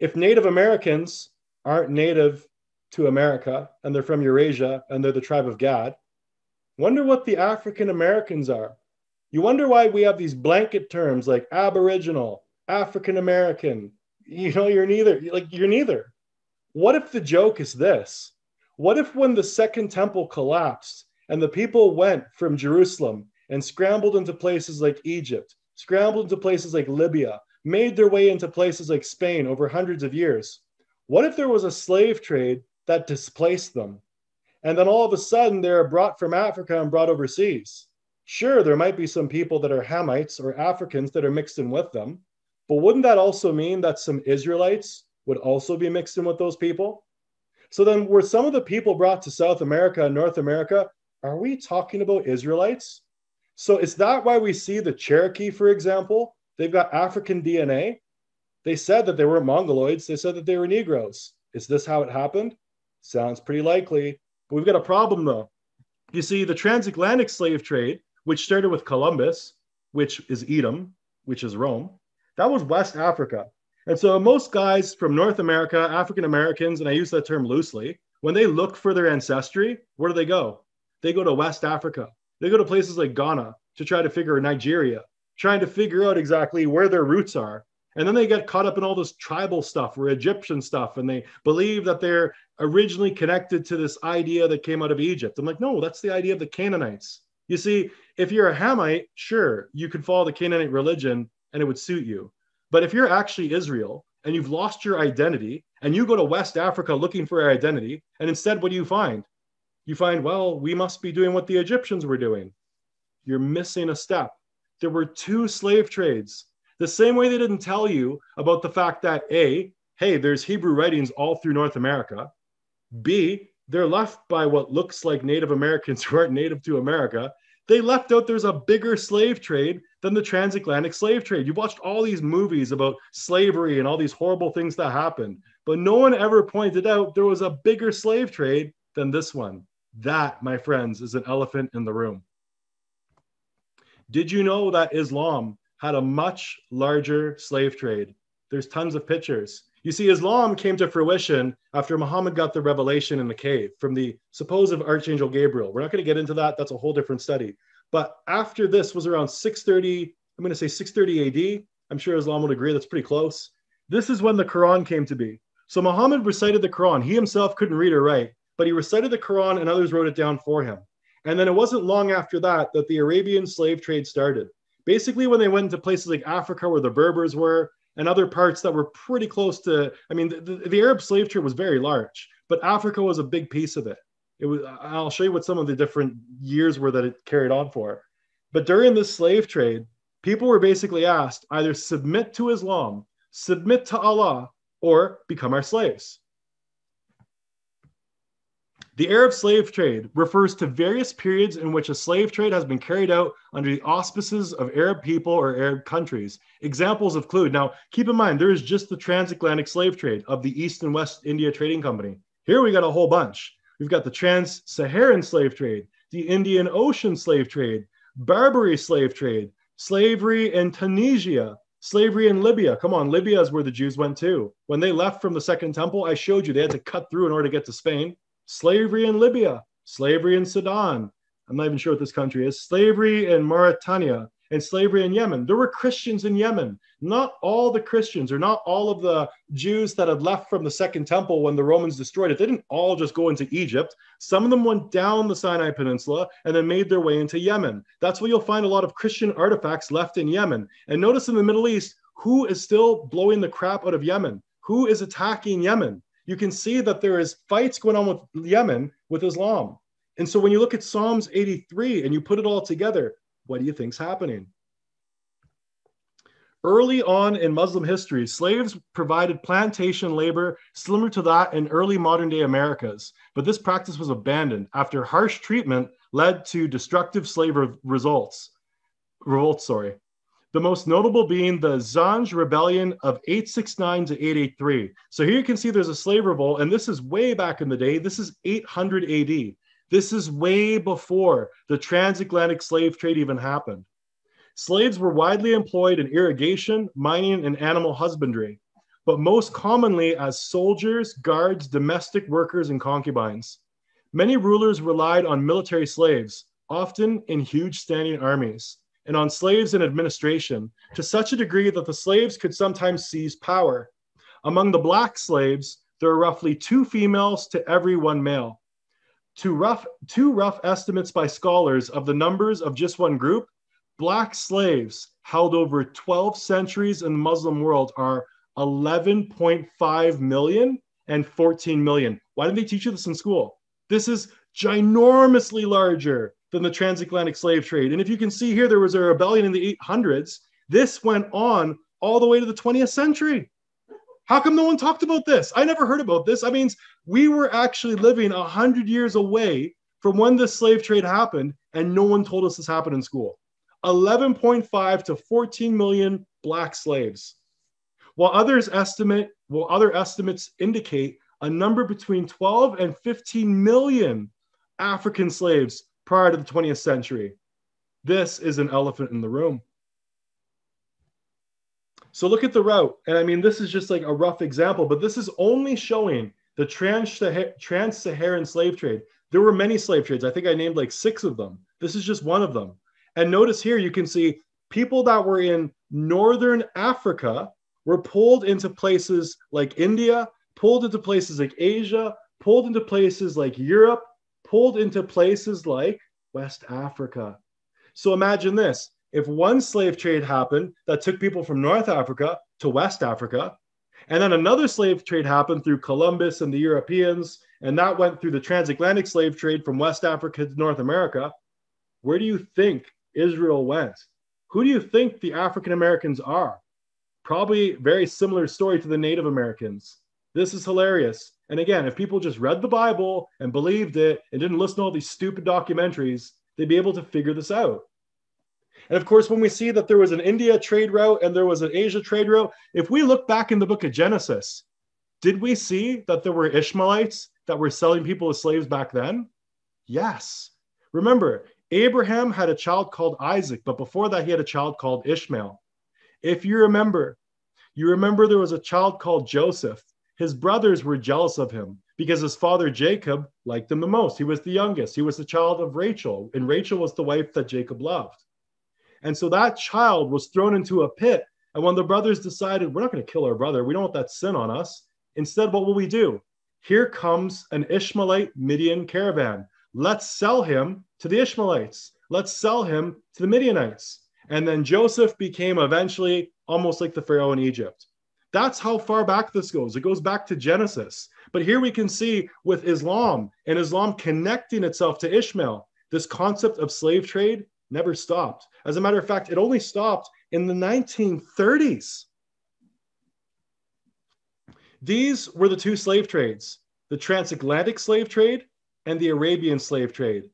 If Native Americans aren't native to America, and they're from Eurasia, and they're the tribe of Gad, wonder what the African Americans are. You wonder why we have these blanket terms like Aboriginal, African American. You know, you're neither. Like, you're neither. What if the joke is this? What if when the Second Temple collapsed and the people went from Jerusalem and scrambled into places like Egypt, scrambled into places like Libya, made their way into places like Spain over hundreds of years? What if there was a slave trade that displaced them? And then all of a sudden, they're brought from Africa and brought overseas. Sure, there might be some people that are Hamites or Africans that are mixed in with them. But wouldn't that also mean that some Israelites would also be mixed in with those people? So then were some of the people brought to South America and North America, are we talking about Israelites? So is that why we see the Cherokee, for example? They've got African DNA. They said that they were Mongoloids. They said that they were Negroes. Is this how it happened? Sounds pretty likely. But we've got a problem, though. You see, the transatlantic slave trade, which started with Columbus, which is Edom, which is Rome, that was West Africa. And so most guys from North America, African Americans, and I use that term loosely, when they look for their ancestry, where do they go? They go to West Africa. They go to places like Ghana to try to figure out Nigeria, trying to figure out exactly where their roots are. And then they get caught up in all this tribal stuff or Egyptian stuff, and they believe that they're originally connected to this idea that came out of Egypt. I'm like, no, that's the idea of the Canaanites. You see, if you're a Hamite, sure, you can follow the Canaanite religion and it would suit you. But if you're actually Israel and you've lost your identity and you go to West Africa looking for your identity, and instead what do you find? You find, well, we must be doing what the Egyptians were doing. You're missing a step. There were two slave trades. The same way they didn't tell you about the fact that A, hey, there's Hebrew writings all through North America. B, they're left by what looks like Native Americans who aren't native to America. They left out there's a bigger slave trade than the transatlantic slave trade. You watched all these movies about slavery and all these horrible things that happened, but no one ever pointed out there was a bigger slave trade than this one. That, my friends, is an elephant in the room. Did you know that Islam had a much larger slave trade? There's tons of pictures. You see, Islam came to fruition after Muhammad got the revelation in the cave from the supposed Archangel Gabriel. We're not going to get into that. That's a whole different study. But after this was around 630, I'm going to say 630 AD. I'm sure Islam would agree that's pretty close. This is when the Quran came to be. So Muhammad recited the Quran. He himself couldn't read or write, but he recited the Quran and others wrote it down for him. And then it wasn't long after that that the Arabian slave trade started. Basically, when they went into places like Africa where the Berbers were, and other parts that were pretty close to, I mean, the Arab slave trade was very large, but Africa was a big piece of it. It was, I'll show you what some of the different years were that it carried on for. But during this slave trade, people were basically asked, either submit to Islam, submit to Allah, or become our slaves. The Arab slave trade refers to various periods in which a slave trade has been carried out under the auspices of Arab people or Arab countries. Examples include, now keep in mind, there is just the transatlantic slave trade of the East and West India Trading Company. Here we got a whole bunch. We've got the Trans-Saharan slave trade, the Indian Ocean slave trade, Barbary slave trade, slavery in Tunisia, slavery in Libya. Come on, Libya is where the Jews went to. When they left from the Second Temple, I showed you they had to cut through in order to get to Spain. Slavery in Libya, slavery in Sudan. I'm not even sure what this country is. Slavery in Mauritania and slavery in Yemen. There were Christians in Yemen. Not all the Christians or not all of the Jews that had left from the Second Temple when the Romans destroyed it. They didn't all just go into Egypt. Some of them went down the Sinai Peninsula and then made their way into Yemen. That's where you'll find a lot of Christian artifacts left in Yemen. And notice in the Middle East, who is still blowing the crap out of Yemen? Who is attacking Yemen? You can see that there is fights going on with Yemen, with Islam. And so when you look at Psalms 83 and you put it all together, what do you think's happening? Early on in Muslim history, slaves provided plantation labor similar to that in early modern day Americas. But this practice was abandoned after harsh treatment led to destructive slave revolts. The most notable being the Zanj Rebellion of 869 to 883. So here you can see there's a slave revolt, and this is way back in the day. This is 800 AD. This is way before the transatlantic slave trade even happened. Slaves were widely employed in irrigation, mining, and animal husbandry, but most commonly as soldiers, guards, domestic workers, and concubines. Many rulers relied on military slaves, often in huge standing armies, and on slaves in administration to such a degree that the slaves could sometimes seize power. Among the black slaves, there are roughly 2 females to every 1 male. Two rough estimates by scholars of the numbers of just one group, black slaves held over 12 centuries in the Muslim world are 11.5 million and 14 million. Why didn't they teach you this in school? This is ginormously larger than the transatlantic slave trade. And if you can see here, there was a rebellion in the 800s. This went on all the way to the 20th century. How come no one talked about this? I never heard about this. That means we were actually living 100 years away from when the slave trade happened, and no one told us this happened in school. 11.5 to 14 million black slaves. While other estimates indicate a number between 12 and 15 million African slaves prior to the 20th century. This is an elephant in the room. So look at the route. And I mean, this is just like a rough example, but this is only showing the trans-Saharan slave trade. There were many slave trades. I think I named like 6 of them. This is just one of them. And notice here, you can see people that were in Northern Africa were pulled into places like India, pulled into places like Asia, pulled into places like Europe, pulled into places like West Africa. So imagine this. If one slave trade happened that took people from North Africa to West Africa, and then another slave trade happened through Columbus and the Europeans, and that went through the transatlantic slave trade from West Africa to North America, where do you think Israel went? Who do you think the African Americans are? Probably very similar story to the Native Americans. This is hilarious. And again, if people just read the Bible and believed it and didn't listen to all these stupid documentaries, they'd be able to figure this out. And of course, when we see that there was an India trade route and there was an Asia trade route, if we look back in the book of Genesis, did we see that there were Ishmaelites that were selling people as slaves back then? Yes. Remember, Abraham had a child called Isaac, but before that, he had a child called Ishmael. If you remember there was a child called Joseph. His brothers were jealous of him because his father Jacob liked him the most. He was the youngest. He was the child of Rachel, and Rachel was the wife that Jacob loved. And so that child was thrown into a pit. And when the brothers decided, we're not going to kill our brother, we don't want that sin on us. Instead, what will we do? Here comes an Ishmaelite Midian caravan. Let's sell him to the Ishmaelites. Let's sell him to the Midianites. And then Joseph became eventually almost like the Pharaoh in Egypt. That's how far back this goes. It goes back to Genesis. But here we can see with Islam and Islam connecting itself to Ishmael, this concept of slave trade never stopped. As a matter of fact, it only stopped in the 1930s. These were the 2 slave trades, the transatlantic slave trade and the Arabian slave trade.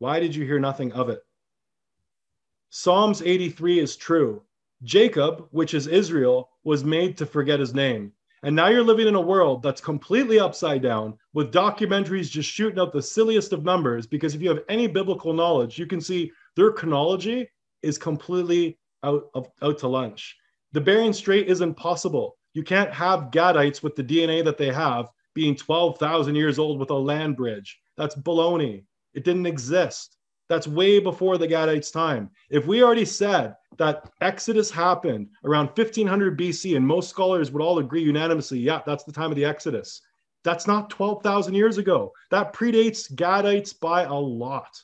Why did you hear nothing of it? Psalms 83 is true. Jacob, which is Israel, was made to forget his name. And now you're living in a world that's completely upside down with documentaries just shooting out the silliest of numbers, because if you have any biblical knowledge, you can see their chronology is completely out to lunch. The Bering Strait is impossible. You can't have Gadites with the DNA that they have being 12,000 years old with a land bridge. That's baloney. It didn't exist. That's way before the Gadites' time. If we already said that Exodus happened around 1500 BC, and most scholars would all agree unanimously, yeah, that's the time of the Exodus. That's not 12,000 years ago. That predates Gadites by a lot.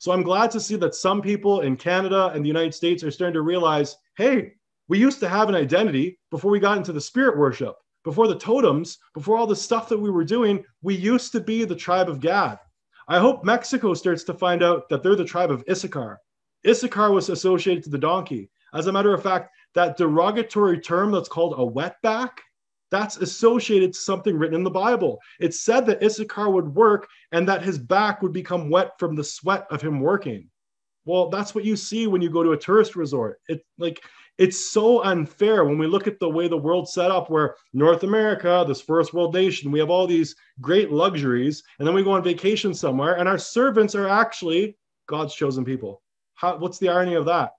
So I'm glad to see that some people in Canada and the United States are starting to realize, hey, we used to have an identity before we got into the spirit worship, before the totems, before all the stuff that we were doing. We used to be the tribe of Gad. I hope Mexico starts to find out that they're the tribe of Issachar. Issachar was associated to the donkey. As a matter of fact, that derogatory term that's called a wetback, that's associated to something written in the Bible. It's said that Issachar would work and that his back would become wet from the sweat of him working. Well, that's what you see when you go to a tourist resort. It's so unfair when we look at the way the world's set up, where North America, this first world nation, we have all these great luxuries, and then we go on vacation somewhere, and our servants are actually God's chosen people. What's the irony of that?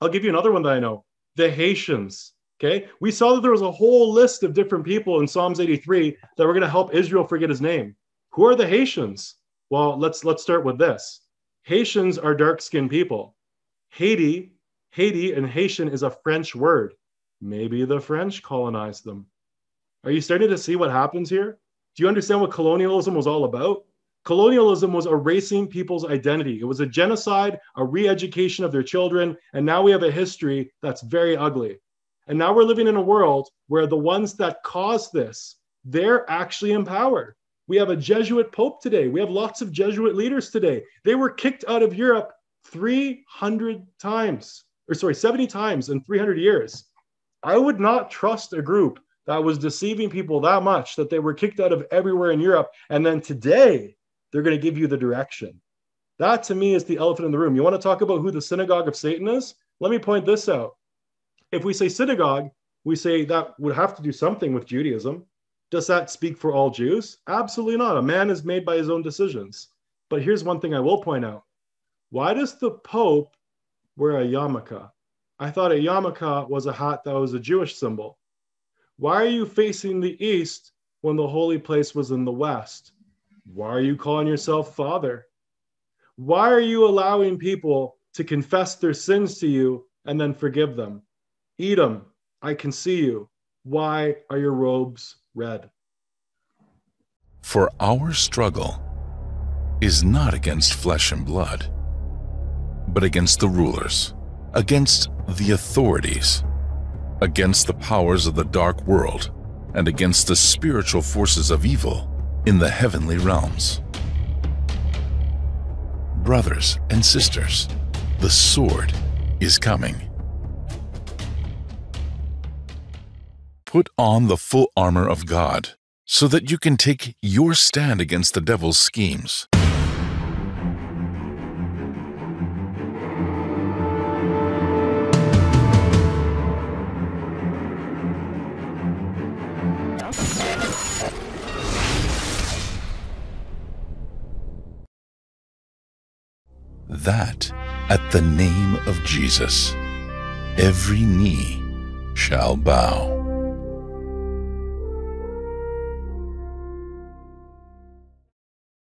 I'll give you another one that I know, the Haitians, okay? We saw that there was a whole list of different people in Psalms 83 that were going to help Israel forget his name. Who are the Haitians? Well, let's start with this. Haitians are dark-skinned people. Haiti and Haitian is a French word. Maybe the French colonized them. Are you starting to see what happens here? Do you understand what colonialism was all about? Colonialism was erasing people's identity. It was a genocide, a re-education of their children, and now we have a history that's very ugly. And now we're living in a world where the ones that caused this, they're actually in power. We have a Jesuit pope today. We have lots of Jesuit leaders today. They were kicked out of Europe 70 times in 300 years. I would not trust a group that was deceiving people that much, that they were kicked out of everywhere in Europe. And then today, they're going to give you the direction. That, to me, is the elephant in the room. You want to talk about who the synagogue of Satan is? Let me point this out. If we say synagogue, we say that would have to do something with Judaism. Does that speak for all Jews? Absolutely not. A man is made by his own decisions. But here's one thing I will point out. Why does the Pope wear a yarmulke? I thought a yarmulke was a hat that was a Jewish symbol. Why are you facing the east when the holy place was in the west? Why are you calling yourself Father? Why are you allowing people to confess their sins to you and then forgive them? Edom, I can see you. Why are your robes red? For our struggle is not against flesh and blood, but against the rulers, against the authorities, against the powers of the dark world, and against the spiritual forces of evil in the heavenly realms. Brothers and sisters, the sword is coming. Put on the full armor of God so that you can take your stand against the devil's schemes. That at the name of Jesus, every knee shall bow.